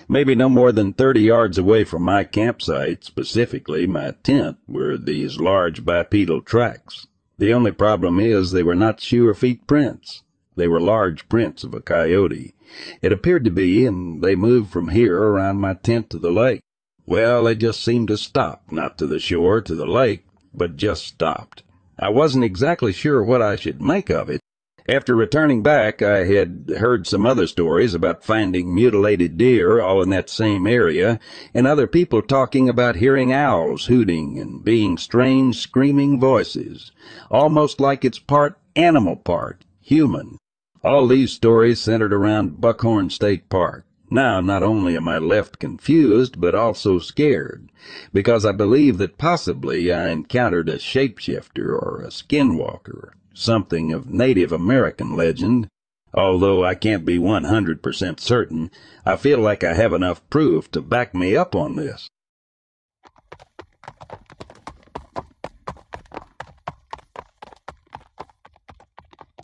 Maybe no more than thirty yards away from my campsite, specifically my tent, were these large bipedal tracks. The only problem is they were not sure feet prints. They were large prints of a coyote. It appeared to be, and they moved from here around my tent to the lake. Well, they just seemed to stop, not to the shore, to the lake, but just stopped. I wasn't exactly sure what I should make of it. After returning back, I had heard some other stories about finding mutilated deer all in that same area, and other people talking about hearing owls hooting and being strange screaming voices, almost like it's part animal, part human. All these stories centered around Buckhorn State Park. Now, not only am I left confused, but also scared, because I believe that possibly I encountered a shapeshifter or a skinwalker, something of Native American legend. Although I can't be one hundred percent certain, I feel like I have enough proof to back me up on this.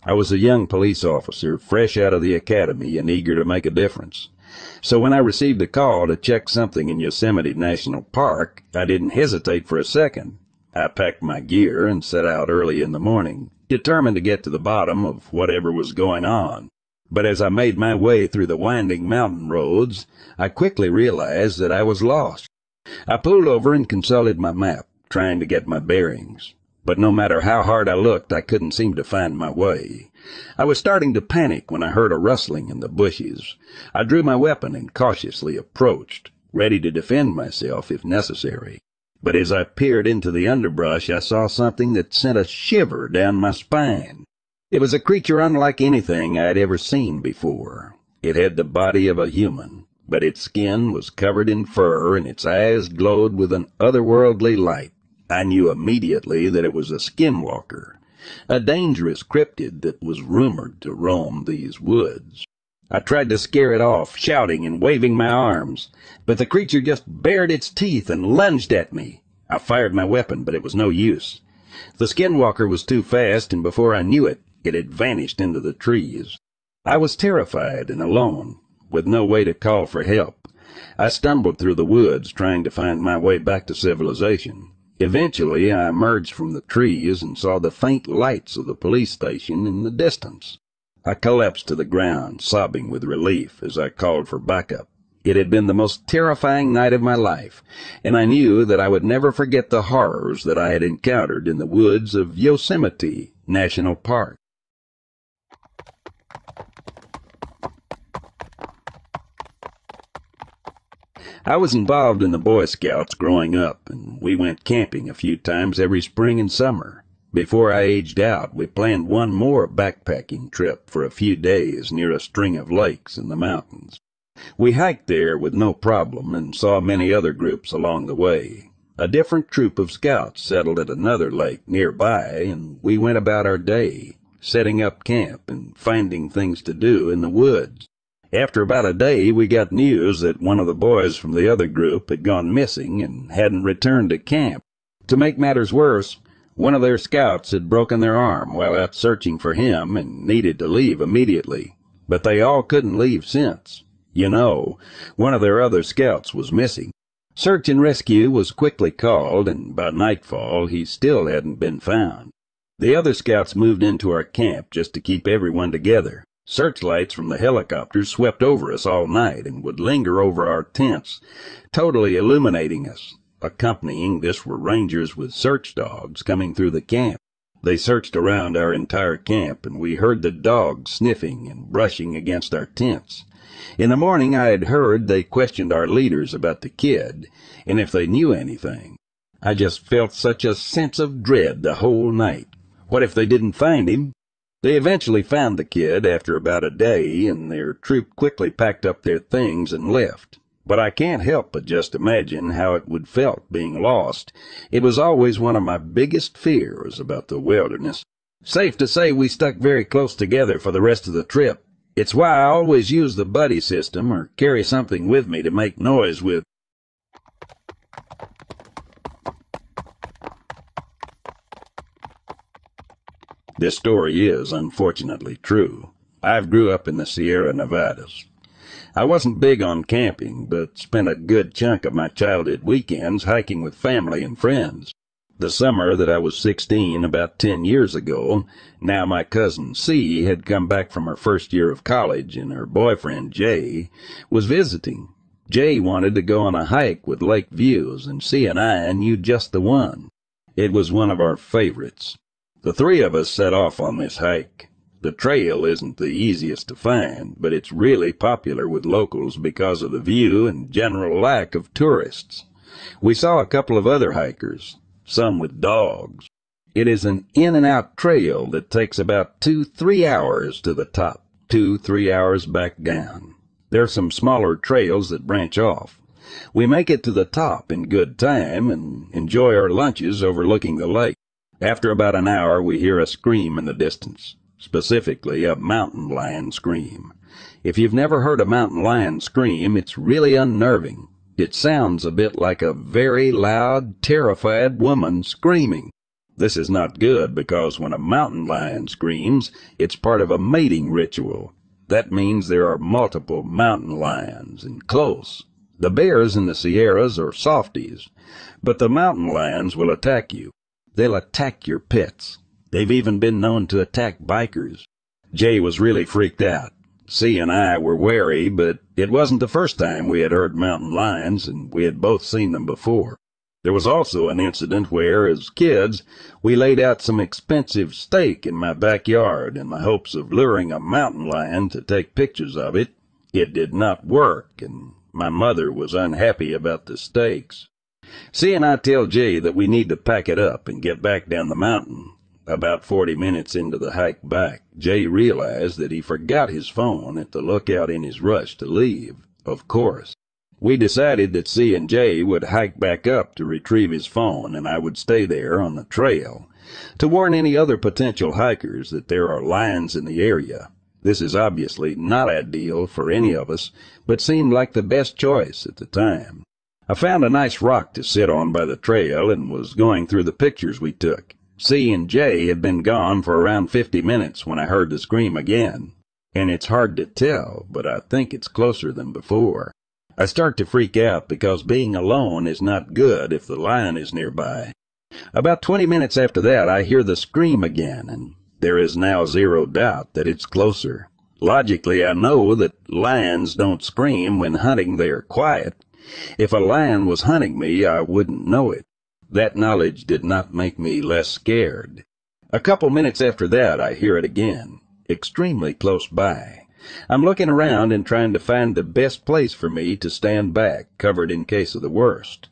I was a young police officer, fresh out of the academy and eager to make a difference. So when I received a call to check something in Yosemite National Park, I didn't hesitate for a second. I packed my gear and set out early in the morning, determined to get to the bottom of whatever was going on. But as I made my way through the winding mountain roads, I quickly realized that I was lost. I pulled over and consulted my map, trying to get my bearings. But no matter how hard I looked, I couldn't seem to find my way. I was starting to panic when I heard a rustling in the bushes. I drew my weapon and cautiously approached, ready to defend myself if necessary. But as I peered into the underbrush, I saw something that sent a shiver down my spine. It was a creature unlike anything I had ever seen before. It had the body of a human, but its skin was covered in fur and its eyes glowed with an otherworldly light. I knew immediately that it was a skinwalker, a dangerous cryptid that was rumored to roam these woods. I tried to scare it off, shouting and waving my arms, but the creature just bared its teeth and lunged at me. I fired my weapon, but it was no use. The skinwalker was too fast, and before I knew it, it had vanished into the trees. I was terrified and alone, with no way to call for help. I stumbled through the woods, trying to find my way back to civilization. Eventually, I emerged from the trees and saw the faint lights of the police station in the distance. I collapsed to the ground, sobbing with relief as I called for backup. It had been the most terrifying night of my life, and I knew that I would never forget the horrors that I had encountered in the woods of Yosemite National Park. I was involved in the Boy Scouts growing up, and we went camping a few times every spring and summer. Before I aged out, we planned one more backpacking trip for a few days near a string of lakes in the mountains. We hiked there with no problem and saw many other groups along the way. A different troop of scouts settled at another lake nearby, and we went about our day, setting up camp and finding things to do in the woods. After about a day, we got news that one of the boys from the other group had gone missing and hadn't returned to camp. To make matters worse, one of their scouts had broken their arm while out searching for him and needed to leave immediately, but they all couldn't leave since. You know, one of their other scouts was missing. Search and rescue was quickly called, and by nightfall, he still hadn't been found. The other scouts moved into our camp just to keep everyone together. Searchlights from the helicopters swept over us all night and would linger over our tents, totally illuminating us. Accompanying this were rangers with search dogs coming through the camp. They searched around our entire camp, and we heard the dogs sniffing and brushing against our tents. In the morning, I had heard they questioned our leaders about the kid and if they knew anything. I just felt such a sense of dread the whole night. What if they didn't find him? They eventually found the kid after about a day, and their troop quickly packed up their things and left. But I can't help but just imagine how it would felt being lost. It was always one of my biggest fears about the wilderness. Safe to say we stuck very close together for the rest of the trip. It's why I always use the buddy system or carry something with me to make noise with. This story is, unfortunately, true. I grew up in the Sierra Nevadas. I wasn't big on camping, but spent a good chunk of my childhood weekends hiking with family and friends. The summer that I was sixteen, about ten years ago, now my cousin C had come back from her first year of college, and her boyfriend Jay was visiting. Jay wanted to go on a hike with lake views, and C and I knew just the one. It was one of our favorites. The three of us set off on this hike. The trail isn't the easiest to find, but it's really popular with locals because of the view and general lack of tourists. We saw a couple of other hikers, some with dogs. It is an in-and-out trail that takes about two, three hours to the top, two, three hours back down. There are some smaller trails that branch off. We make it to the top in good time and enjoy our lunches overlooking the lake. After about an hour, we hear a scream in the distance, specifically a mountain lion scream. If you've never heard a mountain lion scream, it's really unnerving. It sounds a bit like a very loud, terrified woman screaming. This is not good because when a mountain lion screams, it's part of a mating ritual. That means there are multiple mountain lions and close. The bears in the Sierras are softies, but the mountain lions will attack you. They'll attack your pets. They've even been known to attack bikers. Jay was really freaked out. C and I were wary, but it wasn't the first time we had heard mountain lions, and we had both seen them before. There was also an incident where, as kids, we laid out some expensive steak in my backyard in the hopes of luring a mountain lion to take pictures of it. It did not work, and my mother was unhappy about the steaks. C and I tell Jay that we need to pack it up and get back down the mountain. About forty minutes into the hike back, Jay realized that he forgot his phone at the lookout in his rush to leave, of course. We decided that C and J would hike back up to retrieve his phone, and I would stay there on the trail to warn any other potential hikers that there are lions in the area. This is obviously not ideal for any of us, but seemed like the best choice at the time. I found a nice rock to sit on by the trail and was going through the pictures we took. C and J had been gone for around fifty minutes when I heard the scream again, and it's hard to tell, but I think it's closer than before. I start to freak out because being alone is not good if the lion is nearby. About twenty minutes after that, I hear the scream again, and there is now zero doubt that it's closer. Logically, I know that lions don't scream when hunting. They are quiet. If a lion was hunting me, I wouldn't know it. That knowledge did not make me less scared. A couple minutes after that, I hear it again, extremely close by. I'm looking around and trying to find the best place for me to stand back, covered in case of the worst.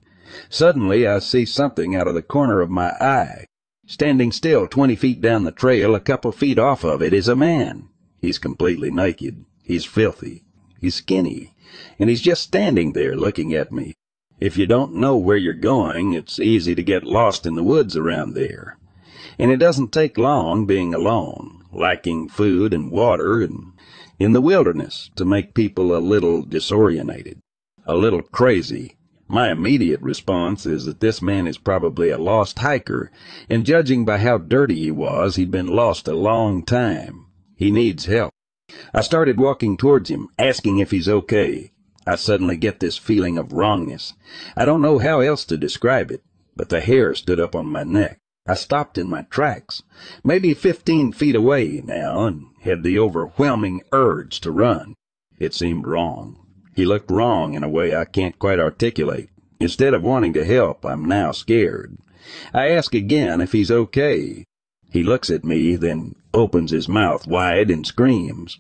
Suddenly, I see something out of the corner of my eye. Standing still twenty feet down the trail, a couple feet off of it, is a man. He's completely naked. He's filthy. He's skinny. And he's just standing there looking at me. If you don't know where you're going, it's easy to get lost in the woods around there. And it doesn't take long being alone, lacking food and water and in the wilderness to make people a little disorientated, a little crazy. My immediate response is that this man is probably a lost hiker, and judging by how dirty he was, he'd been lost a long time. He needs help. I started walking towards him, asking if he's okay. I suddenly get this feeling of wrongness. I don't know how else to describe it, but the hair stood up on my neck. I stopped in my tracks, maybe fifteen feet away now, and had the overwhelming urge to run. It seemed wrong. He looked wrong in a way I can't quite articulate. Instead of wanting to help, I'm now scared. I ask again if he's okay. He looks at me, then opens his mouth wide and screams.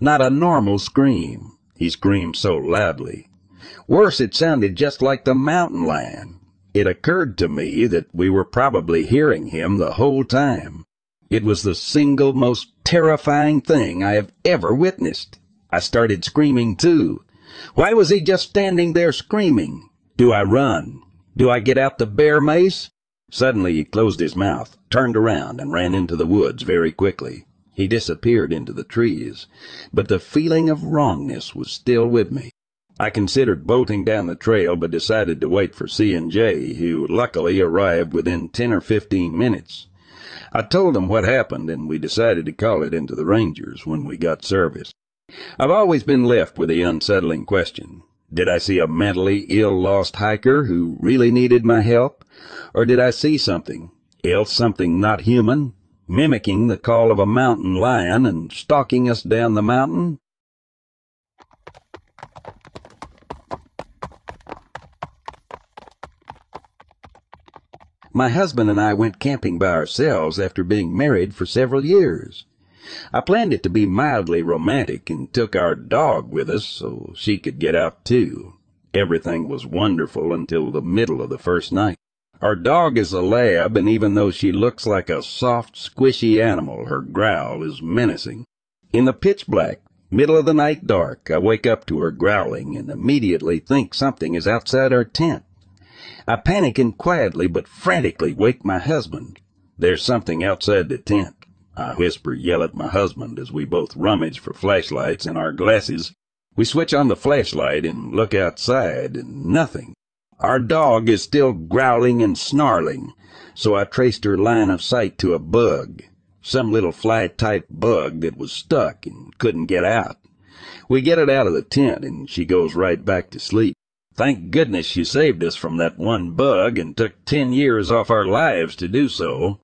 Not a normal scream. He screamed so loudly. Worse, it sounded just like the mountain lion. It occurred to me that we were probably hearing him the whole time. It was the single most terrifying thing I have ever witnessed. I started screaming too. Why was he just standing there screaming? Do I run? Do I get out the bear mace? Suddenly he closed his mouth, turned around, and ran into the woods very quickly. He disappeared into the trees, but the feeling of wrongness was still with me. I considered bolting down the trail, but decided to wait for C and J, who luckily arrived within ten or fifteen minutes. I told them what happened, and we decided to call it into the Rangers when we got service. I've always been left with the unsettling question. Did I see a mentally ill lost hiker who really needed my help? Or did I see something else, something not human, mimicking the call of a mountain lion and stalking us down the mountain? My husband and I went camping by ourselves after being married for several years. I planned it to be mildly romantic and took our dog with us so she could get out too. Everything was wonderful until the middle of the first night. Our dog is a lab, and even though she looks like a soft, squishy animal, her growl is menacing. In the pitch black, middle of the night dark, I wake up to her growling and immediately think something is outside our tent. I panic and quietly but frantically wake my husband. There's something outside the tent. I whisper, yell at my husband as we both rummage for flashlights in our glasses. We switch on the flashlight and look outside, and nothing. Our dog is still growling and snarling, so I traced her line of sight to a bug. some little fly-type bug that was stuck and couldn't get out. We get it out of the tent, and she goes right back to sleep. Thank goodness she saved us from that one bug and took ten years off our lives to do so.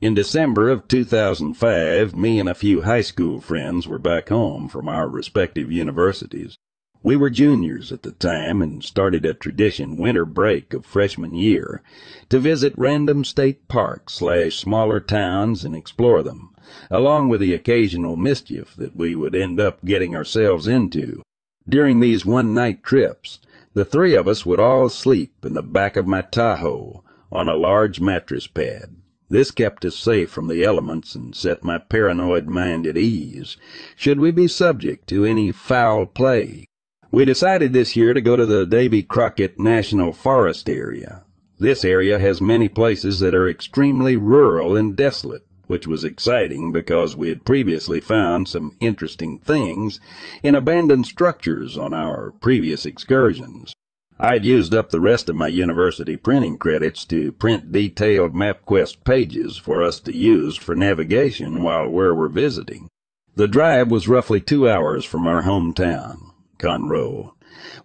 In December of two thousand five, me and a few high school friends were back home from our respective universities. We were juniors at the time and started a tradition winter break of freshman year to visit random state parks slash smaller towns and explore them, along with the occasional mischief that we would end up getting ourselves into. During these one-night trips, the three of us would all sleep in the back of my Tahoe on a large mattress pad. This kept us safe from the elements and set my paranoid mind at ease, should we be subject to any foul play. We decided this year to go to the Davy Crockett National Forest area. This area has many places that are extremely rural and desolate, which was exciting because we had previously found some interesting things in abandoned structures on our previous excursions. I'd used up the rest of my university printing credits to print detailed MapQuest pages for us to use for navigation while we were visiting. The drive was roughly two hours from our hometown, Conroe.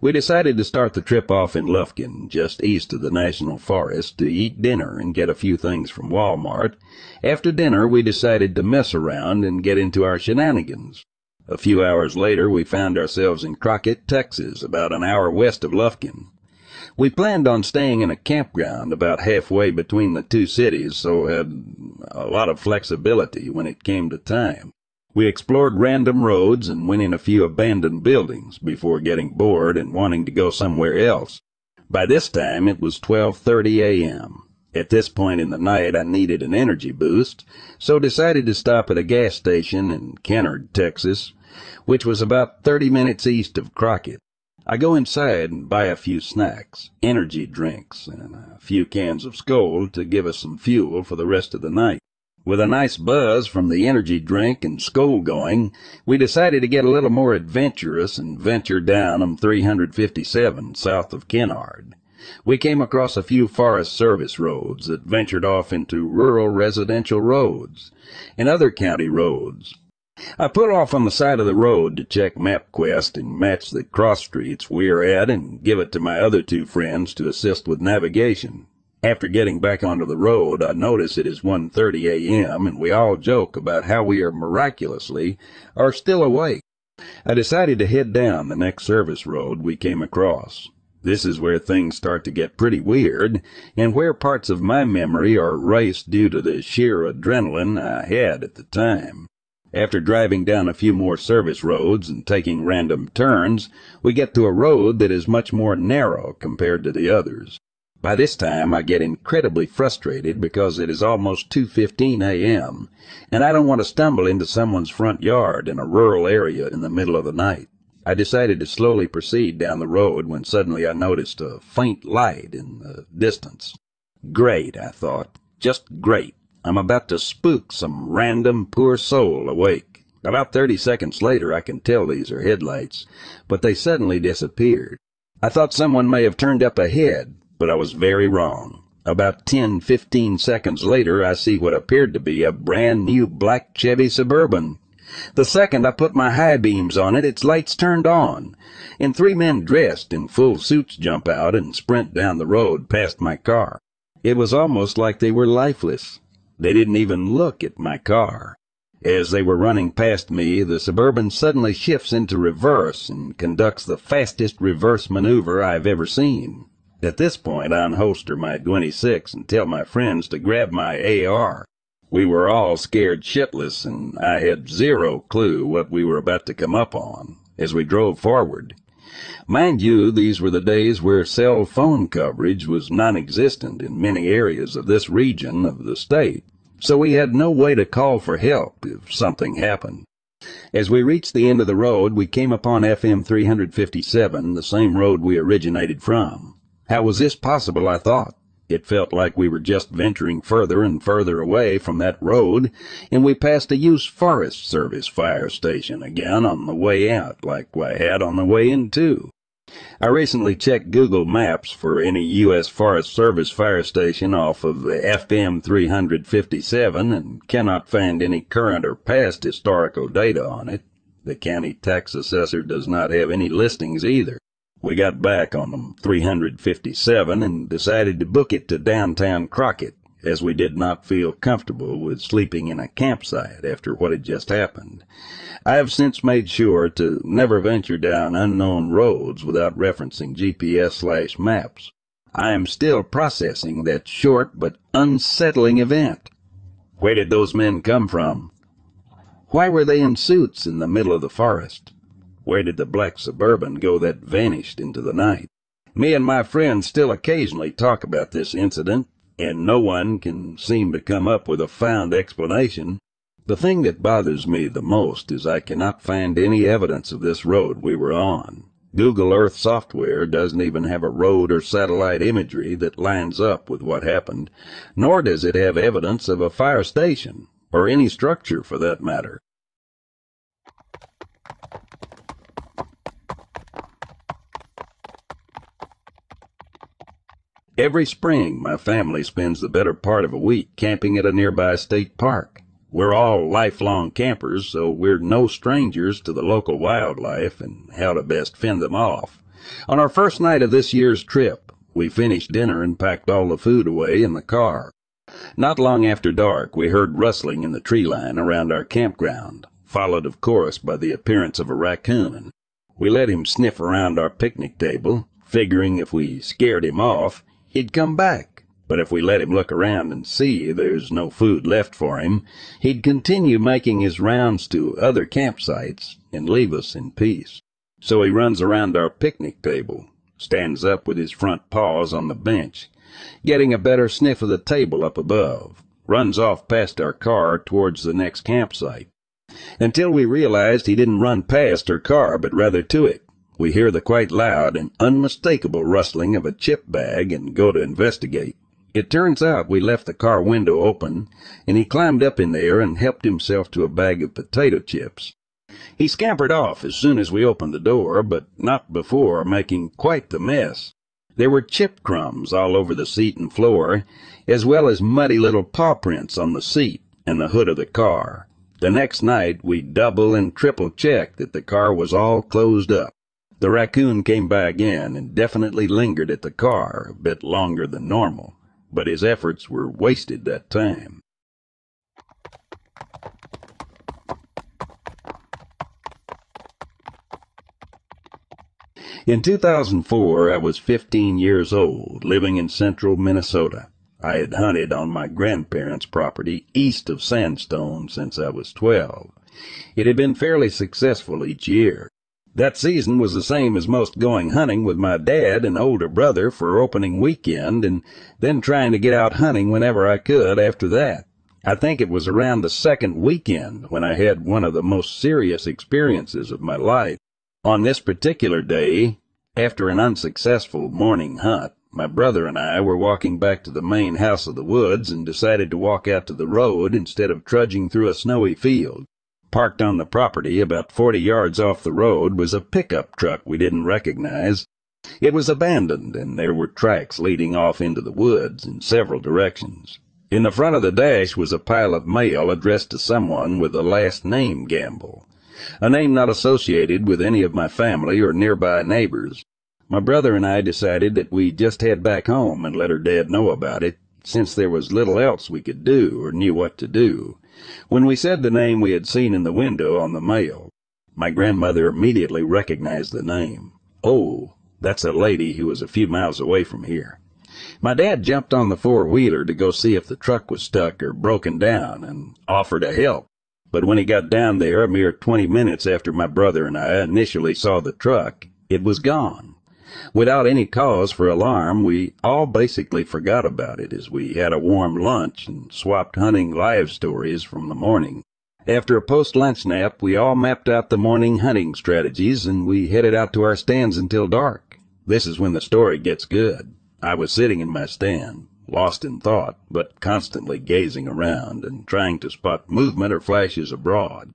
We decided to start the trip off in Lufkin, just east of the National Forest, to eat dinner and get a few things from Walmart. After dinner, we decided to mess around and get into our shenanigans. A few hours later, we found ourselves in Crockett, Texas, about an hour west of Lufkin. We planned on staying in a campground about halfway between the two cities, so had a lot of flexibility when it came to time. We explored random roads and went in a few abandoned buildings before getting bored and wanting to go somewhere else. By this time, it was twelve thirty a m At this point in the night, I needed an energy boost, so decided to stop at a gas station in Kennard, Texas, which was about thirty minutes east of Crockett. I go inside and buy a few snacks, energy drinks, and a few cans of Skol to give us some fuel for the rest of the night. With a nice buzz from the energy drink and Skol going, we decided to get a little more adventurous and venture down on three fifty-seven south of Kennard. We came across a few Forest Service roads that ventured off into rural residential roads and other county roads. I put off on the side of the road to check MapQuest and match the cross streets we're at and give it to my other two friends to assist with navigation. After getting back onto the road, I notice it is one thirty a m and we all joke about how we are miraculously are still awake. I decided to head down the next service road we came across. This is where things start to get pretty weird, and where parts of my memory are erased due to the sheer adrenaline I had at the time. After driving down a few more service roads and taking random turns, we get to a road that is much more narrow compared to the others. By this time, I get incredibly frustrated because it is almost two fifteen a m, and I don't want to stumble into someone's front yard in a rural area in the middle of the night. I decided to slowly proceed down the road when suddenly I noticed a faint light in the distance. Great, I thought. Just great. I'm about to spook some random poor soul awake. About thirty seconds later, I can tell these are headlights, but they suddenly disappeared. I thought someone may have turned up ahead, but I was very wrong. About ten, fifteen seconds later, I see what appeared to be a brand new black Chevy Suburban. The second I put my high beams on it, its lights turned on, and three men dressed in full suits jump out and sprint down the road past my car. It was almost like they were lifeless. They didn't even look at my car. As they were running past me, the Suburban suddenly shifts into reverse and conducts the fastest reverse maneuver I've ever seen. At this point, I unholster my twenty-six and tell my friends to grab my A R. We were all scared shitless, and I had zero clue what we were about to come up on as we drove forward. Mind you, these were the days where cell phone coverage was non-existent in many areas of this region of the state, so we had no way to call for help if something happened. As we reached the end of the road, we came upon F M three fifty-seven, the same road we originated from. How was this possible, I thought? It felt like we were just venturing further and further away from that road, and we passed a used Forest Service fire station again on the way out, like I had on the way in, too. I recently checked Google Maps for any U S Forest Service fire station off of F M three fifty-seven and cannot find any current or past historical data on it. The county tax assessor does not have any listings either. We got back on them three fifty-seven and decided to book it to downtown Crockett, as we did not feel comfortable with sleeping in a campsite after what had just happened. I have since made sure to never venture down unknown roads without referencing G P S slash maps. I am still processing that short but unsettling event. Where did those men come from? Why were they in suits in the middle of the forest? Where did the black Suburban go that vanished into the night? Me and my friends still occasionally talk about this incident, and no one can seem to come up with a sound explanation. The thing that bothers me the most is I cannot find any evidence of this road we were on. Google Earth software doesn't even have a road or satellite imagery that lines up with what happened, nor does it have evidence of a fire station, or any structure for that matter. Every spring, my family spends the better part of a week camping at a nearby state park. We're all lifelong campers, so we're no strangers to the local wildlife and how to best fend them off. On our first night of this year's trip, we finished dinner and packed all the food away in the car. Not long after dark, we heard rustling in the tree line around our campground, followed, of course, by the appearance of a raccoon. We let him sniff around our picnic table, figuring if we scared him off, he'd come back, but if we let him look around and see there's no food left for him, he'd continue making his rounds to other campsites and leave us in peace. So he runs around our picnic table, stands up with his front paws on the bench, getting a better sniff of the table up above, runs off past our car towards the next campsite, until we realized he didn't run past our car but rather to it. We hear the quite loud and unmistakable rustling of a chip bag and go to investigate. It turns out we left the car window open, and he climbed up in there and helped himself to a bag of potato chips. He scampered off as soon as we opened the door, but not before making quite the mess. There were chip crumbs all over the seat and floor, as well as muddy little paw prints on the seat and the hood of the car. The next night we double and triple checked that the car was all closed up. The raccoon came by again and definitely lingered at the car a bit longer than normal, but his efforts were wasted that time. In two thousand four, I was fifteen years old, living in central Minnesota. I had hunted on my grandparents' property east of Sandstone since I was twelve. It had been fairly successful each year. That season was the same as most going hunting with my dad and older brother for opening weekend, and then trying to get out hunting whenever I could after that. I think it was around the second weekend when I had one of the most serious experiences of my life. On this particular day, after an unsuccessful morning hunt, my brother and I were walking back to the main house of the woods and decided to walk out to the road instead of trudging through a snowy field. Parked on the property about forty yards off the road was a pickup truck we didn't recognize. It was abandoned, and there were tracks leading off into the woods in several directions. In the front of the dash was a pile of mail addressed to someone with a last name Gamble, a name not associated with any of my family or nearby neighbors. My brother and I decided that we just head back home and let her dad know about it, since there was little else we could do or knew what to do. When we said the name we had seen in the window on the mail, my grandmother immediately recognized the name. Oh, that's a lady who was a few miles away from here. My dad jumped on the four-wheeler to go see if the truck was stuck or broken down and offered to help. But when he got down there a mere twenty minutes after my brother and I initially saw the truck, it was gone. Without any cause for alarm, we all basically forgot about it as we had a warm lunch and swapped hunting live stories from the morning. After a post-lunch nap, we all mapped out the morning hunting strategies, and we headed out to our stands until dark. This is when the story gets good. I was sitting in my stand, lost in thought, but constantly gazing around and trying to spot movement or flashes abroad.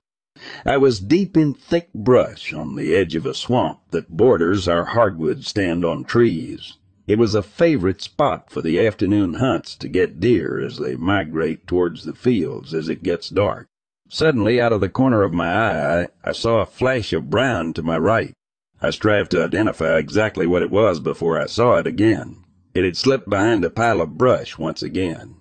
I was deep in thick brush on the edge of a swamp that borders our hardwood stand on trees. It was a favorite spot for the afternoon hunts to get deer as they migrate towards the fields as it gets dark. Suddenly, out of the corner of my eye, I saw a flash of brown to my right. I strived to identify exactly what it was before I saw it again. It had slipped behind a pile of brush once again.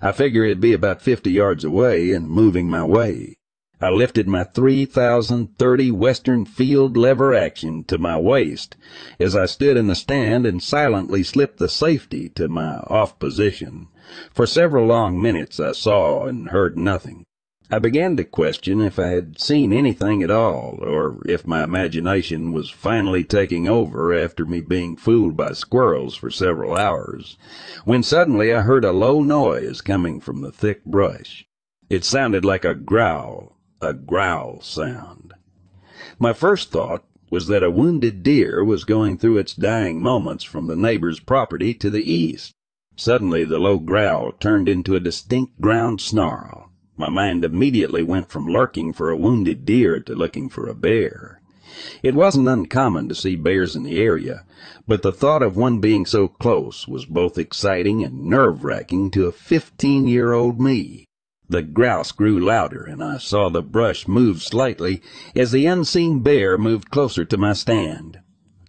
I figure it'd be about fifty yards away and moving my way. I lifted my three thousand thirty Western field lever action to my waist as I stood in the stand and silently slipped the safety to my off position. For several long minutes I saw and heard nothing. I began to question if I had seen anything at all, or if my imagination was finally taking over after me being fooled by squirrels for several hours, when suddenly I heard a low noise coming from the thick brush. It sounded like a growl, a growl sound. My first thought was that a wounded deer was going through its dying moments from the neighbor's property to the east. Suddenly the low growl turned into a distinct ground snarl. My mind immediately went from lurking for a wounded deer to looking for a bear. It wasn't uncommon to see bears in the area, but the thought of one being so close was both exciting and nerve-wracking to a fifteen-year-old me. The grouse grew louder, and I saw the brush move slightly as the unseen bear moved closer to my stand.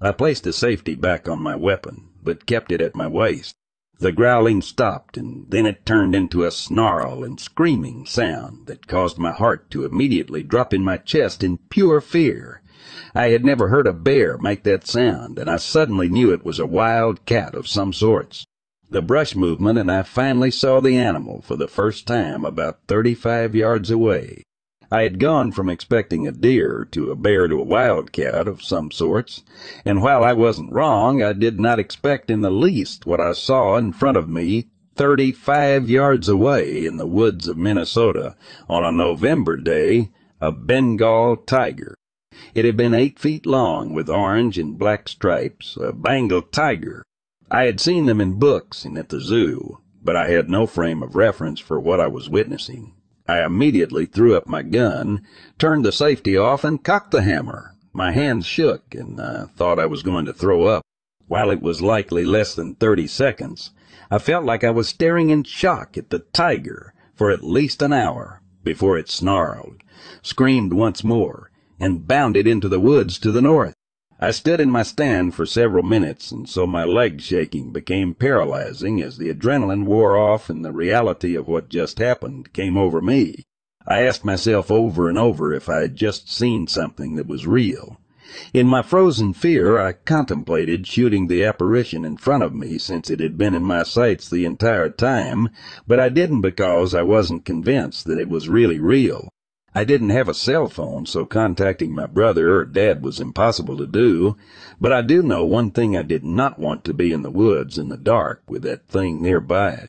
I placed the safety back on my weapon, but kept it at my waist. The growling stopped, and then it turned into a snarl and screaming sound that caused my heart to immediately drop in my chest in pure fear. I had never heard a bear make that sound, and I suddenly knew it was a wild cat of some sorts. The brush movement, and I finally saw the animal for the first time about thirty-five yards away. I had gone from expecting a deer to a bear to a wildcat of some sorts, and while I wasn't wrong, I did not expect in the least what I saw in front of me, thirty-five yards away in the woods of Minnesota, on a November day, a Bengal tiger. It had been eight feet long with orange and black stripes, a Bengal tiger. I had seen them in books and at the zoo, but I had no frame of reference for what I was witnessing. I immediately threw up my gun, turned the safety off, and cocked the hammer. My hands shook, and I thought I was going to throw up. While it was likely less than thirty seconds, I felt like I was staring in shock at the tiger for at least an hour before it snarled, screamed once more, and bounded into the woods to the north. I stood in my stand for several minutes, and so my leg shaking became paralyzing as the adrenaline wore off and the reality of what just happened came over me. I asked myself over and over if I had just seen something that was real. In my frozen fear, I contemplated shooting the apparition in front of me since it had been in my sights the entire time, but I didn't because I wasn't convinced that it was really real. I didn't have a cell phone, so contacting my brother or dad was impossible to do, but I do know one thing: I did not want to be in the woods in the dark with that thing nearby.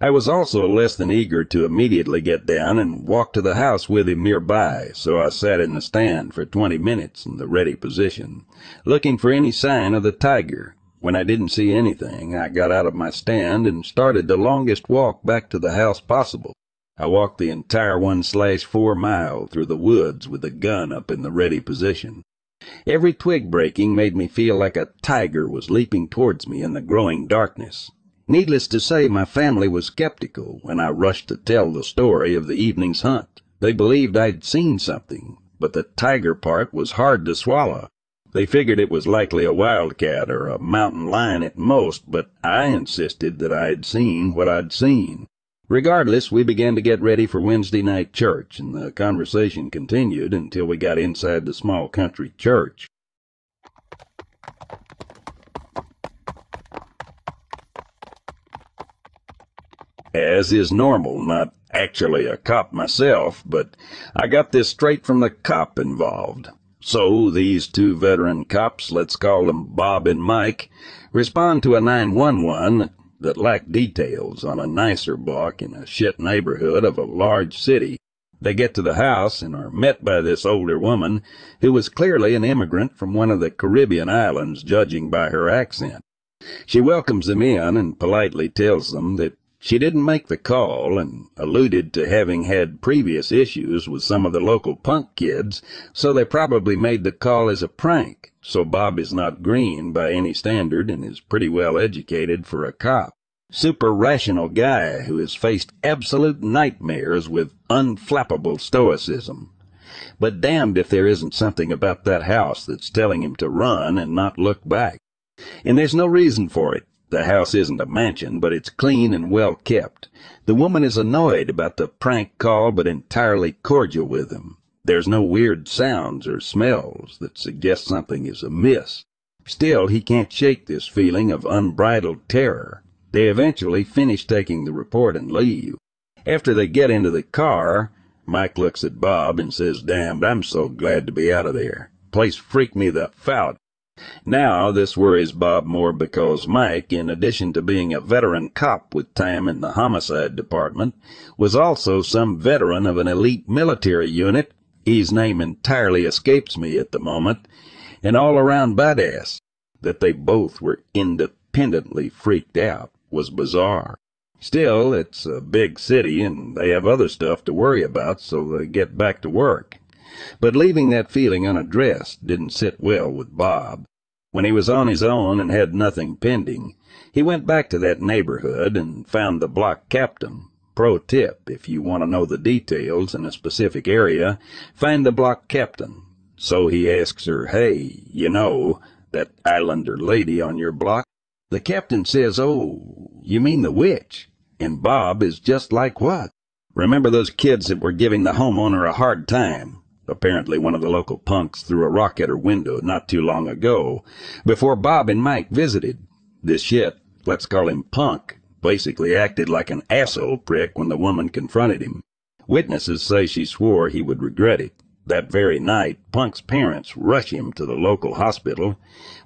I was also less than eager to immediately get down and walk to the house with him nearby, so I sat in the stand for twenty minutes in the ready position, looking for any sign of the tiger. When I didn't see anything, I got out of my stand and started the longest walk back to the house possible. I walked the entire one slash four mile through the woods with the gun up in the ready position. Every twig breaking made me feel like a tiger was leaping towards me in the growing darkness. Needless to say, my family was skeptical when I rushed to tell the story of the evening's hunt. They believed I'd seen something, but the tiger part was hard to swallow. They figured it was likely a wildcat or a mountain lion at most, but I insisted that I had seen what I'd seen. Regardless, we began to get ready for Wednesday night church, and the conversation continued until we got inside the small country church. As is normal, not actually a cop myself, but I got this straight from the cop involved. So these two veteran cops, let's call them Bob and Mike, respond to a nine one one that lack details on a nicer block in a shit neighborhood of a large city. They get to the house and are met by this older woman who was clearly an immigrant from one of the Caribbean islands, judging by her accent. She welcomes them in and politely tells them that She didn't make the call and alluded to having had previous issues with some of the local punk kids, so they probably made the call as a prank, so Bob is not green by any standard and is pretty well educated for a cop. Super rational guy who has faced absolute nightmares with unflappable stoicism. But damned if there isn't something about that house that's telling him to run and not look back. And there's no reason for it. The house isn't a mansion, but it's clean and well kept. The woman is annoyed about the prank call, but entirely cordial with him. There's no weird sounds or smells that suggest something is amiss. Still, he can't shake this feeling of unbridled terror. They eventually finish taking the report and leave. After they get into the car, Mike looks at Bob and says, "Damned, I'm so glad to be out of there. Place freaked me the fout." Now, this worries Bob more because Mike, in addition to being a veteran cop with time in the homicide department, was also some veteran of an elite military unit, his name entirely escapes me at the moment, an all-around badass. That they both were independently freaked out was bizarre. Still, it's a big city, and they have other stuff to worry about, so they get back to work. But leaving that feeling unaddressed didn't sit well with Bob. When he was on his own and had nothing pending, he went back to that neighborhood and found the block captain. Pro tip, if you want to know the details in a specific area, find the block captain. So he asks her, "Hey, you know, that islander lady on your block?" The captain says, "Oh, you mean the witch?" And Bob is just like, "What?" Remember those kids that were giving the homeowner a hard time? Apparently one of the local punks threw a rock at her window not too long ago, before Bob and Mike visited. This shit, let's call him Punk, basically acted like an asshole prick when the woman confronted him. Witnesses say she swore he would regret it. That very night, Punk's parents rush him to the local hospital,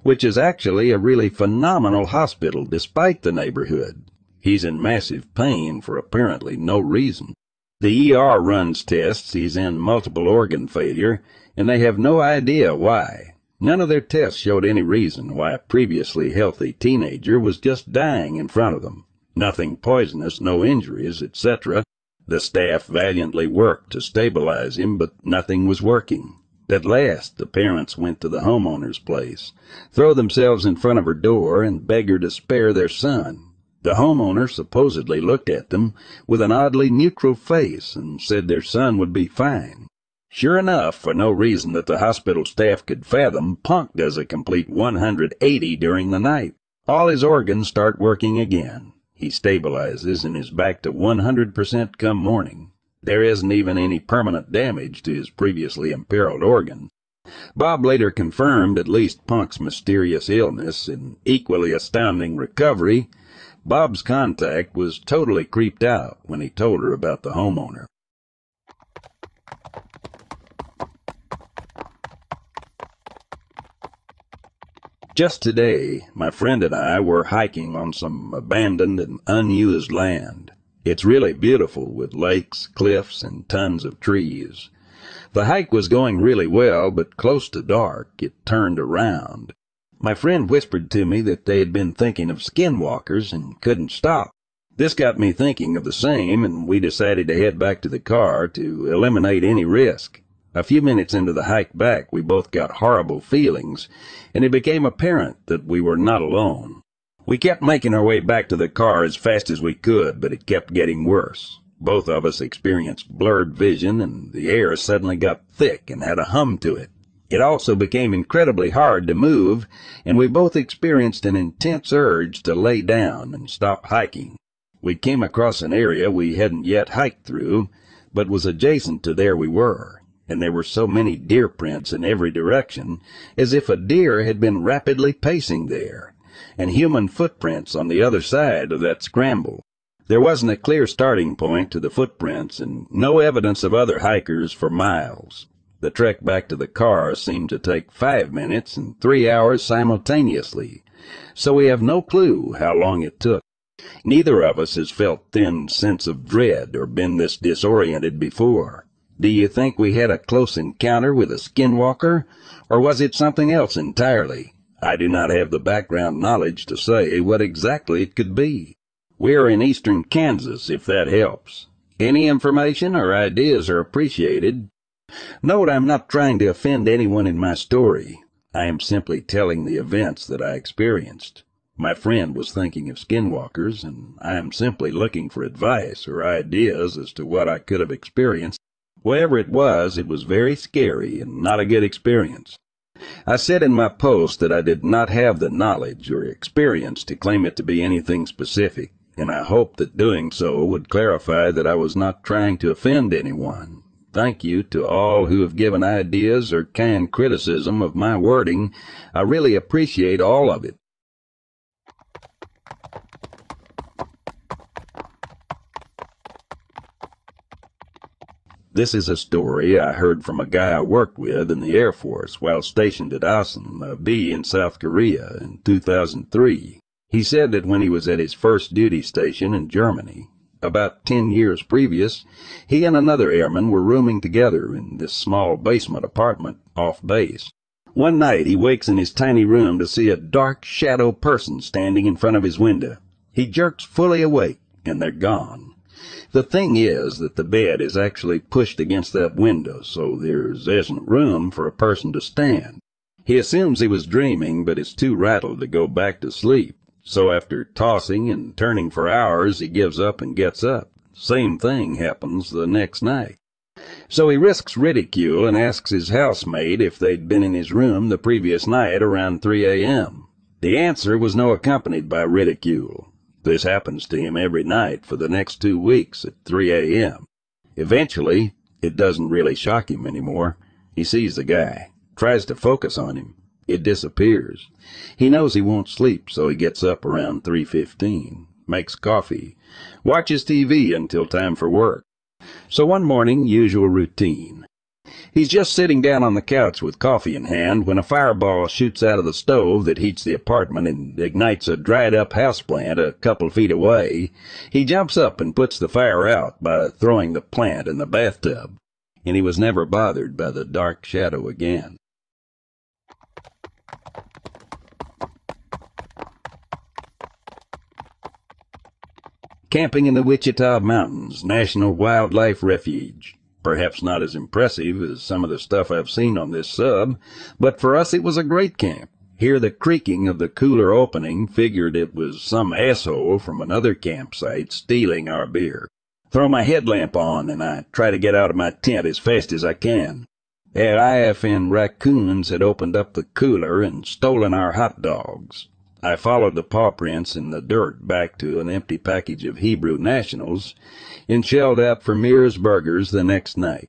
which is actually a really phenomenal hospital despite the neighborhood. He's in massive pain for apparently no reason. The E R runs tests, he's in multiple organ failure, and they have no idea why. None of their tests showed any reason why a previously healthy teenager was just dying in front of them. Nothing poisonous, no injuries, et cetera. The staff valiantly worked to stabilize him, but nothing was working. At last, the parents went to the homeowner's place, throw themselves in front of her door, and beg her to spare their son. The homeowner supposedly looked at them with an oddly neutral face and said their son would be fine. Sure enough, for no reason that the hospital staff could fathom, Punk does a complete one hundred eighty during the night. All his organs start working again. He stabilizes and is back to one hundred percent come morning. There isn't even any permanent damage to his previously imperiled organ. Bob later confirmed at least Punk's mysterious illness and equally astounding recovery. Bob's contact was totally creeped out when he told her about the homeowner. Just today, my friend and I were hiking on some abandoned and unused land. It's really beautiful with lakes, cliffs, and tons of trees. The hike was going really well, but close to dark, it turned around. My friend whispered to me that they had been thinking of skinwalkers and couldn't stop. This got me thinking of the same, and we decided to head back to the car to eliminate any risk. A few minutes into the hike back, we both got horrible feelings, and it became apparent that we were not alone. We kept making our way back to the car as fast as we could, but it kept getting worse. Both of us experienced blurred vision, and the air suddenly got thick and had a hum to it. It also became incredibly hard to move, and we both experienced an intense urge to lay down and stop hiking. We came across an area we hadn't yet hiked through, but was adjacent to where we were, and there were so many deer prints in every direction, as if a deer had been rapidly pacing there, and human footprints on the other side of that scramble. There wasn't a clear starting point to the footprints, and no evidence of other hikers for miles. The trek back to the car seemed to take five minutes and three hours simultaneously, so we have no clue how long it took. Neither of us has felt thin sense of dread or been this disoriented before. Do you think we had a close encounter with a skinwalker, or was it something else entirely? I do not have the background knowledge to say what exactly it could be. We're in eastern Kansas, if that helps. Any information or ideas are appreciated. Note I'm not trying to offend anyone in my story. I am simply telling the events that I experienced. My friend was thinking of skinwalkers, and I am simply looking for advice or ideas as to what I could have experienced. Whatever it was, it was very scary and not a good experience. I said in my post that I did not have the knowledge or experience to claim it to be anything specific, and I hoped that doing so would clarify that I was not trying to offend anyone. Thank you to all who have given ideas or kind criticism of my wording. I really appreciate all of it. This is a story I heard from a guy I worked with in the Air Force while stationed at Asan, a B in South Korea, in two thousand three. He said that when he was at his first duty station in Germany, about ten years previous, he and another airman were rooming together in this small basement apartment off base. One night he wakes in his tiny room to see a dark shadow person standing in front of his window. He jerks fully awake, and they're gone. The thing is that the bed is actually pushed against that window, so there isn't room for a person to stand. He assumes he was dreaming, but is too rattled to go back to sleep. So after tossing and turning for hours, he gives up and gets up. Same thing happens the next night. So he risks ridicule and asks his housemaid if they'd been in his room the previous night around three A M The answer was no, accompanied by ridicule. This happens to him every night for the next two weeks at three A M Eventually, it doesn't really shock him anymore. He sees the guy, tries to focus on him. It disappears. He knows he won't sleep, so he gets up around three fifteen, makes coffee, watches T V until time for work. So one morning, usual routine. He's just sitting down on the couch with coffee in hand when a fireball shoots out of the stove that heats the apartment and ignites a dried-up houseplant a couple feet away. He jumps up and puts the fire out by throwing the plant in the bathtub, and he was never bothered by the dark shadow again. Camping in the Wichita Mountains National Wildlife Refuge. Perhaps not as impressive as some of the stuff I've seen on this sub, but for us it was a great camp. Here the creaking of the cooler opening figured it was some asshole from another campsite stealing our beer. Throw my headlamp on, and I try to get out of my tent as fast as I can. At I F N, raccoons had opened up the cooler and stolen our hot dogs. I followed the paw prints in the dirt back to an empty package of Hebrew Nationals and shelled out for Mears Burgers the next night.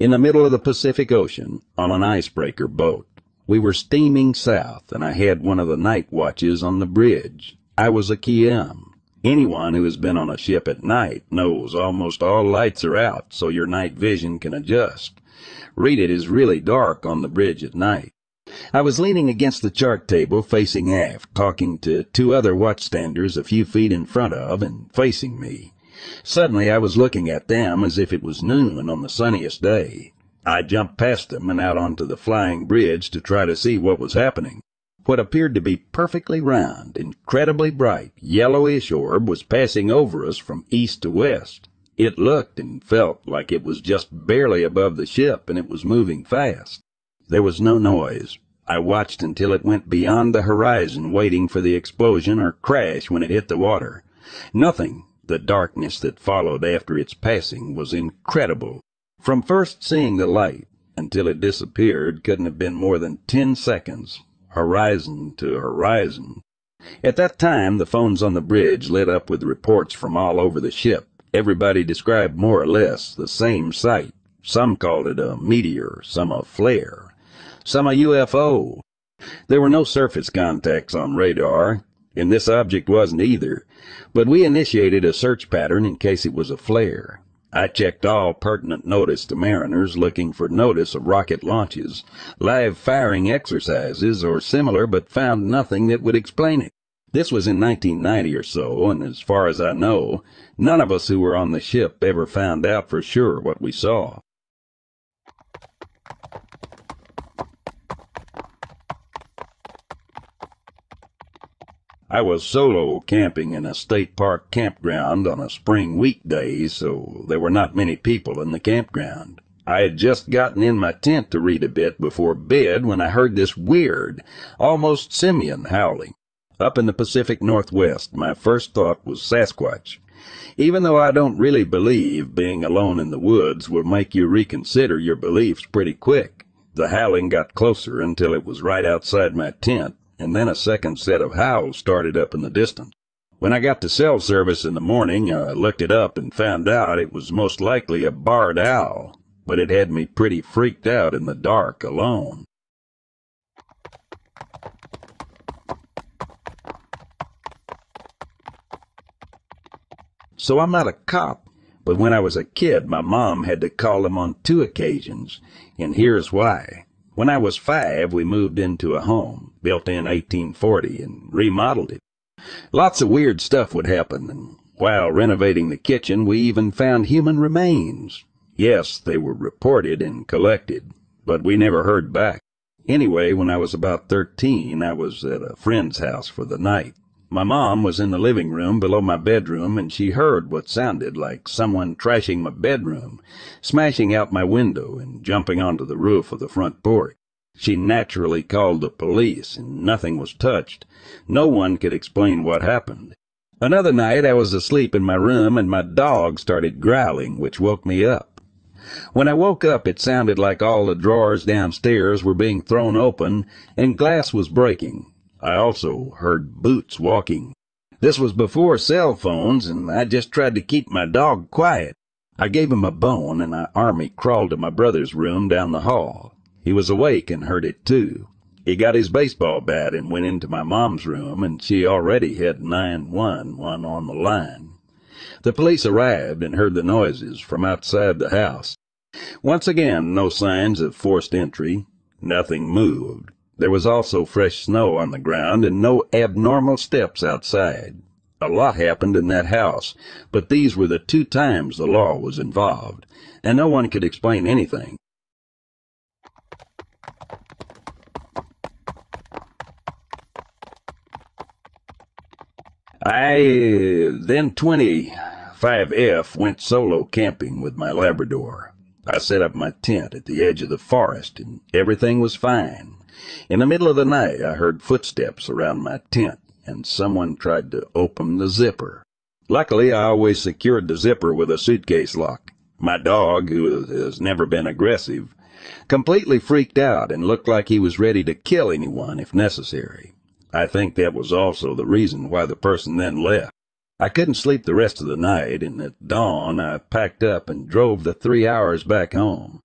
In the middle of the Pacific Ocean, on an icebreaker boat, we were steaming south, and I had one of the night watches on the bridge. I was a K M. Anyone who has been on a ship at night knows almost all lights are out, so your night vision can adjust. Read, it is really dark on the bridge at night. I was leaning against the chart table facing aft, talking to two other watchstanders a few feet in front of and facing me. Suddenly I was looking at them as if it was noon on the sunniest day. I jumped past them and out onto the flying bridge to try to see what was happening. What appeared to be perfectly round, incredibly bright, yellowish orb was passing over us from east to west. It looked and felt like it was just barely above the ship, and it was moving fast. There was no noise. I watched until it went beyond the horizon, waiting for the explosion or crash when it hit the water. Nothing. The darkness that followed after its passing was incredible. From first seeing the light until it disappeared couldn't have been more than ten seconds. Horizon to horizon. At that time, the phones on the bridge lit up with reports from all over the ship. Everybody described more or less the same sight. Some called it a meteor, some a flare, some a U F O. There were no surface contacts on radar, and this object wasn't either, but we initiated a search pattern in case it was a flare. I checked all pertinent notice to mariners looking for notice of rocket launches, live firing exercises, or similar, but found nothing that would explain it. This was in nineteen ninety or so, and as far as I know, none of us who were on the ship ever found out for sure what we saw. I was solo camping in a state park campground on a spring weekday, so there were not many people in the campground. I had just gotten in my tent to read a bit before bed when I heard this weird, almost simian howling. Up in the Pacific Northwest, my first thought was Sasquatch. Even though I don't really believe being alone in the woods will make you reconsider your beliefs pretty quick, the howling got closer until it was right outside my tent, and then a second set of howls started up in the distance. When I got to cell service in the morning, I looked it up and found out it was most likely a barred owl, but it had me pretty freaked out in the dark alone. So I'm not a cop, but when I was a kid, my mom had to call him on two occasions, and here's why. When I was five, we moved into a home, built in eighteen forty, and remodeled it. Lots of weird stuff would happen, and while renovating the kitchen, we even found human remains. Yes, they were reported and collected, but we never heard back. Anyway, when I was about thirteen, I was at a friend's house for the night. My mom was in the living room below my bedroom, and she heard what sounded like someone trashing my bedroom, smashing out my window, and jumping onto the roof of the front porch. She naturally called the police, and nothing was touched. No one could explain what happened. Another night I was asleep in my room, and my dog started growling, which woke me up. When I woke up, it sounded like all the drawers downstairs were being thrown open, and glass was breaking. I also heard boots walking. This was before cell phones, and I just tried to keep my dog quiet. I gave him a bone, and I army crawled to my brother's room down the hall. He was awake and heard it too. He got his baseball bat and went into my mom's room, and she already had nine one one on the line. The police arrived and heard the noises from outside the house. Once again, no signs of forced entry. Nothing moved. There was also fresh snow on the ground and no abnormal steps outside. A lot happened in that house, but these were the two times the law was involved, and no one could explain anything. I, then twenty-five F, went solo camping with my Labrador. I set up my tent at the edge of the forest, and everything was fine. In the middle of the night, I heard footsteps around my tent, and someone tried to open the zipper. Luckily, I always secured the zipper with a suitcase lock. My dog, who has never been aggressive, completely freaked out and looked like he was ready to kill anyone if necessary. I think that was also the reason why the person then left. I couldn't sleep the rest of the night, and at dawn, I packed up and drove the three hours back home.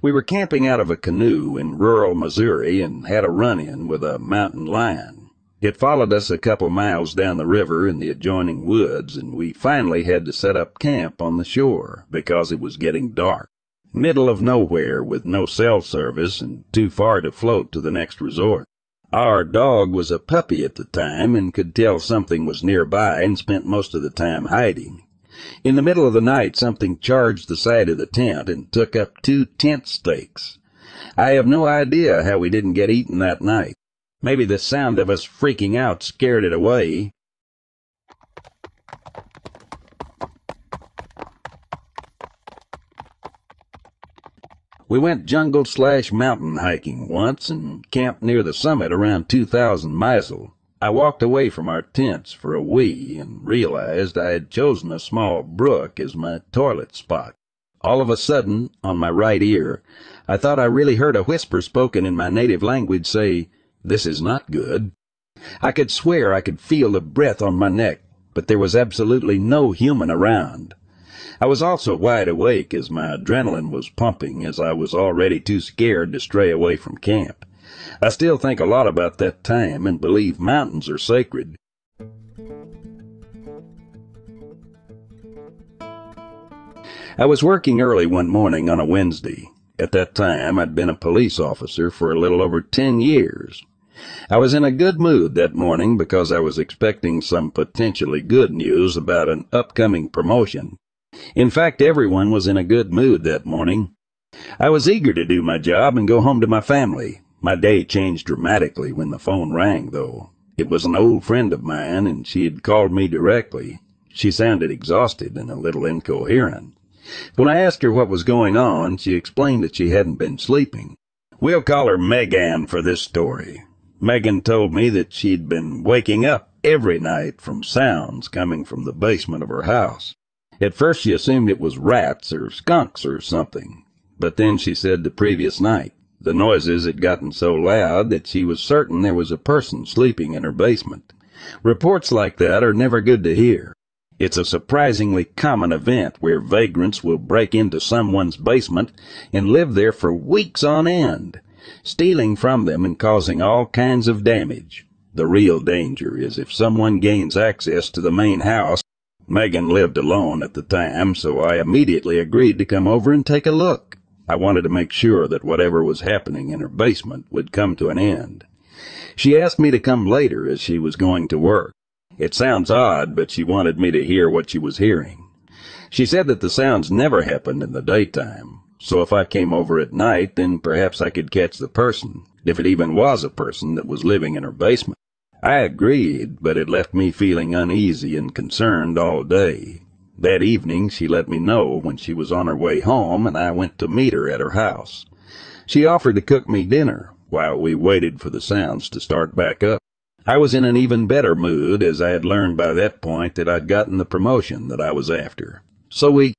We were camping out of a canoe in rural Missouri and had a run-in with a mountain lion. It followed us a couple miles down the river in the adjoining woods, and we finally had to set up camp on the shore because it was getting dark. Middle of nowhere with no cell service and too far to float to the next resort. Our dog was a puppy at the time and could tell something was nearby and spent most of the time hiding. In the middle of the night, something charged the side of the tent and took up two tent stakes. I have no idea how we didn't get eaten that night. Maybe the sound of us freaking out scared it away. We went jungle slash mountain hiking once and camped near the summit around two thousand miles. I walked away from our tents for a wee and realized I had chosen a small brook as my toilet spot. All of a sudden, on my right ear, I thought I really heard a whisper spoken in my native language say, "This is not good." I could swear I could feel the breath on my neck, but there was absolutely no human around. I was also wide awake as my adrenaline was pumping, as I was already too scared to stray away from camp. I still think a lot about that time and believe mountains are sacred. I was working early one morning on a Wednesday. At that time, I'd been a police officer for a little over ten years. I was in a good mood that morning because I was expecting some potentially good news about an upcoming promotion. In fact, everyone was in a good mood that morning. I was eager to do my job and go home to my family. My day changed dramatically when the phone rang, though. It was an old friend of mine, and she had called me directly. She sounded exhausted and a little incoherent. When I asked her what was going on, she explained that she hadn't been sleeping. We'll call her Megan for this story. Megan told me that she'd been waking up every night from sounds coming from the basement of her house. At first she assumed it was rats or skunks or something, but then she said the previous night the noises had gotten so loud that she was certain there was a person sleeping in her basement. Reports like that are never good to hear. It's a surprisingly common event where vagrants will break into someone's basement and live there for weeks on end, stealing from them and causing all kinds of damage. The real danger is if someone gains access to the main house. Megan lived alone at the time, so I immediately agreed to come over and take a look. I wanted to make sure that whatever was happening in her basement would come to an end. She asked me to come later as she was going to work. It sounds odd, but she wanted me to hear what she was hearing. She said that the sounds never happened in the daytime, so if I came over at night, then perhaps I could catch the person, if it even was a person that was living in her basement. I agreed, but it left me feeling uneasy and concerned all day. That evening, she let me know when she was on her way home, and I went to meet her at her house. She offered to cook me dinner while we waited for the sounds to start back up. I was in an even better mood, as I had learned by that point that I'd gotten the promotion that I was after. So we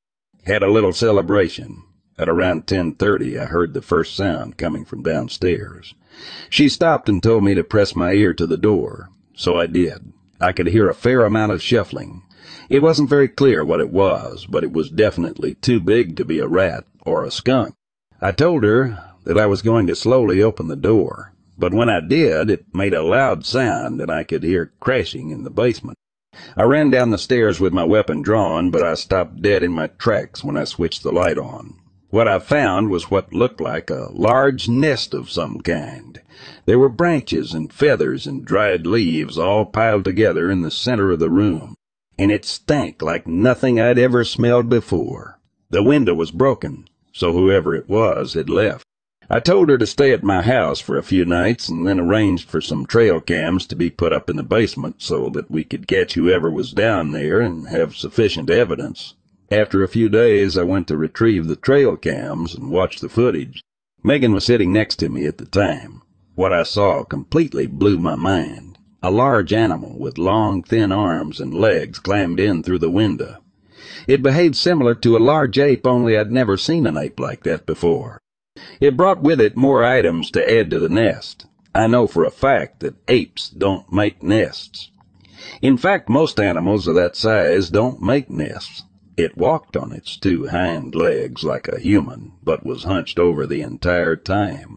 had a little celebration. At around ten thirty, I heard the first sound coming from downstairs. She stopped and told me to press my ear to the door. So I did. I could hear a fair amount of shuffling. It wasn't very clear what it was, but it was definitely too big to be a rat or a skunk. I told her that I was going to slowly open the door. But when I did, it made a loud sound that I could hear crashing in the basement. I ran down the stairs with my weapon drawn, but I stopped dead in my tracks when I switched the light on. What I found was what looked like a large nest of some kind. There were branches and feathers and dried leaves all piled together in the center of the room, and it stank like nothing I'd ever smelled before. The window was broken, so whoever it was had left. I told her to stay at my house for a few nights and then arranged for some trail cams to be put up in the basement so that we could catch whoever was down there and have sufficient evidence. After a few days, I went to retrieve the trail cams and watch the footage. Megan was sitting next to me at the time. What I saw completely blew my mind. A large animal with long, thin arms and legs climbed in through the window. It behaved similar to a large ape, only I'd never seen an ape like that before. It brought with it more items to add to the nest. I know for a fact that apes don't make nests. In fact, most animals of that size don't make nests. It walked on its two hind legs like a human, but was hunched over the entire time.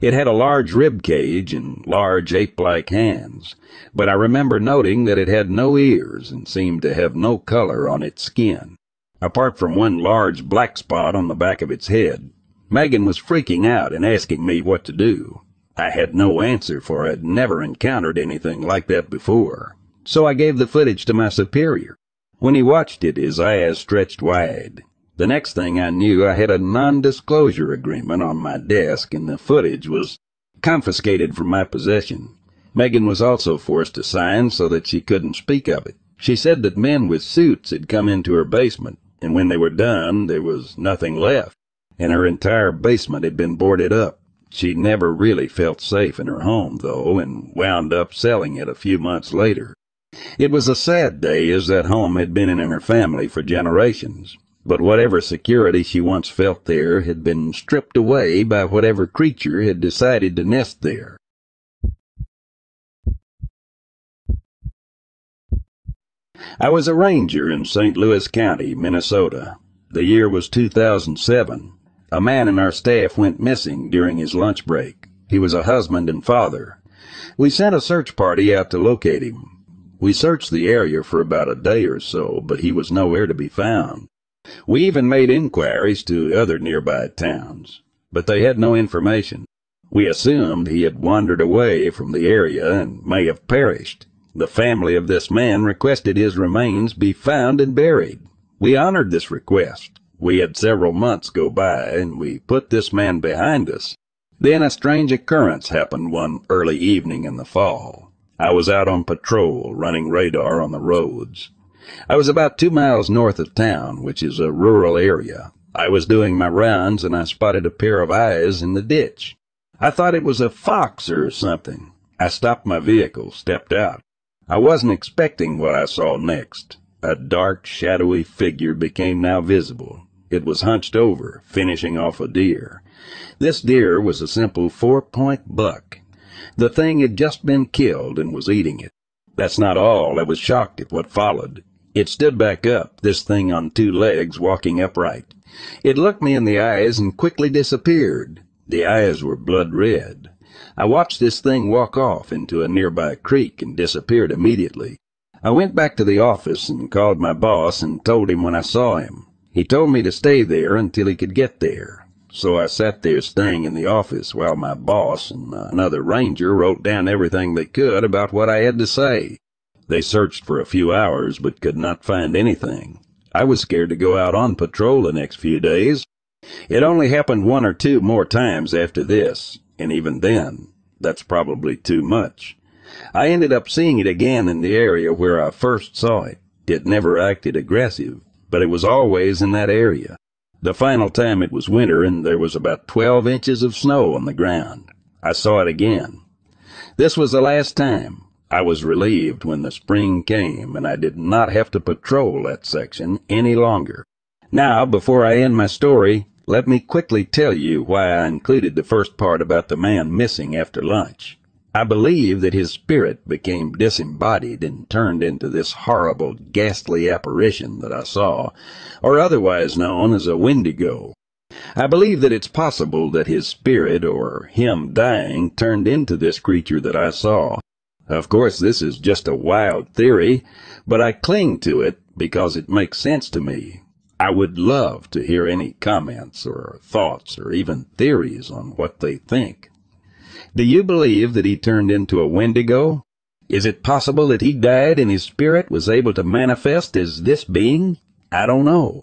It had a large rib cage and large ape-like hands, but I remember noting that it had no ears and seemed to have no color on its skin, apart from one large black spot on the back of its head. Megan was freaking out and asking me what to do. I had no answer, for I had never encountered anything like that before, so I gave the footage to my superior. When he watched it, his eyes stretched wide. The next thing I knew, I had a non-disclosure agreement on my desk, and the footage was confiscated from my possession. Megan was also forced to sign so that she couldn't speak of it. She said that men with suits had come into her basement, and when they were done, there was nothing left, and her entire basement had been boarded up. She never really felt safe in her home, though, and wound up selling it a few months later. It was a sad day, as that home had been in her family for generations, but whatever security she once felt there had been stripped away by whatever creature had decided to nest there. I was a ranger in Saint Louis County, Minnesota. The year was two thousand seven. A man in our staff went missing during his lunch break. He was a husband and father. We sent a search party out to locate him. We searched the area for about a day or so, but he was nowhere to be found. We even made inquiries to other nearby towns, but they had no information. We assumed he had wandered away from the area and may have perished. The family of this man requested his remains be found and buried. We honored this request. We had several months go by, and we put this man behind us. Then a strange occurrence happened one early evening in the fall. I was out on patrol, running radar on the roads. I was about two miles north of town, which is a rural area. I was doing my rounds, and I spotted a pair of eyes in the ditch. I thought it was a fox or something. I stopped my vehicle, stepped out. I wasn't expecting what I saw next. A dark, shadowy figure became now visible. It was hunched over, finishing off a deer. This deer was a simple four-point buck. The thing had just been killed and was eating it. That's not all. I was shocked at what followed. It stood back up, this thing on two legs, walking upright. It looked me in the eyes and quickly disappeared. The eyes were blood red. I watched this thing walk off into a nearby creek and disappeared immediately. I went back to the office and called my boss and told him when I saw him. He told me to stay there until he could get there. So I sat there staying in the office while my boss and another ranger wrote down everything they could about what I had to say. They searched for a few hours but could not find anything. I was scared to go out on patrol the next few days. It only happened one or two more times after this, and even then, that's probably too much. I ended up seeing it again in the area where I first saw it. It never acted aggressive, but it was always in that area. The final time it was winter, and there was about twelve inches of snow on the ground. I saw it again. This was the last time. I was relieved when the spring came, and I did not have to patrol that section any longer. Now, before I end my story, let me quickly tell you why I included the first part about the man missing after lunch. I believe that his spirit became disembodied and turned into this horrible, ghastly apparition that I saw, or otherwise known as a Wendigo. I believe that it's possible that his spirit, or him dying, turned into this creature that I saw. Of course, this is just a wild theory, but I cling to it because it makes sense to me. I would love to hear any comments or thoughts or even theories on what they think. Do you believe that he turned into a Wendigo? Is it possible that he died and his spirit was able to manifest as this being? I don't know.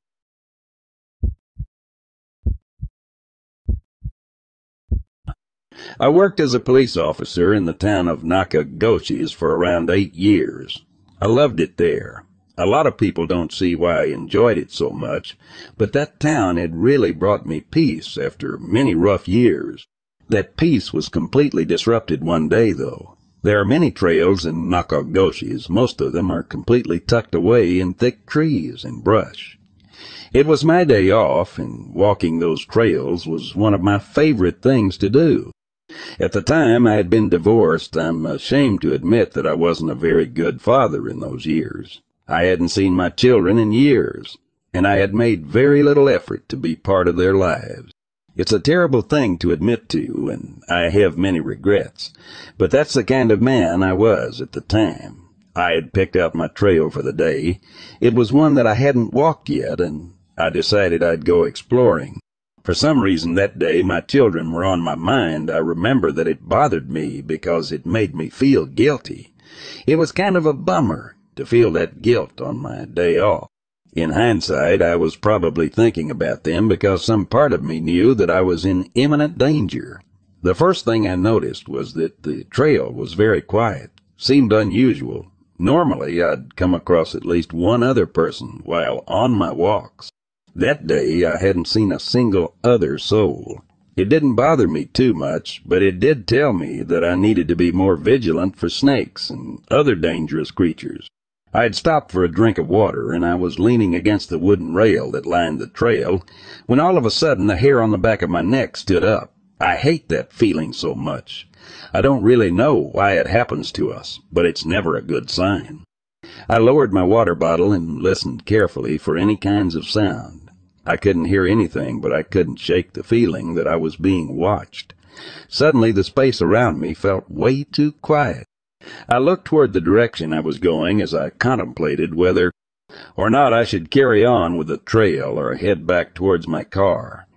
I worked as a police officer in the town of Nacogdoches for around eight years. I loved it there. A lot of people don't see why I enjoyed it so much, but that town had really brought me peace after many rough years. That peace was completely disrupted one day, though. There are many trails in Nacogdoches. Most of them are completely tucked away in thick trees and brush. It was my day off, and walking those trails was one of my favorite things to do. At the time I had been divorced, I'm ashamed to admit that I wasn't a very good father in those years. I hadn't seen my children in years, and I had made very little effort to be part of their lives. It's a terrible thing to admit to, and I have many regrets, but that's the kind of man I was at the time. I had picked out my trail for the day. It was one that I hadn't walked yet, and I decided I'd go exploring. For some reason that day my children were on my mind. I remember that it bothered me because it made me feel guilty. It was kind of a bummer to feel that guilt on my day off. In hindsight, I was probably thinking about them because some part of me knew that I was in imminent danger. The first thing I noticed was that the trail was very quiet. Seemed unusual. Normally, I'd come across at least one other person while on my walks. That day, I hadn't seen a single other soul. It didn't bother me too much, but it did tell me that I needed to be more vigilant for snakes and other dangerous creatures. I had stopped for a drink of water, and I was leaning against the wooden rail that lined the trail, when all of a sudden the hair on the back of my neck stood up. I hate that feeling so much. I don't really know why it happens to us, but it's never a good sign. I lowered my water bottle and listened carefully for any kinds of sound. I couldn't hear anything, but I couldn't shake the feeling that I was being watched. Suddenly the space around me felt way too quiet. I looked toward the direction I was going as I contemplated whether or not I should carry on with the trail or head back towards my car.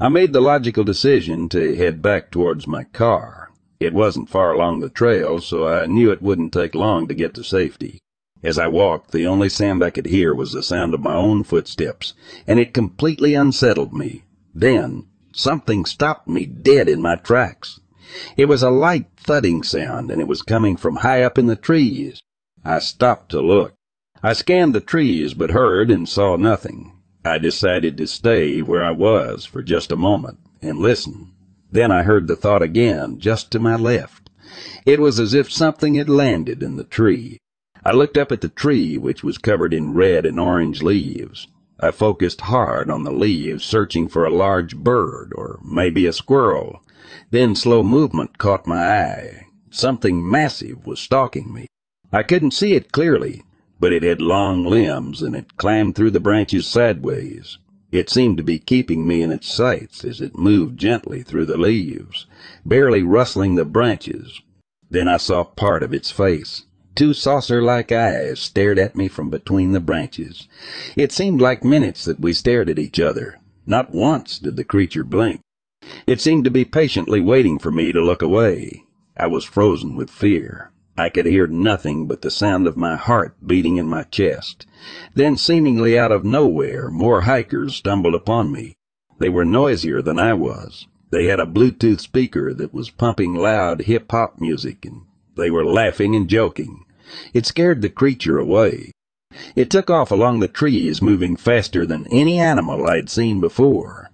I made the logical decision to head back towards my car. It wasn't far along the trail, so I knew it wouldn't take long to get to safety. As I walked, the only sound I could hear was the sound of my own footsteps, and it completely unsettled me. Then something stopped me dead in my tracks. It was a light thudding sound, and it was coming from high up in the trees. I stopped to look. I scanned the trees, but heard and saw nothing. I decided to stay where I was for just a moment and listen. Then I heard the thought again, just to my left. It was as if something had landed in the tree. I looked up at the tree, which was covered in red and orange leaves. I focused hard on the leaves, searching for a large bird, or maybe a squirrel. Then slow movement caught my eye. Something massive was stalking me. I couldn't see it clearly, but it had long limbs, and it climbed through the branches sideways. It seemed to be keeping me in its sights as it moved gently through the leaves, barely rustling the branches. Then I saw part of its face. Two saucer-like eyes stared at me from between the branches. It seemed like minutes that we stared at each other. Not once did the creature blink. It seemed to be patiently waiting for me to look away. I was frozen with fear. I could hear nothing but the sound of my heart beating in my chest. Then, seemingly out of nowhere, more hikers stumbled upon me. They were noisier than I was. They had a Bluetooth speaker that was pumping loud hip-hop music, and they were laughing and joking. It scared the creature away. It took off along the trees, moving faster than any animal I'd seen before.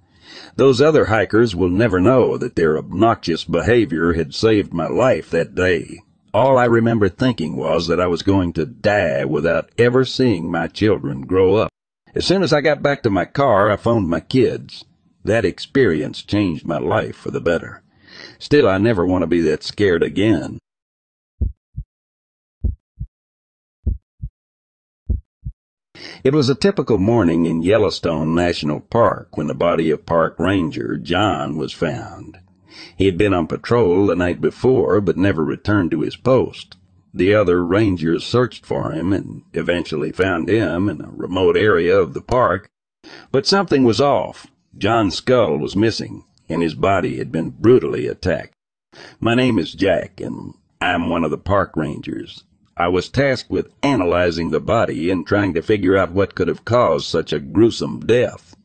Those other hikers will never know that their obnoxious behavior had saved my life that day. All I remember thinking was that I was going to die without ever seeing my children grow up. As soon as I got back to my car, I phoned my kids. That experience changed my life for the better. Still, I never want to be that scared again. It was a typical morning in Yellowstone National Park when the body of park ranger John was found. He had been on patrol the night before, but never returned to his post. The other rangers searched for him and eventually found him in a remote area of the park. But something was off. John's skull was missing, and his body had been brutally attacked. My name is Jack, and I'm one of the park rangers. I was tasked with analyzing the body and trying to figure out what could have caused such a gruesome death.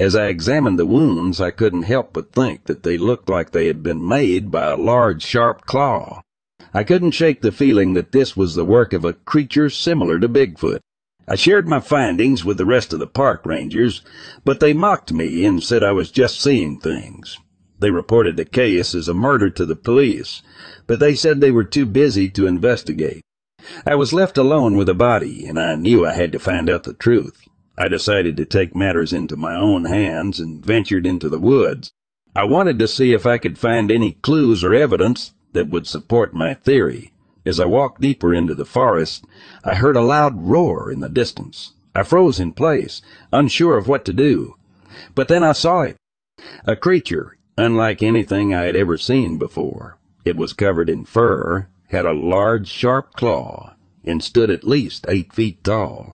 As I examined the wounds, I couldn't help but think that they looked like they had been made by a large, sharp claw. I couldn't shake the feeling that this was the work of a creature similar to Bigfoot. I shared my findings with the rest of the park rangers, but they mocked me and said I was just seeing things. They reported the case as a murder to the police, but they said they were too busy to investigate. I was left alone with the body, and I knew I had to find out the truth. I decided to take matters into my own hands and ventured into the woods. I wanted to see if I could find any clues or evidence that would support my theory. As I walked deeper into the forest, I heard a loud roar in the distance. I froze in place, unsure of what to do. But then I saw it. A creature, unlike anything I had ever seen before. It was covered in fur, had a large, sharp claw, and stood at least eight feet tall.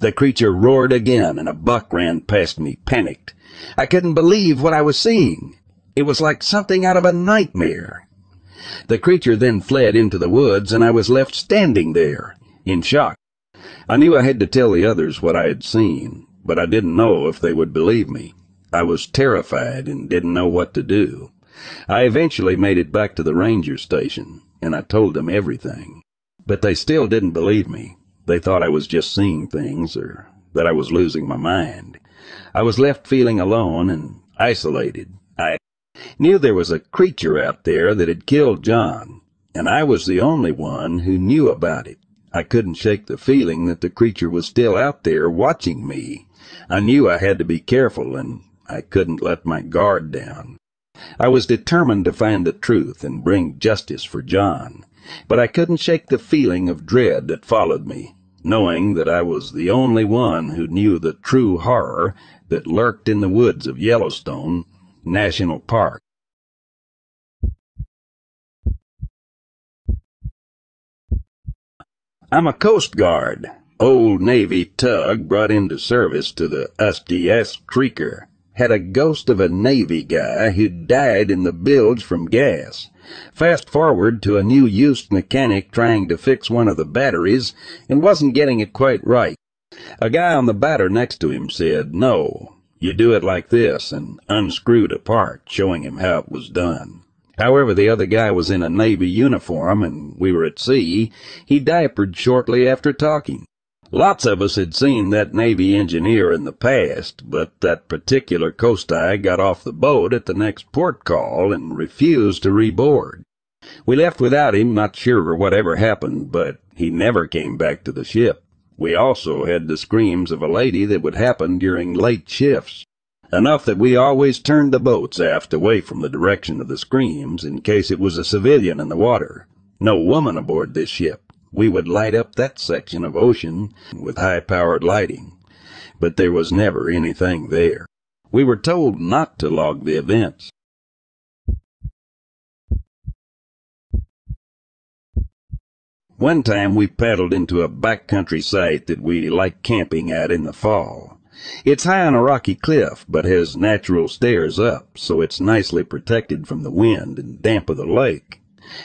The creature roared again, and a buck ran past me, panicked. I couldn't believe what I was seeing. It was like something out of a nightmare. The creature then fled into the woods, and I was left standing there, in shock. I knew I had to tell the others what I had seen, but I didn't know if they would believe me. I was terrified and didn't know what to do. I eventually made it back to the ranger station, and I told them everything. But they still didn't believe me. They thought I was just seeing things, or that I was losing my mind. I was left feeling alone and isolated. I knew there was a creature out there that had killed John, and I was the only one who knew about it. I couldn't shake the feeling that the creature was still out there watching me. I knew I had to be careful, and I couldn't let my guard down. I was determined to find the truth and bring justice for John. But I couldn't shake the feeling of dread that followed me, knowing that I was the only one who knew the true horror that lurked in the woods of Yellowstone National Park. I'm a Coast Guard, old Navy tug brought into service to the U S D S Creaker. had a ghost of a Navy guy who died in the bilge from gas. Fast forward to a new used mechanic trying to fix one of the batteries and wasn't getting it quite right. A guy on the batter next to him said, "No, you do it like this," and unscrewed a part, showing him how it was done. However, the other guy was in a Navy uniform, and we were at sea. He diapered shortly after talking. Lots of us had seen that Navy engineer in the past, but that particular coastie got off the boat at the next port call and refused to reboard. We left without him, not sure whatever happened, but he never came back to the ship. We also had the screams of a lady that would happen during late shifts. Enough that we always turned the boats aft away from the direction of the screams in case it was a civilian in the water. No woman aboard this ship. We would light up that section of ocean with high-powered lighting, but there was never anything there. We were told not to log the events. One time we paddled into a backcountry site that we like camping at in the fall. It's high on a rocky cliff, but has natural stairs up, so it's nicely protected from the wind and damp of the lake.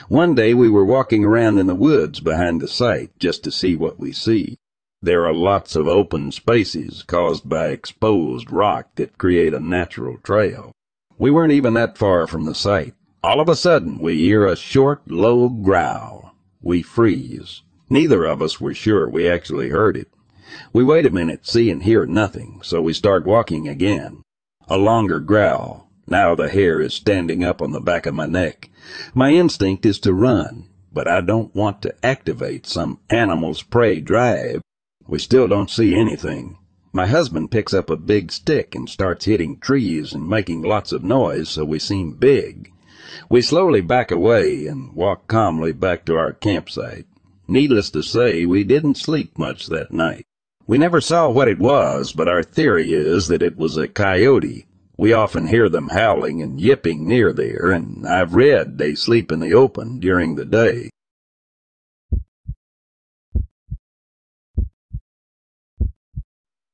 One day we were walking around in the woods behind the site just to see what we see. There are lots of open spaces caused by exposed rock that create a natural trail. We weren't even that far from the site. All of a sudden, we hear a short, low growl. We freeze. Neither of us were sure we actually heard it. We wait a minute, see and hear nothing, so we start walking again. A longer growl. Now the hair is standing up on the back of my neck. My instinct is to run, but I don't want to activate some animal's prey drive. We still don't see anything. My husband picks up a big stick and starts hitting trees and making lots of noise, so we seem big. We slowly back away and walk calmly back to our campsite. Needless to say, we didn't sleep much that night. We never saw what it was, but our theory is that it was a coyote. We often hear them howling and yipping near there, and I've read they sleep in the open during the day.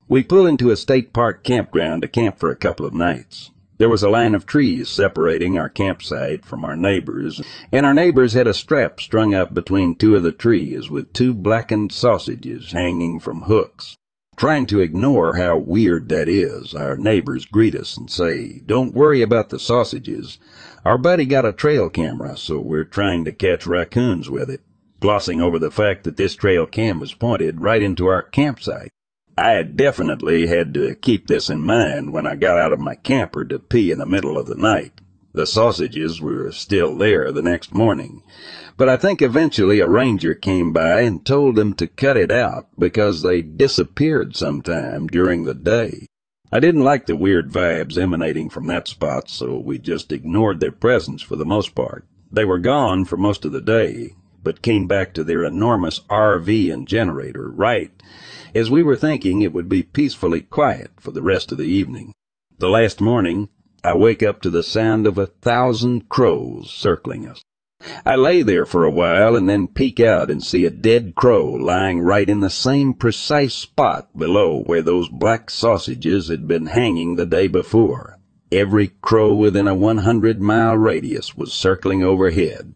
We pull into a state park campground to camp for a couple of nights. There was a line of trees separating our campsite from our neighbors, and our neighbors had a strap strung up between two of the trees with two blackened sausages hanging from hooks. Trying to ignore how weird that is, our neighbors greet us and say, "Don't worry about the sausages. Our buddy got a trail camera, so we're trying to catch raccoons with it," glossing over the fact that this trail cam was pointed right into our campsite. I definitely had to keep this in mind when I got out of my camper to pee in the middle of the night. The sausages were still there the next morning, but I think eventually a ranger came by and told them to cut it out because they disappeared sometime during the day. I didn't like the weird vibes emanating from that spot, so we just ignored their presence for the most part. They were gone for most of the day, but came back to their enormous R V and generator right as we were thinking it would be peacefully quiet for the rest of the evening. The last morning, I wake up to the sound of a thousand crows circling us. I lay there for a while and then peek out and see a dead crow lying right in the same precise spot below where those black sausages had been hanging the day before. Every crow within a one hundred mile radius was circling overhead,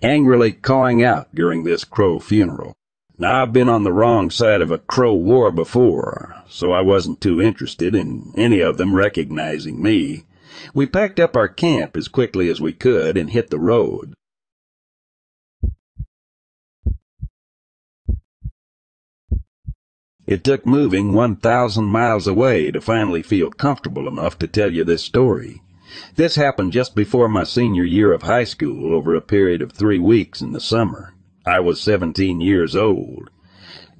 angrily cawing out during this crow funeral. Now, I've been on the wrong side of a crow war before, so I wasn't too interested in any of them recognizing me. We packed up our camp as quickly as we could and hit the road. It took moving one thousand miles away to finally feel comfortable enough to tell you this story. This happened just before my senior year of high school over a period of three weeks in the summer. I was seventeen years old,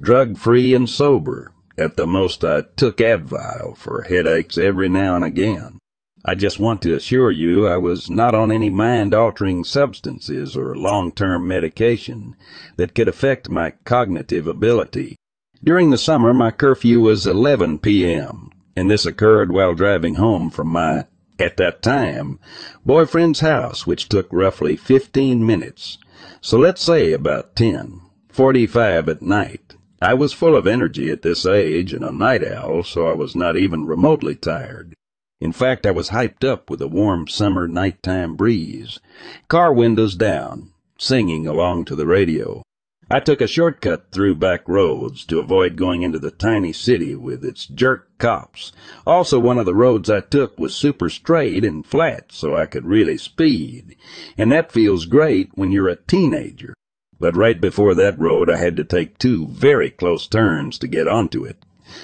drug-free and sober. At the most, I took Advil for headaches every now and again. I just want to assure you I was not on any mind-altering substances or long-term medication that could affect my cognitive ability. During the summer, my curfew was eleven p m, and this occurred while driving home from my, at that time, boyfriend's house, which took roughly fifteen minutes. So let's say about ten forty-five at night. I was full of energy at this age and a night owl, so I was not even remotely tired. In fact, I was hyped up with a warm summer nighttime breeze, car windows down, singing along to the radio. I took a shortcut through back roads to avoid going into the tiny city with its jerk cops. Also, one of the roads I took was super straight and flat, so I could really speed. And that feels great when you're a teenager. But right before that road, I had to take two very close turns to get onto it.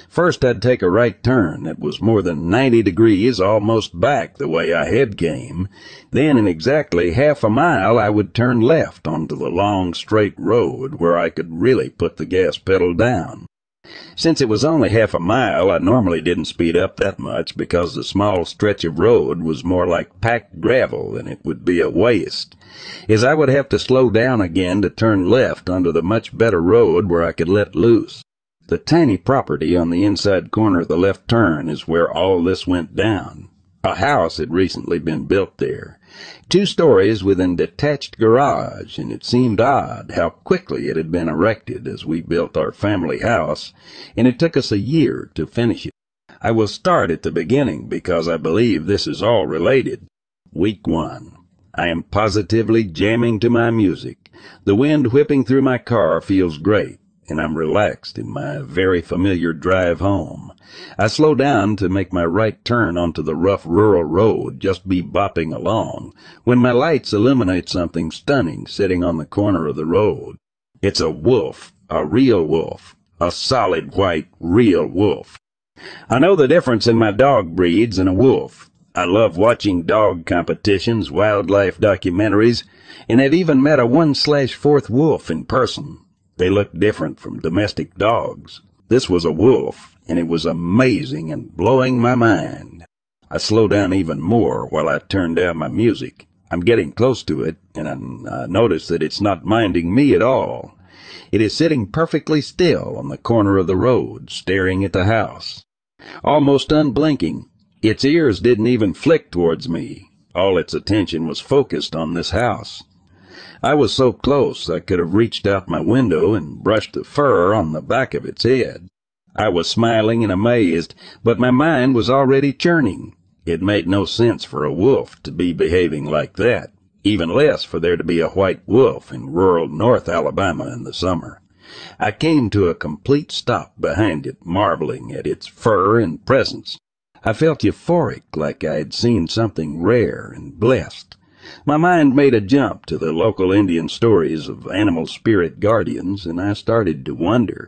First, I'd take a right turn that was more than ninety degrees almost back the way I head came. Then, in exactly half a mile, I would turn left onto the long, straight road where I could really put the gas pedal down. Since it was only half a mile, I normally didn't speed up that much because the small stretch of road was more like packed gravel and it would be a waste, as I would have to slow down again to turn left onto the much better road where I could let loose. The tiny property on the inside corner of the left turn is where all this went down. A house had recently been built there, two stories with a detached garage, and it seemed odd how quickly it had been erected as we built our family house, and it took us a year to finish it. I will start at the beginning because I believe this is all related. Week one. I am positively jamming to my music. The wind whipping through my car feels great, and I'm relaxed in my very familiar drive home. I slow down to make my right turn onto the rough rural road, just be bopping along, when my lights illuminate something stunning sitting on the corner of the road. It's a wolf, a real wolf, a solid white real wolf. I know the difference in my dog breeds and a wolf. I love watching dog competitions, wildlife documentaries, and have even met a one slash fourth wolf in person. They looked different from domestic dogs. This was a wolf, and it was amazing and blowing my mind. I slowed down even more while I turned down my music. I'm getting close to it, and I notice that it's not minding me at all. It is sitting perfectly still on the corner of the road, staring at the house, almost unblinking. Its ears didn't even flick towards me. All its attention was focused on this house. I was so close I could have reached out my window and brushed the fur on the back of its head. I was smiling and amazed, but my mind was already churning. It made no sense for a wolf to be behaving like that, even less for there to be a white wolf in rural North Alabama in the summer. I came to a complete stop behind it, marveling at its fur and presence. I felt euphoric, like I had seen something rare and blessed. My mind made a jump to the local Indian stories of animal spirit guardians, and I started to wonder.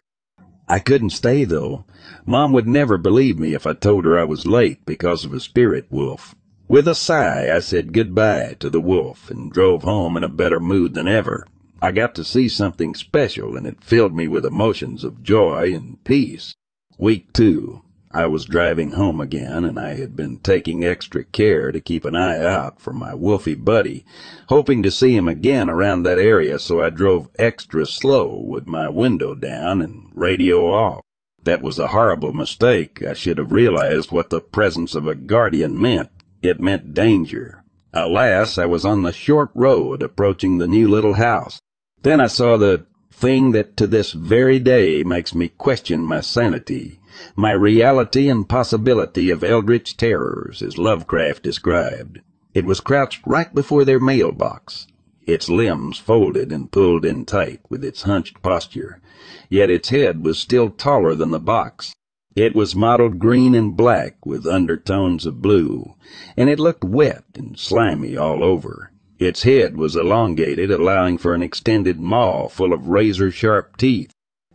I couldn't stay, though. Mom would never believe me if I told her I was late because of a spirit wolf. With a sigh, I said goodbye to the wolf and drove home in a better mood than ever. I got to see something special, and it filled me with emotions of joy and peace. Week two. I was driving home again, and I had been taking extra care to keep an eye out for my wolfy buddy, hoping to see him again around that area, so I drove extra slow with my window down and radio off. That was a horrible mistake. I should have realized what the presence of a guardian meant. It meant danger. Alas, I was on the short road approaching the new little house. Then I saw the thing that to this very day makes me question my sanity, my reality and possibility of eldritch terrors, as Lovecraft described. It was crouched right before their mailbox, its limbs folded and pulled in tight with its hunched posture, yet its head was still taller than the box. It was mottled green and black with undertones of blue, and it looked wet and slimy all over. Its head was elongated, allowing for an extended maw full of razor-sharp teeth.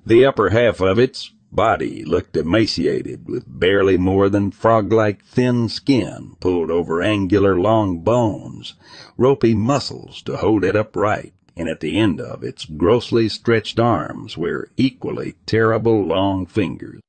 The upper half of its body looked emaciated, with barely more than frog-like thin skin pulled over angular long bones, ropey muscles to hold it upright, and at the end of its grossly stretched arms were equally terrible long fingers,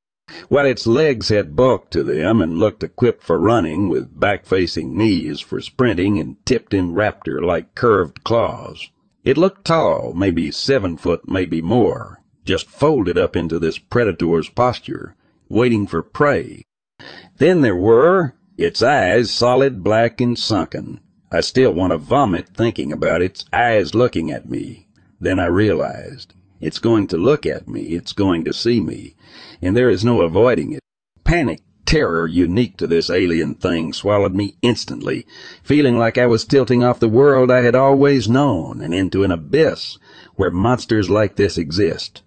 while its legs had bulk to them and looked equipped for running, with back-facing knees for sprinting and tipped-in raptor-like curved claws. It looked tall, maybe seven foot, maybe more, just folded up into this predator's posture, waiting for prey. Then there were its eyes, solid black and sunken. I still want to vomit thinking about its eyes looking at me. Then I realized. It's going to look at me, it's going to see me, and there is no avoiding it. Panic terror unique to this alien thing swallowed me instantly, feeling like I was tilting off the world I had always known and into an abyss where monsters like this exist.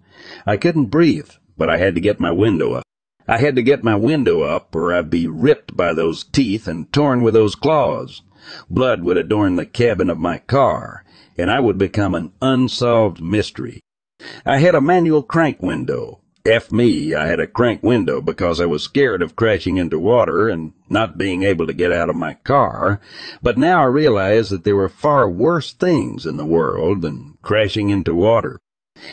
I couldn't breathe, but I had to get my window up. I had to get my window up, or I'd be ripped by those teeth and torn with those claws. Blood would adorn the cabin of my car, and I would become an unsolved mystery. I had a manual crank window. F me, I had a crank window because I was scared of crashing into water and not being able to get out of my car, but now I realized that there were far worse things in the world than crashing into water.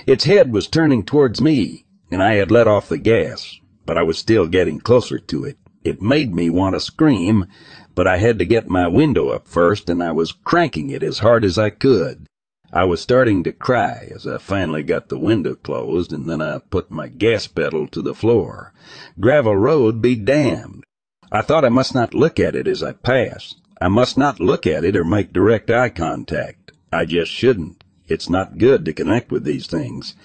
Its head was turning towards me, and I had let off the gas, but I was still getting closer to it. It made me want to scream, but I had to get my window up first, and I was cranking it as hard as I could. I was starting to cry as I finally got the window closed, and then I put my gas pedal to the floor. Gravel road be damned. I thought I must not look at it as I passed. I must not look at it or make direct eye contact. I just shouldn't. It's not good to connect with these things.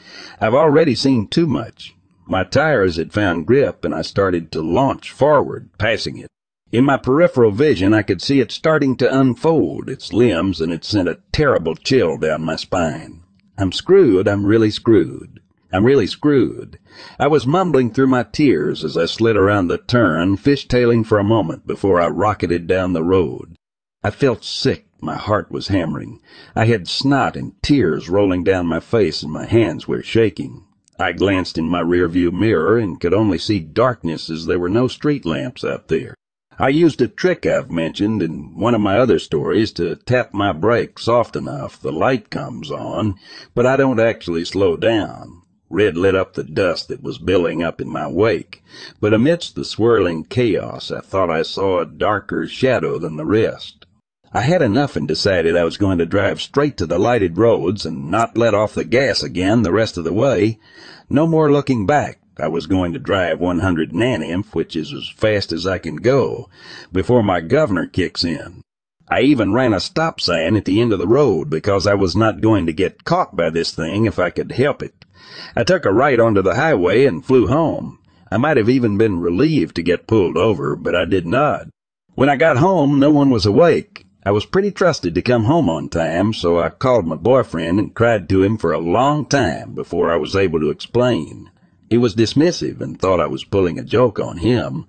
I've already seen too much. My tires had found grip, and I started to launch forward, passing it. In my peripheral vision, I could see it starting to unfold its limbs, and it sent a terrible chill down my spine. I'm screwed. I'm really screwed. I'm really screwed. I was mumbling through my tears as I slid around the turn, fishtailing for a moment before I rocketed down the road. I felt sick. My heart was hammering. I had snot and tears rolling down my face, and my hands were shaking. I glanced in my rearview mirror and could only see darkness, as there were no street lamps out there. I used a trick I've mentioned in one of my other stories to tap my brake soft enough the light comes on, but I don't actually slow down. Red lit up the dust that was billowing up in my wake, but amidst the swirling chaos I thought I saw a darker shadow than the rest. I had enough and decided I was going to drive straight to the lighted roads and not let off the gas again the rest of the way. No more looking back. I was going to drive one hundred nanometers, which is as fast as I can go, before my governor kicks in. I even ran a stop sign at the end of the road because I was not going to get caught by this thing if I could help it. I took a right onto the highway and flew home. I might have even been relieved to get pulled over, but I did not. When I got home, no one was awake. I was pretty trusted to come home on time, so I called my boyfriend and cried to him for a long time before I was able to explain. He was dismissive and thought I was pulling a joke on him.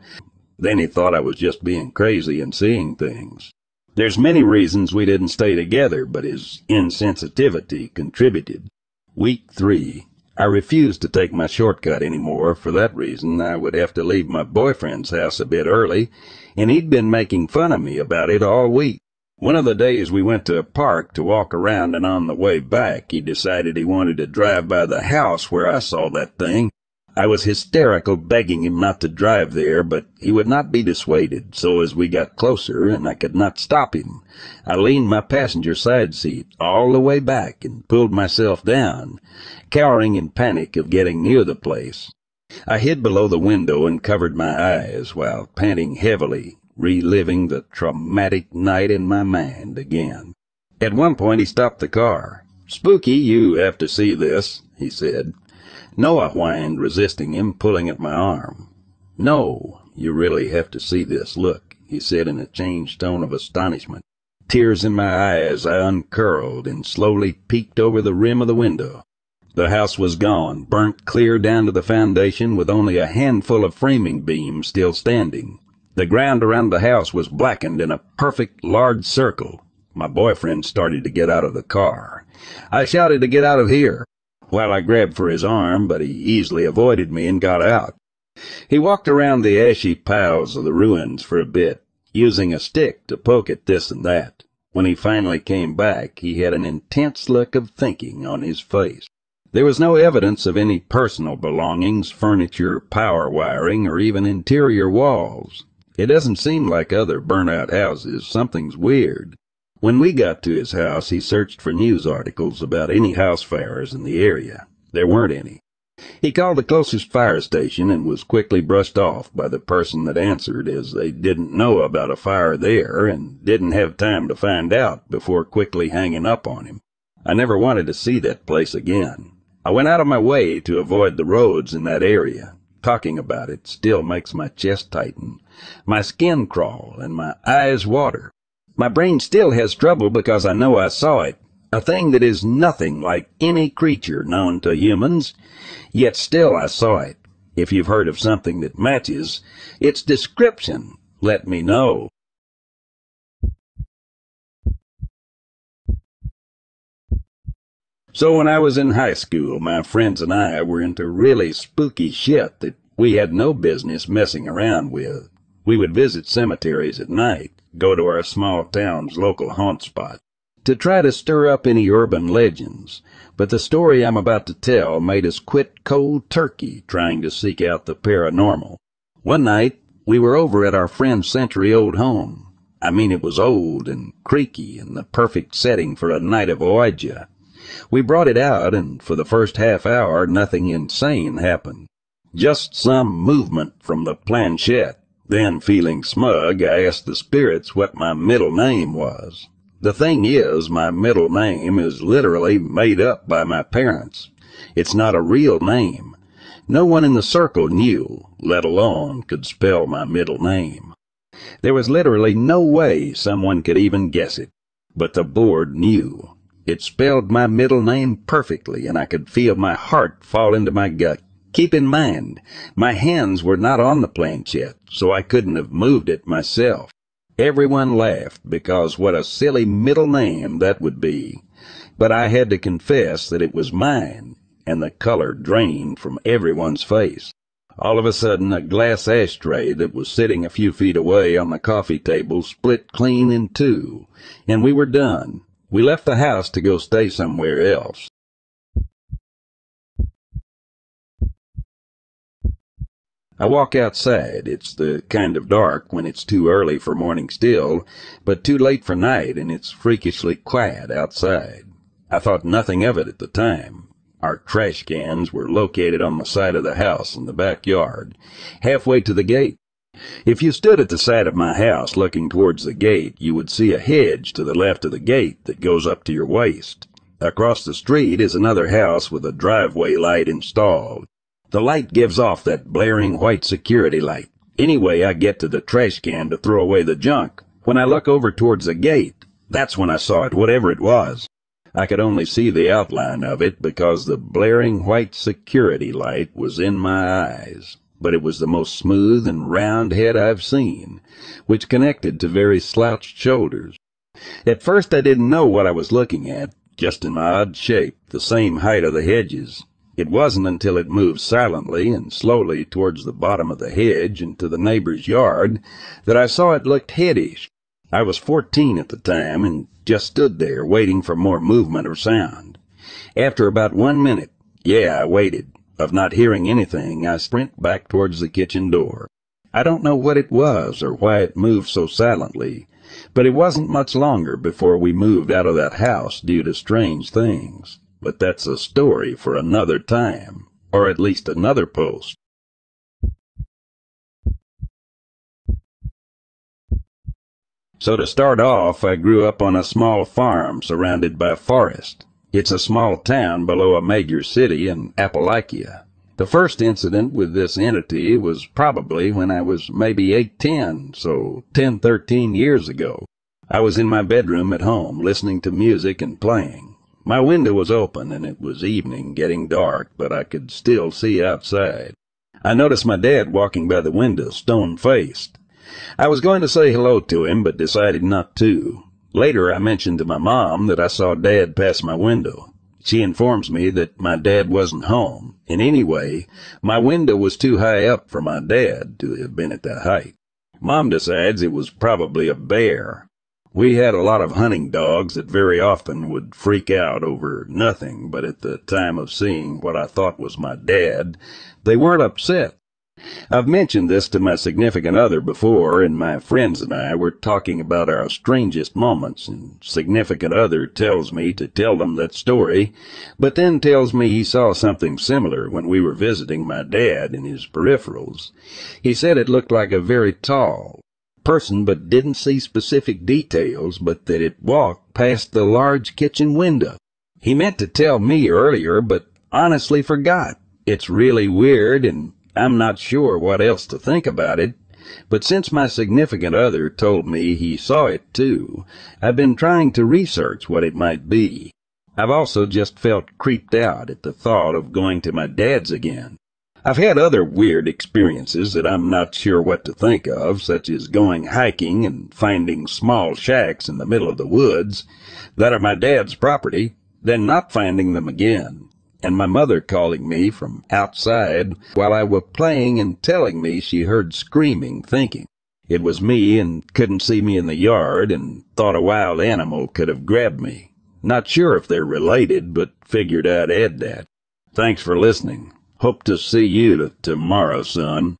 Then he thought I was just being crazy and seeing things. There's many reasons we didn't stay together, but his insensitivity contributed. Week three. I refused to take my shortcut anymore. For that reason, I would have to leave my boyfriend's house a bit early, and he'd been making fun of me about it all week. One of the days we went to a park to walk around, and on the way back, he decided he wanted to drive by the house where I saw that thing. I was hysterical, begging him not to drive there, but he would not be dissuaded, so as we got closer and I could not stop him, I leaned my passenger side seat all the way back and pulled myself down, cowering in panic of getting near the place. I hid below the window and covered my eyes while panting heavily, reliving the traumatic night in my mind again. At one point he stopped the car. "Spooky, you have to see this," he said. "No," I whined, resisting him, pulling at my arm. "No, you really have to see this. Look," he said in a changed tone of astonishment. Tears in my eyes, I uncurled and slowly peeked over the rim of the window. The house was gone, burnt clear down to the foundation, with only a handful of framing beams still standing. The ground around the house was blackened in a perfect large circle. My boyfriend started to get out of the car. I shouted to get out of here, while I grabbed for his arm, but he easily avoided me and got out. He walked around the ashy piles of the ruins for a bit, using a stick to poke at this and that. When he finally came back, he had an intense look of thinking on his face. There was no evidence of any personal belongings, furniture, power wiring, or even interior walls. It doesn't seem like other burnt-out houses. Something's weird. When we got to his house, he searched for news articles about any house fires in the area. There weren't any. He called the closest fire station and was quickly brushed off by the person that answered, as they didn't know about a fire there and didn't have time to find out before quickly hanging up on him. I never wanted to see that place again. I went out of my way to avoid the roads in that area. Talking about it still makes my chest tighten, my skin crawl, and my eyes water. My brain still has trouble because I know I saw it, a thing that is nothing like any creature known to humans, yet still I saw it. If you've heard of something that matches its description, let me know. So when I was in high school, my friends and I were into really spooky shit that we had no business messing around with. We would visit cemeteries at night, go to our small town's local haunt spot, to try to stir up any urban legends. But the story I'm about to tell made us quit cold turkey trying to seek out the paranormal. One night, we were over at our friend's century-old home. I mean, it was old and creaky and the perfect setting for a night of ouija. We brought it out, and for the first half hour nothing insane happened. Just some movement from the planchette. Then, feeling smug, I asked the spirits what my middle name was. The thing is, my middle name is literally made up by my parents. It's not a real name. No one in the circle knew, let alone could spell my middle name. There was literally no way someone could even guess it, but the board knew. It spelled my middle name perfectly, and I could feel my heart fall into my gut. Keep in mind, my hands were not on the planchette, so I couldn't have moved it myself. Everyone laughed because what a silly middle name that would be. But I had to confess that it was mine, and the color drained from everyone's face. All of a sudden, a glass ashtray that was sitting a few feet away on the coffee table split clean in two, and we were done. We left the house to go stay somewhere else. I walk outside. It's the kind of dark when it's too early for morning still, but too late for night, and it's freakishly quiet outside. I thought nothing of it at the time. Our trash cans were located on the side of the house in the backyard, halfway to the gate. If you stood at the side of my house looking towards the gate, you would see a hedge to the left of the gate that goes up to your waist. Across the street is another house with a driveway light installed. The light gives off that blaring white security light. Anyway, I get to the trash can to throw away the junk. When I look over towards the gate, that's when I saw it, whatever it was. I could only see the outline of it because the blaring white security light was in my eyes. But it was the most smooth and round head I've seen, which connected to very slouched shoulders. At first I didn't know what I was looking at, just in my odd shape, the same height of the hedges. It wasn't until it moved silently and slowly towards the bottom of the hedge and to the neighbor's yard that I saw it looked headish. I was fourteen at the time and just stood there waiting for more movement or sound. After about one minute, yeah, I waited, of not hearing anything, I sprint back towards the kitchen door. I don't know what it was or why it moved so silently, but it wasn't much longer before we moved out of that house due to strange things. But that's a story for another time, or at least another post. So to start off, I grew up on a small farm surrounded by forest. It's a small town below a major city in Appalachia. The first incident with this entity was probably when I was maybe eight, ten, so ten, thirteen years ago. I was in my bedroom at home listening to music and playing. My window was open, and it was evening, getting dark, but I could still see outside. I noticed my dad walking by the window, stone-faced. I was going to say hello to him, but decided not to. Later, I mentioned to my mom that I saw Dad pass my window. She informs me that my dad wasn't home, and anyway, my window was too high up for my dad to have been at that height. Mom decides it was probably a bear. We had a lot of hunting dogs that very often would freak out over nothing, but at the time of seeing what I thought was my dad, they weren't upset. I've mentioned this to my significant other before, and my friends and I were talking about our strangest moments, and significant other tells me to tell them that story, but then tells me he saw something similar when we were visiting my dad in his peripherals. He said it looked like a very tall person, but didn't see specific details, but that it walked past the large kitchen window. He meant to tell me earlier, but honestly forgot. It's really weird, and I'm not sure what else to think about it, but since my significant other told me he saw it too, I've been trying to research what it might be. I've also just felt creeped out at the thought of going to my dad's again. I've had other weird experiences that I'm not sure what to think of, such as going hiking and finding small shacks in the middle of the woods that are my dad's property, then not finding them again, and my mother calling me from outside while I was playing and telling me she heard screaming, thinking it was me and couldn't see me in the yard and thought a wild animal could have grabbed me. Not sure if they're related, but figured I'd add that. Thanks for listening. Hope to see you tomorrow, son.